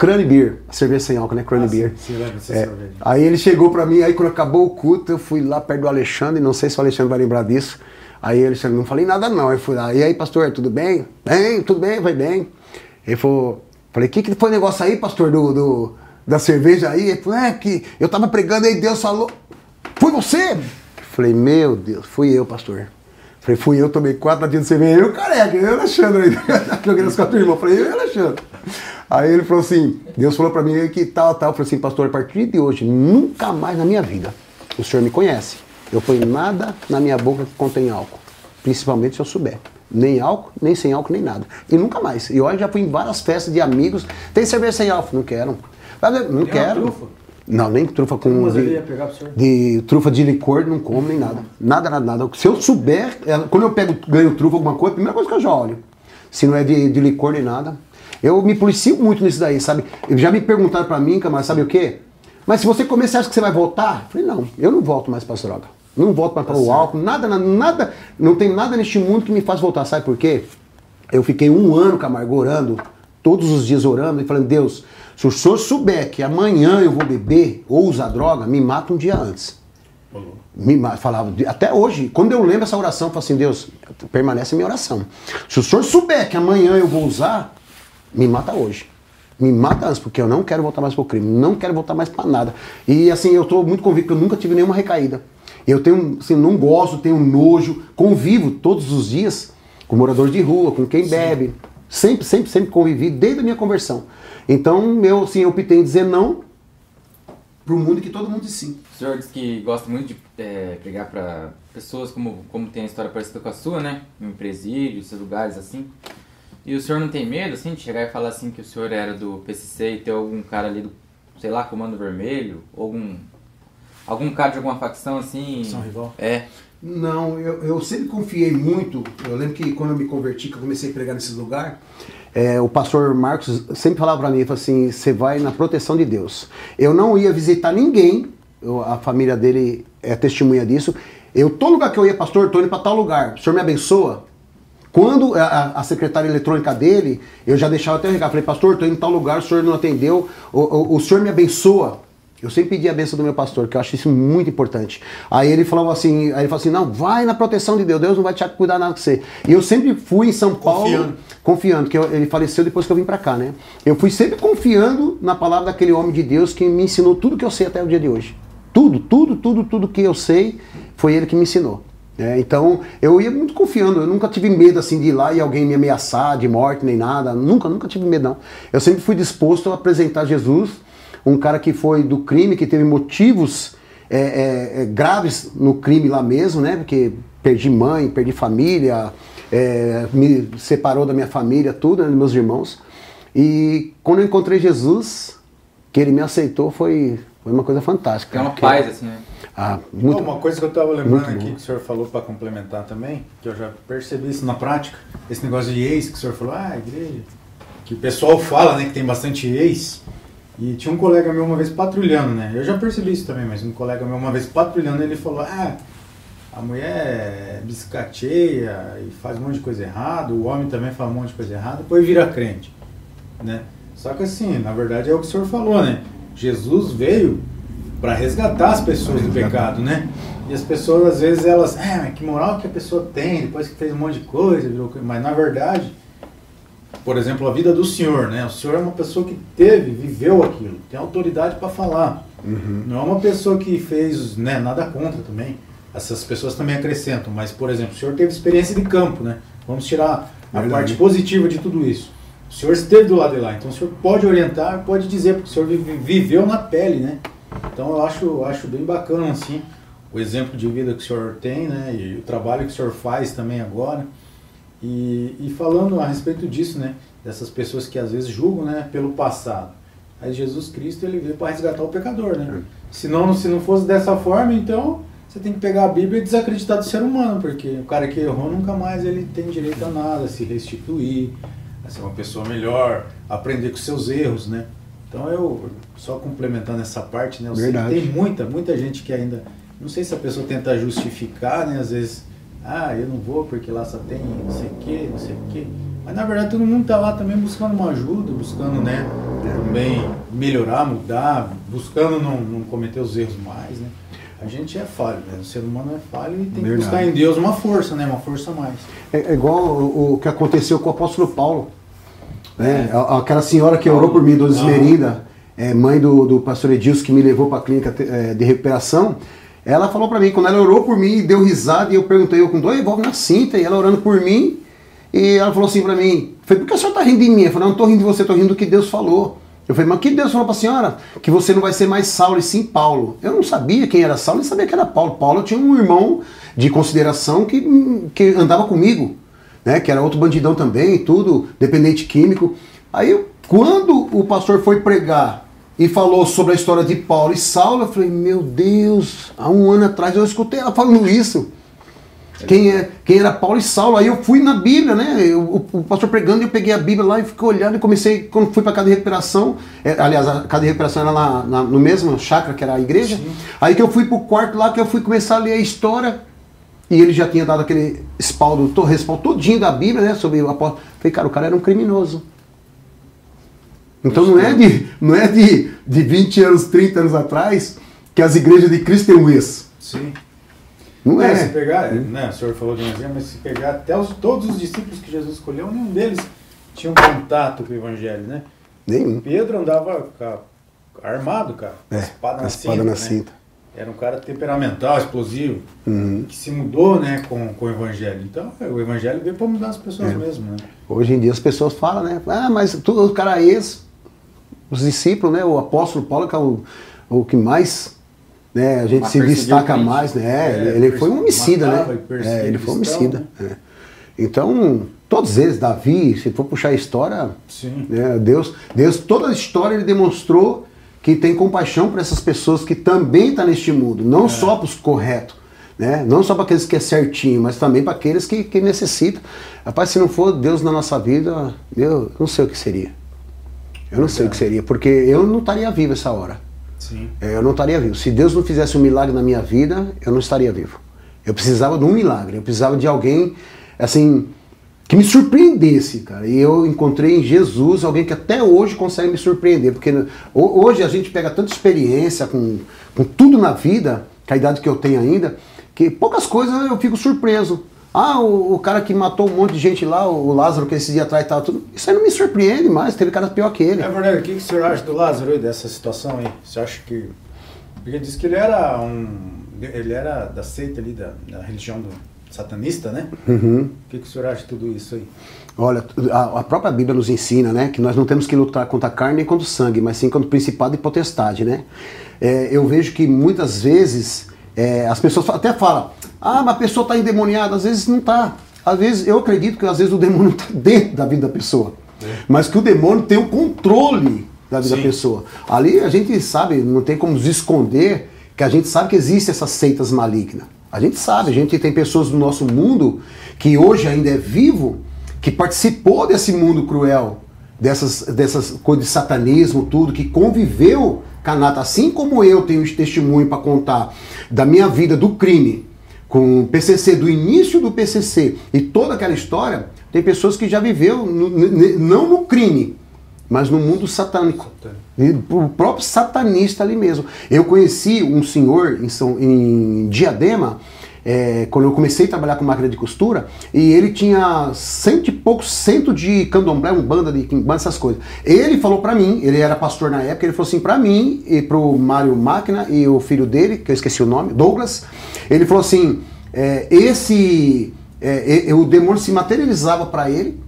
Crane Beer, cerveja sem álcool, né? Crane ah, Beer. Sim, sim, é. Aí ele chegou pra mim, aí quando acabou o culto, eu fui lá perto do Alexandre, não sei se o Alexandre vai lembrar disso. Aí o Alexandre, não falei nada não. Eu fui lá, e aí pastor, tudo bem? Bem, tudo bem, vai bem. Ele falou, falei, o que que foi o negócio aí, pastor, do, do, da cerveja aí? Ele falou, é que eu tava pregando aí, Deus falou, foi você? Eu falei, meu Deus, fui eu, pastor. Falei, fui eu, tomei quatro latinhas de cerveja, eu careca, eu e o Alexandre. Joguei nas quatro irmãos, falei, eu e o Alexandre. Aí ele falou assim, Deus falou pra mim que tal, tal. Eu falei assim, pastor, a partir de hoje, nunca mais na minha vida, o senhor me conhece. Eu ponho nada na minha boca que contém álcool, principalmente se eu souber. Nem álcool, nem sem álcool, nem nada. E nunca mais. E olha, já fui em várias festas de amigos, tem cerveja sem álcool? Não quero. Não quero. Não, nem trufa com... Mas ele ia pegar pro senhor. De trufa de licor, não como, nem nada. Nada, nada, nada. Se eu souber, quando eu pego, ganho trufa, alguma coisa, a primeira coisa que eu já olho. Se não é de, de licor, nem nada. Eu me policio muito nisso daí, sabe? Já me perguntaram pra mim, camarada, sabe o quê? Mas se você comer, você acha que você vai voltar? Eu falei, não, eu não volto mais pra essa droga. Não volto mais pra o álcool, nada, nada. Não tem nada neste mundo que me faz voltar. Sabe por quê? Eu fiquei um ano, camarada, orando, todos os dias orando e falando, Deus, se o senhor souber que amanhã eu vou beber ou usar droga, me mata um dia antes. Me falava, até hoje, quando eu lembro essa oração, eu falo assim, Deus, permanece a minha oração. Se o senhor souber que amanhã eu vou usar, me mata hoje, me mata antes, porque eu não quero voltar mais pro crime, não quero voltar mais pra nada. E assim, eu tô muito convicto que eu nunca tive nenhuma recaída. Eu tenho, assim, não gosto, tenho nojo, convivo todos os dias com moradores de rua, com quem bebe. Sempre, sempre, sempre convivi, desde a minha conversão. Então, eu, assim, eu optei em dizer não pro mundo que todo mundo diz sim. O senhor diz que gosta muito de é, pregar pra pessoas como, como tem a história parecida com a sua, né? Em presídio, esses lugares assim. E o senhor não tem medo, assim, de chegar e falar assim que o senhor era do P C C e ter algum cara ali do, sei lá, Comando Vermelho, ou algum, algum cara de alguma facção, assim... São Rival? É. Não, eu, eu sempre confiei muito. Eu lembro que quando eu me converti, que eu comecei a pregar nesse lugar, é, o pastor Marcos sempre falava para mim, falava assim, você vai na proteção de Deus. Eu não ia visitar ninguém, eu, a família dele é testemunha disso. Eu, todo lugar que eu ia, pastor, eu tô indo para tal lugar, o senhor me abençoa? Quando a, a secretária eletrônica dele, eu já deixava até recado, falei, pastor, estou indo em tal lugar, o senhor não atendeu, o, o, o senhor me abençoa. Eu sempre pedi a bênção do meu pastor, que eu acho isso muito importante. Aí ele falou assim, aí ele falou assim, não, vai na proteção de Deus, Deus não vai te cuidar nada de você. E eu sempre fui em São Paulo, confiando, confiando que eu, ele faleceu depois que eu vim pra cá, né? Eu fui sempre confiando na palavra daquele homem de Deus que me ensinou tudo que eu sei até o dia de hoje. Tudo, tudo, tudo, tudo que eu sei, foi ele que me ensinou. É, então, eu ia muito confiando, eu nunca tive medo assim de ir lá e alguém me ameaçar de morte nem nada, nunca, nunca tive medo não. Eu sempre fui disposto a apresentar Jesus, um cara que foi do crime, que teve motivos é, é, graves no crime lá mesmo, né, porque perdi mãe, perdi família, é, me separou da minha família, tudo, né, meus irmãos. E quando eu encontrei Jesus, que ele me aceitou, foi, foi uma coisa fantástica. É uma paz assim, né? Ah, muito, uma coisa que eu estava lembrando aqui, que o senhor falou para complementar também, que eu já percebi isso na prática, esse negócio de ex, que o senhor falou, ah, igreja, que o pessoal fala, né, que tem bastante ex, e tinha um colega meu uma vez patrulhando, né, eu já percebi isso também, mas um colega meu uma vez patrulhando, ele falou, ah, a mulher biscateia e faz um monte de coisa errada, o homem também faz um monte de coisa errada, depois vira crente, né, só que assim, na verdade é o que o senhor falou, né, Jesus veio para resgatar as pessoas do pecado, né? E as pessoas, às vezes, elas... É, mas que moral que a pessoa tem, depois que fez um monte de coisa... Mas, na verdade, por exemplo, a vida do senhor, né? O senhor é uma pessoa que teve, viveu aquilo, tem autoridade para falar. Uhum. Não é uma pessoa que fez, né? Nada contra também. Essas pessoas também acrescentam. Mas, por exemplo, o senhor teve experiência de campo, né? Vamos tirar a verdade, parte positiva de tudo isso. O senhor esteve do lado de lá, então o senhor pode orientar, pode dizer, porque o senhor viveu na pele, né? Então eu acho, acho bem bacana assim, o exemplo de vida que o senhor tem, né, e o trabalho que o senhor faz também agora. E, e falando a respeito disso, né, dessas pessoas que às vezes julgam, né, pelo passado. Aí Jesus Cristo, ele veio para resgatar o pecador, né? Senão, se não fosse dessa forma, então você tem que pegar a Bíblia e desacreditar do ser humano, porque o cara que errou nunca mais ele tem direito a nada, a se restituir, a ser uma pessoa melhor, a aprender com seus erros, né? Então eu, só complementando essa parte, né, eu sei que tem muita, muita gente que ainda, não sei se a pessoa tenta justificar, né, às vezes, ah, eu não vou porque lá só tem não sei o que, não sei o que, mas na verdade todo mundo está lá também buscando uma ajuda, buscando, né, também melhorar, mudar, buscando não, não cometer os erros mais, né. A gente é falho, né? O ser humano é falho e tem que buscar em Deus uma força, né, uma força a mais. É, é igual o, o que aconteceu com o apóstolo Paulo. É, aquela senhora que orou por mim, Dona Esmerida, é, mãe do, do pastor Edilson, que me levou para a clínica de recuperação, ela falou para mim, quando ela orou por mim, deu risada, e eu perguntei, eu com dois envolve na cinta, e ela orando por mim, e ela falou assim para mim, foi por que a senhora está rindo de mim? Eu falei, não, não estou rindo de você, estou rindo do que Deus falou. Eu falei, mas o que Deus falou para a senhora? Que você não vai ser mais Saulo e sim Paulo. Eu não sabia quem era Saulo, nem sabia que era Paulo. Paulo tinha um irmão de consideração que, que andava comigo. Né, que era outro bandidão também, tudo, dependente químico. Aí, eu, quando o pastor foi pregar e falou sobre a história de Paulo e Saulo, eu falei, meu Deus, há um ano atrás eu escutei ela falando isso. Quem, é, quem era Paulo e Saulo? Aí eu fui na Bíblia, né? Eu, o, o pastor pregando, eu peguei a Bíblia lá e fiquei olhando e comecei, quando fui para a casa de recuperação, é, aliás, a casa de recuperação era lá na, no mesmo chácara que era a igreja. Sim. Aí que eu fui para o quarto lá, que eu fui começar a ler a história. E ele já tinha dado aquele respaldo, respaldo todinho da Bíblia, né, sobre o apóstolo. Falei, cara, o cara era um criminoso. Então não é, de, não é de, de vinte anos, trinta anos atrás que as igrejas de Cristo têm isso. Sim. Não é. é. Se pegar, né, o senhor falou de um exemplo, mas se pegar até os, todos os discípulos que Jesus escolheu, nenhum deles tinha um contato com o Evangelho, né? Nenhum. Pedro andava cara, armado, cara, é, espada na espada cinta. Na né? cinta. Era um cara temperamental, explosivo, uhum. que se mudou, né, com, com o Evangelho. Então, o Evangelho veio para mudar as pessoas é. mesmo, né? Hoje em dia as pessoas falam, né? Ah, mas tu, o cara ex, os discípulos, né? O apóstolo Paulo, que é o, o que mais, né? A gente mas se destaca mais, né? É, ele foi um homicida, né? É, ele foi um homicida. É. Então, todos eles, Davi, se for puxar a história, Sim. Né, Deus, Deus, toda a história ele demonstrou que tem compaixão para essas pessoas que também estão neste mundo, não é. só para os corretos, né? Não só para aqueles que é certinho, mas também para aqueles que, que necessitam. Rapaz, se não for Deus na nossa vida, eu não sei o que seria. Eu não Verdade. sei o que seria, porque eu não estaria vivo essa hora. Sim. Eu não estaria vivo. Se Deus não fizesse um milagre na minha vida, eu não estaria vivo. Eu precisava de um milagre, eu precisava de alguém, assim, que me surpreendesse, cara. E eu encontrei em Jesus alguém que até hoje consegue me surpreender, porque hoje a gente pega tanta experiência com, com tudo na vida, com a idade que eu tenho ainda, que poucas coisas eu fico surpreso. Ah, o, o cara que matou um monte de gente lá, o Lázaro, que esse dia atrás estava tudo. Isso aí não me surpreende mais, teve cara pior que ele. É verdade, o que, que o senhor acha do Lázaro aí, dessa situação aí? Você acha que... Porque disse que ele era um... Ele era da seita ali, da, da religião do satanista, né? Uhum. O que, que o senhor acha de tudo isso aí? Olha, a, a própria Bíblia nos ensina, né? Que nós não temos que lutar contra a carne nem contra o sangue, mas sim contra o principado e potestade, né? É, eu vejo que muitas vezes... É, as pessoas até falam, ah, mas a pessoa está endemoniada, às vezes não está. Às vezes, eu acredito que às vezes o demônio está dentro da vida da pessoa, é. mas que o demônio tem o controle da vida Sim. da pessoa. Ali a gente sabe, não tem como nos esconder, que a gente sabe que existem essas seitas malignas. A gente sabe, a gente tem pessoas do nosso mundo que hoje ainda é vivo, que participou desse mundo cruel, dessas, dessas coisas de satanismo, tudo, que conviveu Canata, assim como eu tenho esse testemunho para contar da minha vida do crime com o P C C, do início do P C C e toda aquela história, tem pessoas que já viveu no, não no crime, mas no mundo satânico. O próprio satanista ali mesmo. Eu conheci um senhor em, São, em Diadema, é, quando eu comecei a trabalhar com máquina de costura, e ele tinha cento e poucos cento de candomblé, um banda de quimbanda, essas coisas. Ele falou pra mim, ele era pastor na época, ele falou assim pra mim e pro Mário Máquina e o filho dele, que eu esqueci o nome, Douglas, ele falou assim, é, esse é, é, o demônio se materializava pra ele,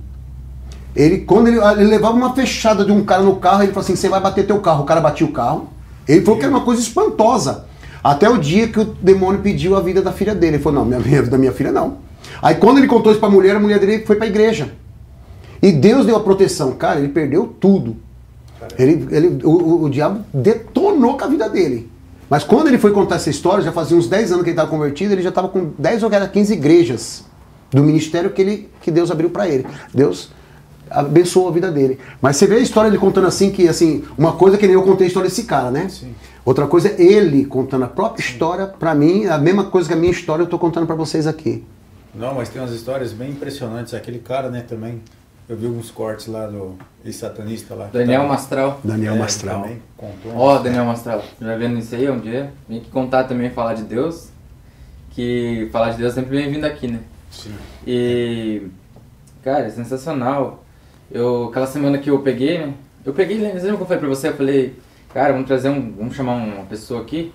ele quando ele, ele levava uma fechada de um cara no carro, ele falou assim, você vai bater teu carro, o cara batia o carro, ele falou que era uma coisa espantosa. Até o dia que o demônio pediu a vida da filha dele. Ele falou, não, minha vida da minha filha não. Aí quando ele contou isso pra mulher, a mulher dele foi pra igreja. E Deus deu a proteção. Cara, ele perdeu tudo. Ele, ele, o, o diabo detonou com a vida dele. Mas quando ele foi contar essa história, já fazia uns dez anos que ele estava convertido, ele já estava com dez ou quinze igrejas do ministério que, ele, que Deus abriu pra ele. Deus abençoou a vida dele. Mas você vê a história dele contando assim, que assim, uma coisa que nem eu contei a história desse cara, né? Sim. Outra coisa é ele contando a própria história pra mim, a mesma coisa que a minha história eu tô contando pra vocês aqui. Não, mas tem umas histórias bem impressionantes. Aquele cara, né, também, eu vi alguns cortes lá do ex-satanista lá. Daniel tava... Mastral. Daniel é, Mastral. Ó, oh, Daniel Mastral, já vendo isso aí um dia, vem que contar também, falar de Deus, que falar de Deus é sempre bem-vindo aqui, né? Sim. E, cara, é sensacional. Eu, aquela semana que eu peguei, né, eu peguei, lembra que eu falei pra você? Eu falei, cara, vamos trazer um, vamos chamar uma pessoa aqui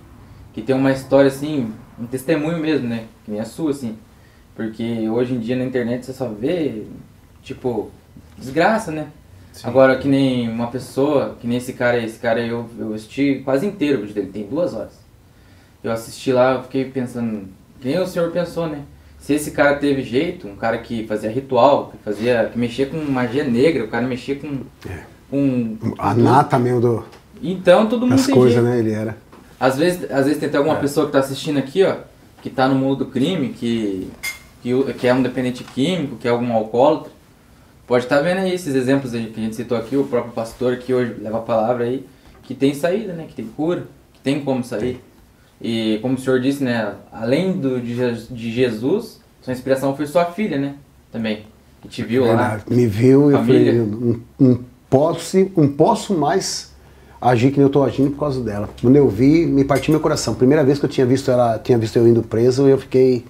que tem uma história assim, um testemunho mesmo, né, que nem a sua, assim, porque hoje em dia na internet você só vê, tipo, desgraça, né? Sim. Agora, que nem uma pessoa, que nem esse cara aí, esse cara aí eu, eu assisti quase inteiro o vídeo dele, tem duas horas. Eu assisti lá, eu fiquei pensando, que nem o senhor pensou, né? Se esse cara teve jeito, um cara que fazia ritual, que fazia, que mexia com magia negra, o cara mexia com... É. com, com a nata mesmo do... Então todo mundo as tem coisas, jeito. Né? Ele era. Às vezes, às vezes tem até alguma é. pessoa que tá assistindo aqui, ó, que tá no mundo do crime, que, que, que é um dependente químico, que é algum alcoólatra. Pode estar tá vendo aí esses exemplos aí que a gente citou aqui, o próprio pastor que hoje leva a palavra aí, que tem saída, né? Que tem cura, que tem como sair. Tem. E como o senhor disse, né, além do, de, de Jesus, sua inspiração foi sua filha, né, também, que te viu lá. Me viu e eu falei, não, não, posso, não posso mais agir que eu estou agindo por causa dela. Quando eu vi, me partiu meu coração. Primeira vez que eu tinha visto ela, tinha visto eu indo preso, eu fiquei,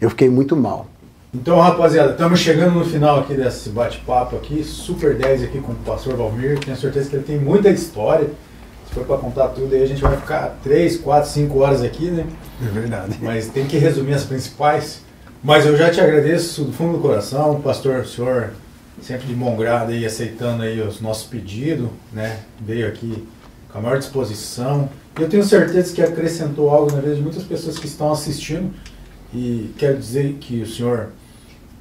eu fiquei muito mal. Então, rapaziada, estamos chegando no final aqui desse bate-papo aqui, Super dez aqui com o pastor Valmir, tenho certeza que ele tem muita história. Foi para contar tudo, aí a gente vai ficar três, quatro, cinco horas aqui, né? É verdade. Mas tem que resumir as principais. Mas eu já te agradeço do fundo do coração, pastor, o senhor sempre de bom grado aí, aceitando aí os nossos pedidos, né? Veio aqui com a maior disposição. Eu tenho certeza que acrescentou algo na vida de muitas pessoas que estão assistindo. E quero dizer que o senhor,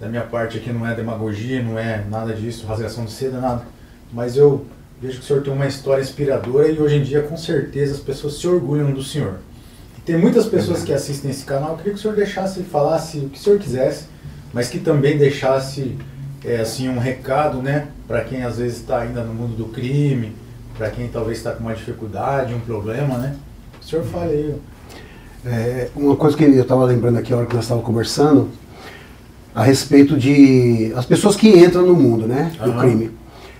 da minha parte aqui, não é demagogia, não é nada disso, rasgação de seda, nada. Mas eu... vejo que o senhor tem uma história inspiradora e hoje em dia, com certeza, as pessoas se orgulham do senhor. Tem muitas pessoas que assistem esse canal. Eu queria que o senhor deixasse, falasse o que o senhor quisesse, mas que também deixasse é, assim, um recado, né, para quem às vezes está ainda no mundo do crime, para quem talvez está com uma dificuldade, um problema, né? O senhor fala aí. É, uma coisa que eu estava lembrando aqui, a hora que nós estávamos conversando, a respeito de as pessoas que entram no mundo, né, do uhum. crime.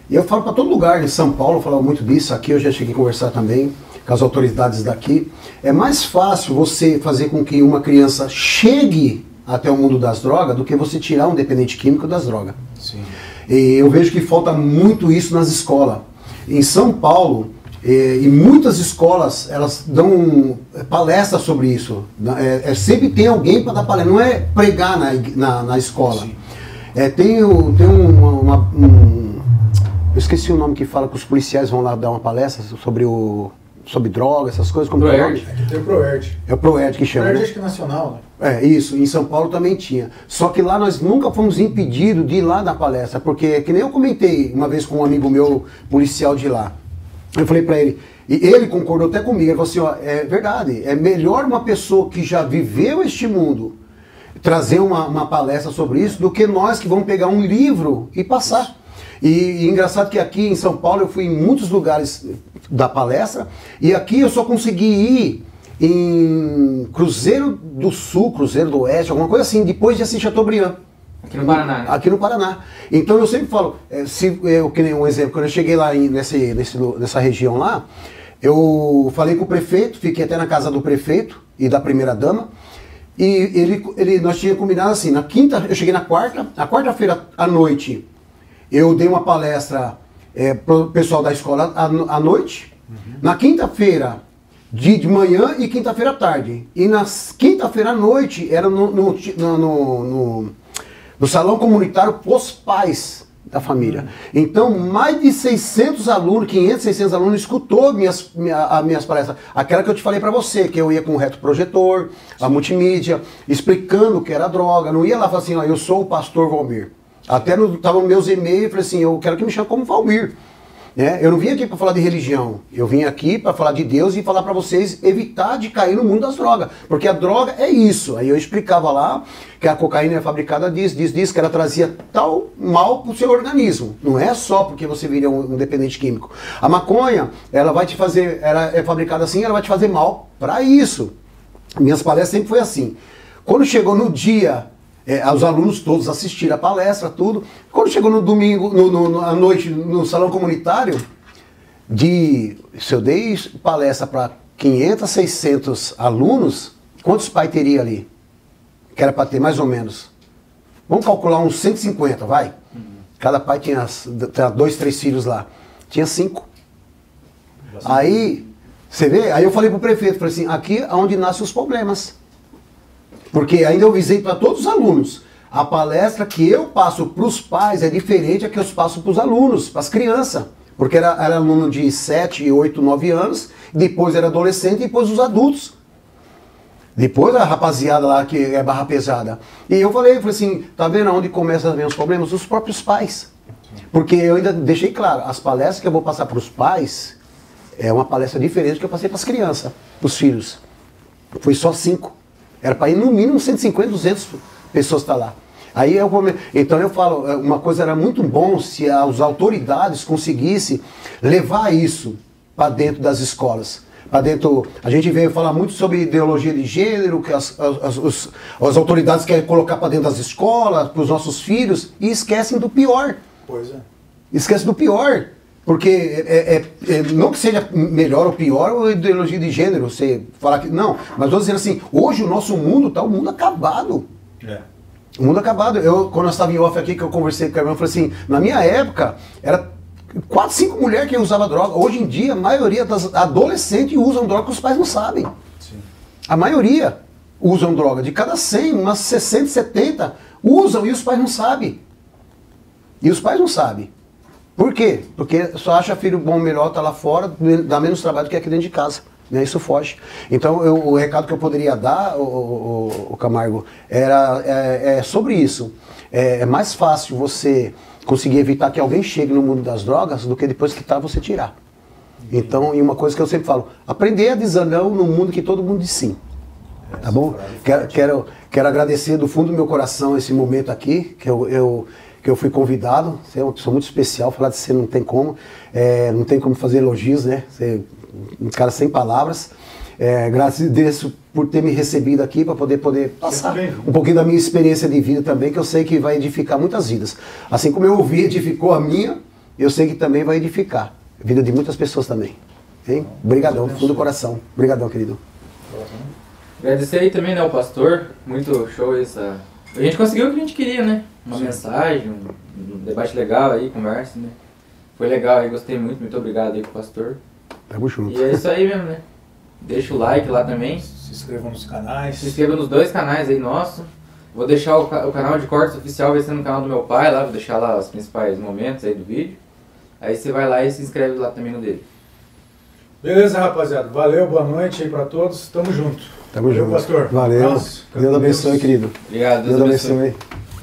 E eu falo para todo lugar, em São Paulo, eu falava muito disso, aqui eu já cheguei a conversar também com as autoridades daqui. É mais fácil você fazer com que uma criança chegue até o mundo das drogas do que você tirar um dependente químico das drogas. Sim. E eu vejo que falta muito isso nas escolas. Em São Paulo, e, e muitas escolas, elas dão palestra sobre isso. É, é, sempre tem alguém para dar palestra, não é pregar na, na, na escola. É, tem o, tem uma, uma, um... Eu esqueci o nome que fala que os policiais vão lá dar uma palestra sobre o... sobre drogas, essas coisas, como Proerd. É, tem o Proerd. É o Proerd que chama, Proerd, né? Acho que é nacional, né? É, isso, em São Paulo também tinha. Só que lá nós nunca fomos impedidos de ir lá dar palestra, porque, que nem eu comentei uma vez com um amigo meu, policial de lá. Eu falei pra ele, e ele concordou até comigo, ele falou assim, ó, é verdade, é melhor uma pessoa que já viveu este mundo trazer uma, uma palestra sobre isso, do que nós que vamos pegar um livro e passar. E, e engraçado que aqui em São Paulo eu fui em muitos lugares da palestra, e aqui eu só consegui ir em Cruzeiro do Sul, Cruzeiro do Oeste, alguma coisa assim, depois de assistir Chateaubriand. Aqui no Paraná. Né? Aqui no Paraná. Então eu sempre falo, se eu, que nem um exemplo, quando eu cheguei lá em, nesse, nesse, nessa região lá, eu falei com o prefeito, fiquei até na casa do prefeito e da primeira-dama, e ele, ele, nós tínhamos combinado assim, na quinta, eu cheguei na quarta, na quarta-feira à noite, eu dei uma palestra é, para o pessoal da escola à, à noite, uhum. na quinta-feira de, de manhã e quinta-feira à tarde. E na quinta-feira à noite era no, no, no, no, no salão comunitário pros pais da família. Uhum. Então mais de seiscentos alunos, quinhentos, seiscentos alunos escutou minhas, minha, as minhas palestras. Aquela que eu te falei para você, que eu ia com o retroprojetor, a multimídia, explicando o que era droga. Não ia lá falar assim, ó, eu sou o pastor Valmir. Até estavam meus e-mails, falei assim, eu quero que me chame como Valmir. Né? Eu não vim aqui para falar de religião, eu vim aqui para falar de Deus e falar para vocês evitar de cair no mundo das drogas. Porque a droga é isso. Aí eu explicava lá que a cocaína é fabricada disso, disso, disso, que ela trazia tal mal para o seu organismo. Não é só porque você vira um dependente químico. A maconha, ela vai te fazer, ela é fabricada assim, ela vai te fazer mal para isso. Minhas palestras sempre foi assim. Quando chegou no dia... É, os alunos todos assistiram a palestra, tudo. Quando chegou no domingo, no, no, à noite, no salão comunitário, de, se eu dei palestra para quinhentos, seiscentos alunos, quantos pais teria ali? Que era para ter mais ou menos. Vamos calcular uns cento e cinquenta, vai? Cada pai tinha, tinha dois, três filhos lá. Tinha cinco. Aí, você vê? Aí eu falei para o prefeito, falei assim, aqui é onde nascem os problemas. Porque ainda eu visei para todos os alunos. A palestra que eu passo para os pais é diferente da que eu passo para os alunos, para as crianças. Porque era, era aluno de sete, oito, nove anos, depois era adolescente e depois os adultos. Depois a rapaziada lá que é barra pesada. E eu falei, falei assim, tá vendo onde começam a ver os problemas? Os próprios pais. Porque eu ainda deixei claro, as palestras que eu vou passar para os pais é uma palestra diferente do que eu passei para as crianças, para os filhos. Foi só cinco. Era para ir no mínimo cento e cinquenta, duzentas pessoas estar lá. Aí eu, então eu falo, uma coisa era muito bom se as autoridades conseguissem levar isso para dentro das escolas. Para dentro, a gente veio falar muito sobre ideologia de gênero, que as, as, os, as autoridades querem colocar para dentro das escolas, para os nossos filhos, e esquecem do pior. Pois é. Esquecem do pior. Porque é, é, é, não que seja melhor ou pior ou ideologia de gênero, você falar que... Não, mas estou dizendo assim, hoje o nosso mundo está um mundo acabado. É. O mundo acabado. Eu, quando nós estávamos em off aqui, que eu conversei com a irmã, eu falei assim, na minha época, era quatro, cinco mulheres que usavam droga. Hoje em dia, a maioria das adolescentes usam droga que os pais não sabem. Sim. A maioria usam droga. De cada cem, umas sessenta, setenta usam e os pais não sabem. E os pais não sabem. Por quê? Porque só acha filho bom, melhor, tá lá fora, dá menos trabalho do que aqui dentro de casa. Né? Isso foge. Então, eu, o recado que eu poderia dar, o, o, o Camargo, era é, é sobre isso. É, é mais fácil você conseguir evitar que alguém chegue no mundo das drogas do que depois que tá, você tirar. Então, e uma coisa que eu sempre falo, aprender a dizer não no mundo que todo mundo diz sim. Tá bom? Quero, quero, quero agradecer do fundo do meu coração esse momento aqui, que eu, eu, que eu fui convidado. Você é uma pessoa muito especial, falar de você não tem como, é, não tem como fazer elogios, né? Você, um cara sem palavras. É, agradeço por ter me recebido aqui, para poder, poder passar um pouquinho da minha experiência de vida também, que eu sei que vai edificar muitas vidas. Assim como eu ouvi, edificou a minha, eu sei que também vai edificar a vida de muitas pessoas também. Hein? Obrigadão, fundo do coração. Obrigadão, querido. Agradecer aí também, né, o pastor. Muito show essa... A gente conseguiu o que a gente queria, né? Uma Sim. mensagem, um debate legal aí, conversa, né? Foi legal aí, gostei muito. Muito obrigado aí pro pastor. Tamo junto. E é isso aí mesmo, né? Deixa o like lá também. Se inscrevam nos canais. Se inscrevam nos dois canais aí nossos. Vou deixar o, ca o canal de cortes oficial, vai ser no canal do meu pai lá. Vou deixar lá os principais momentos aí do vídeo. Aí você vai lá e se inscreve lá também no dele. Beleza, rapaziada. Valeu, boa noite aí pra todos. Tamo junto. Tamo Valeu, junto. Pastor. Valeu. Nossa, Deus abençoe, querido. Obrigado. Deus, Deus abençoe. abençoe.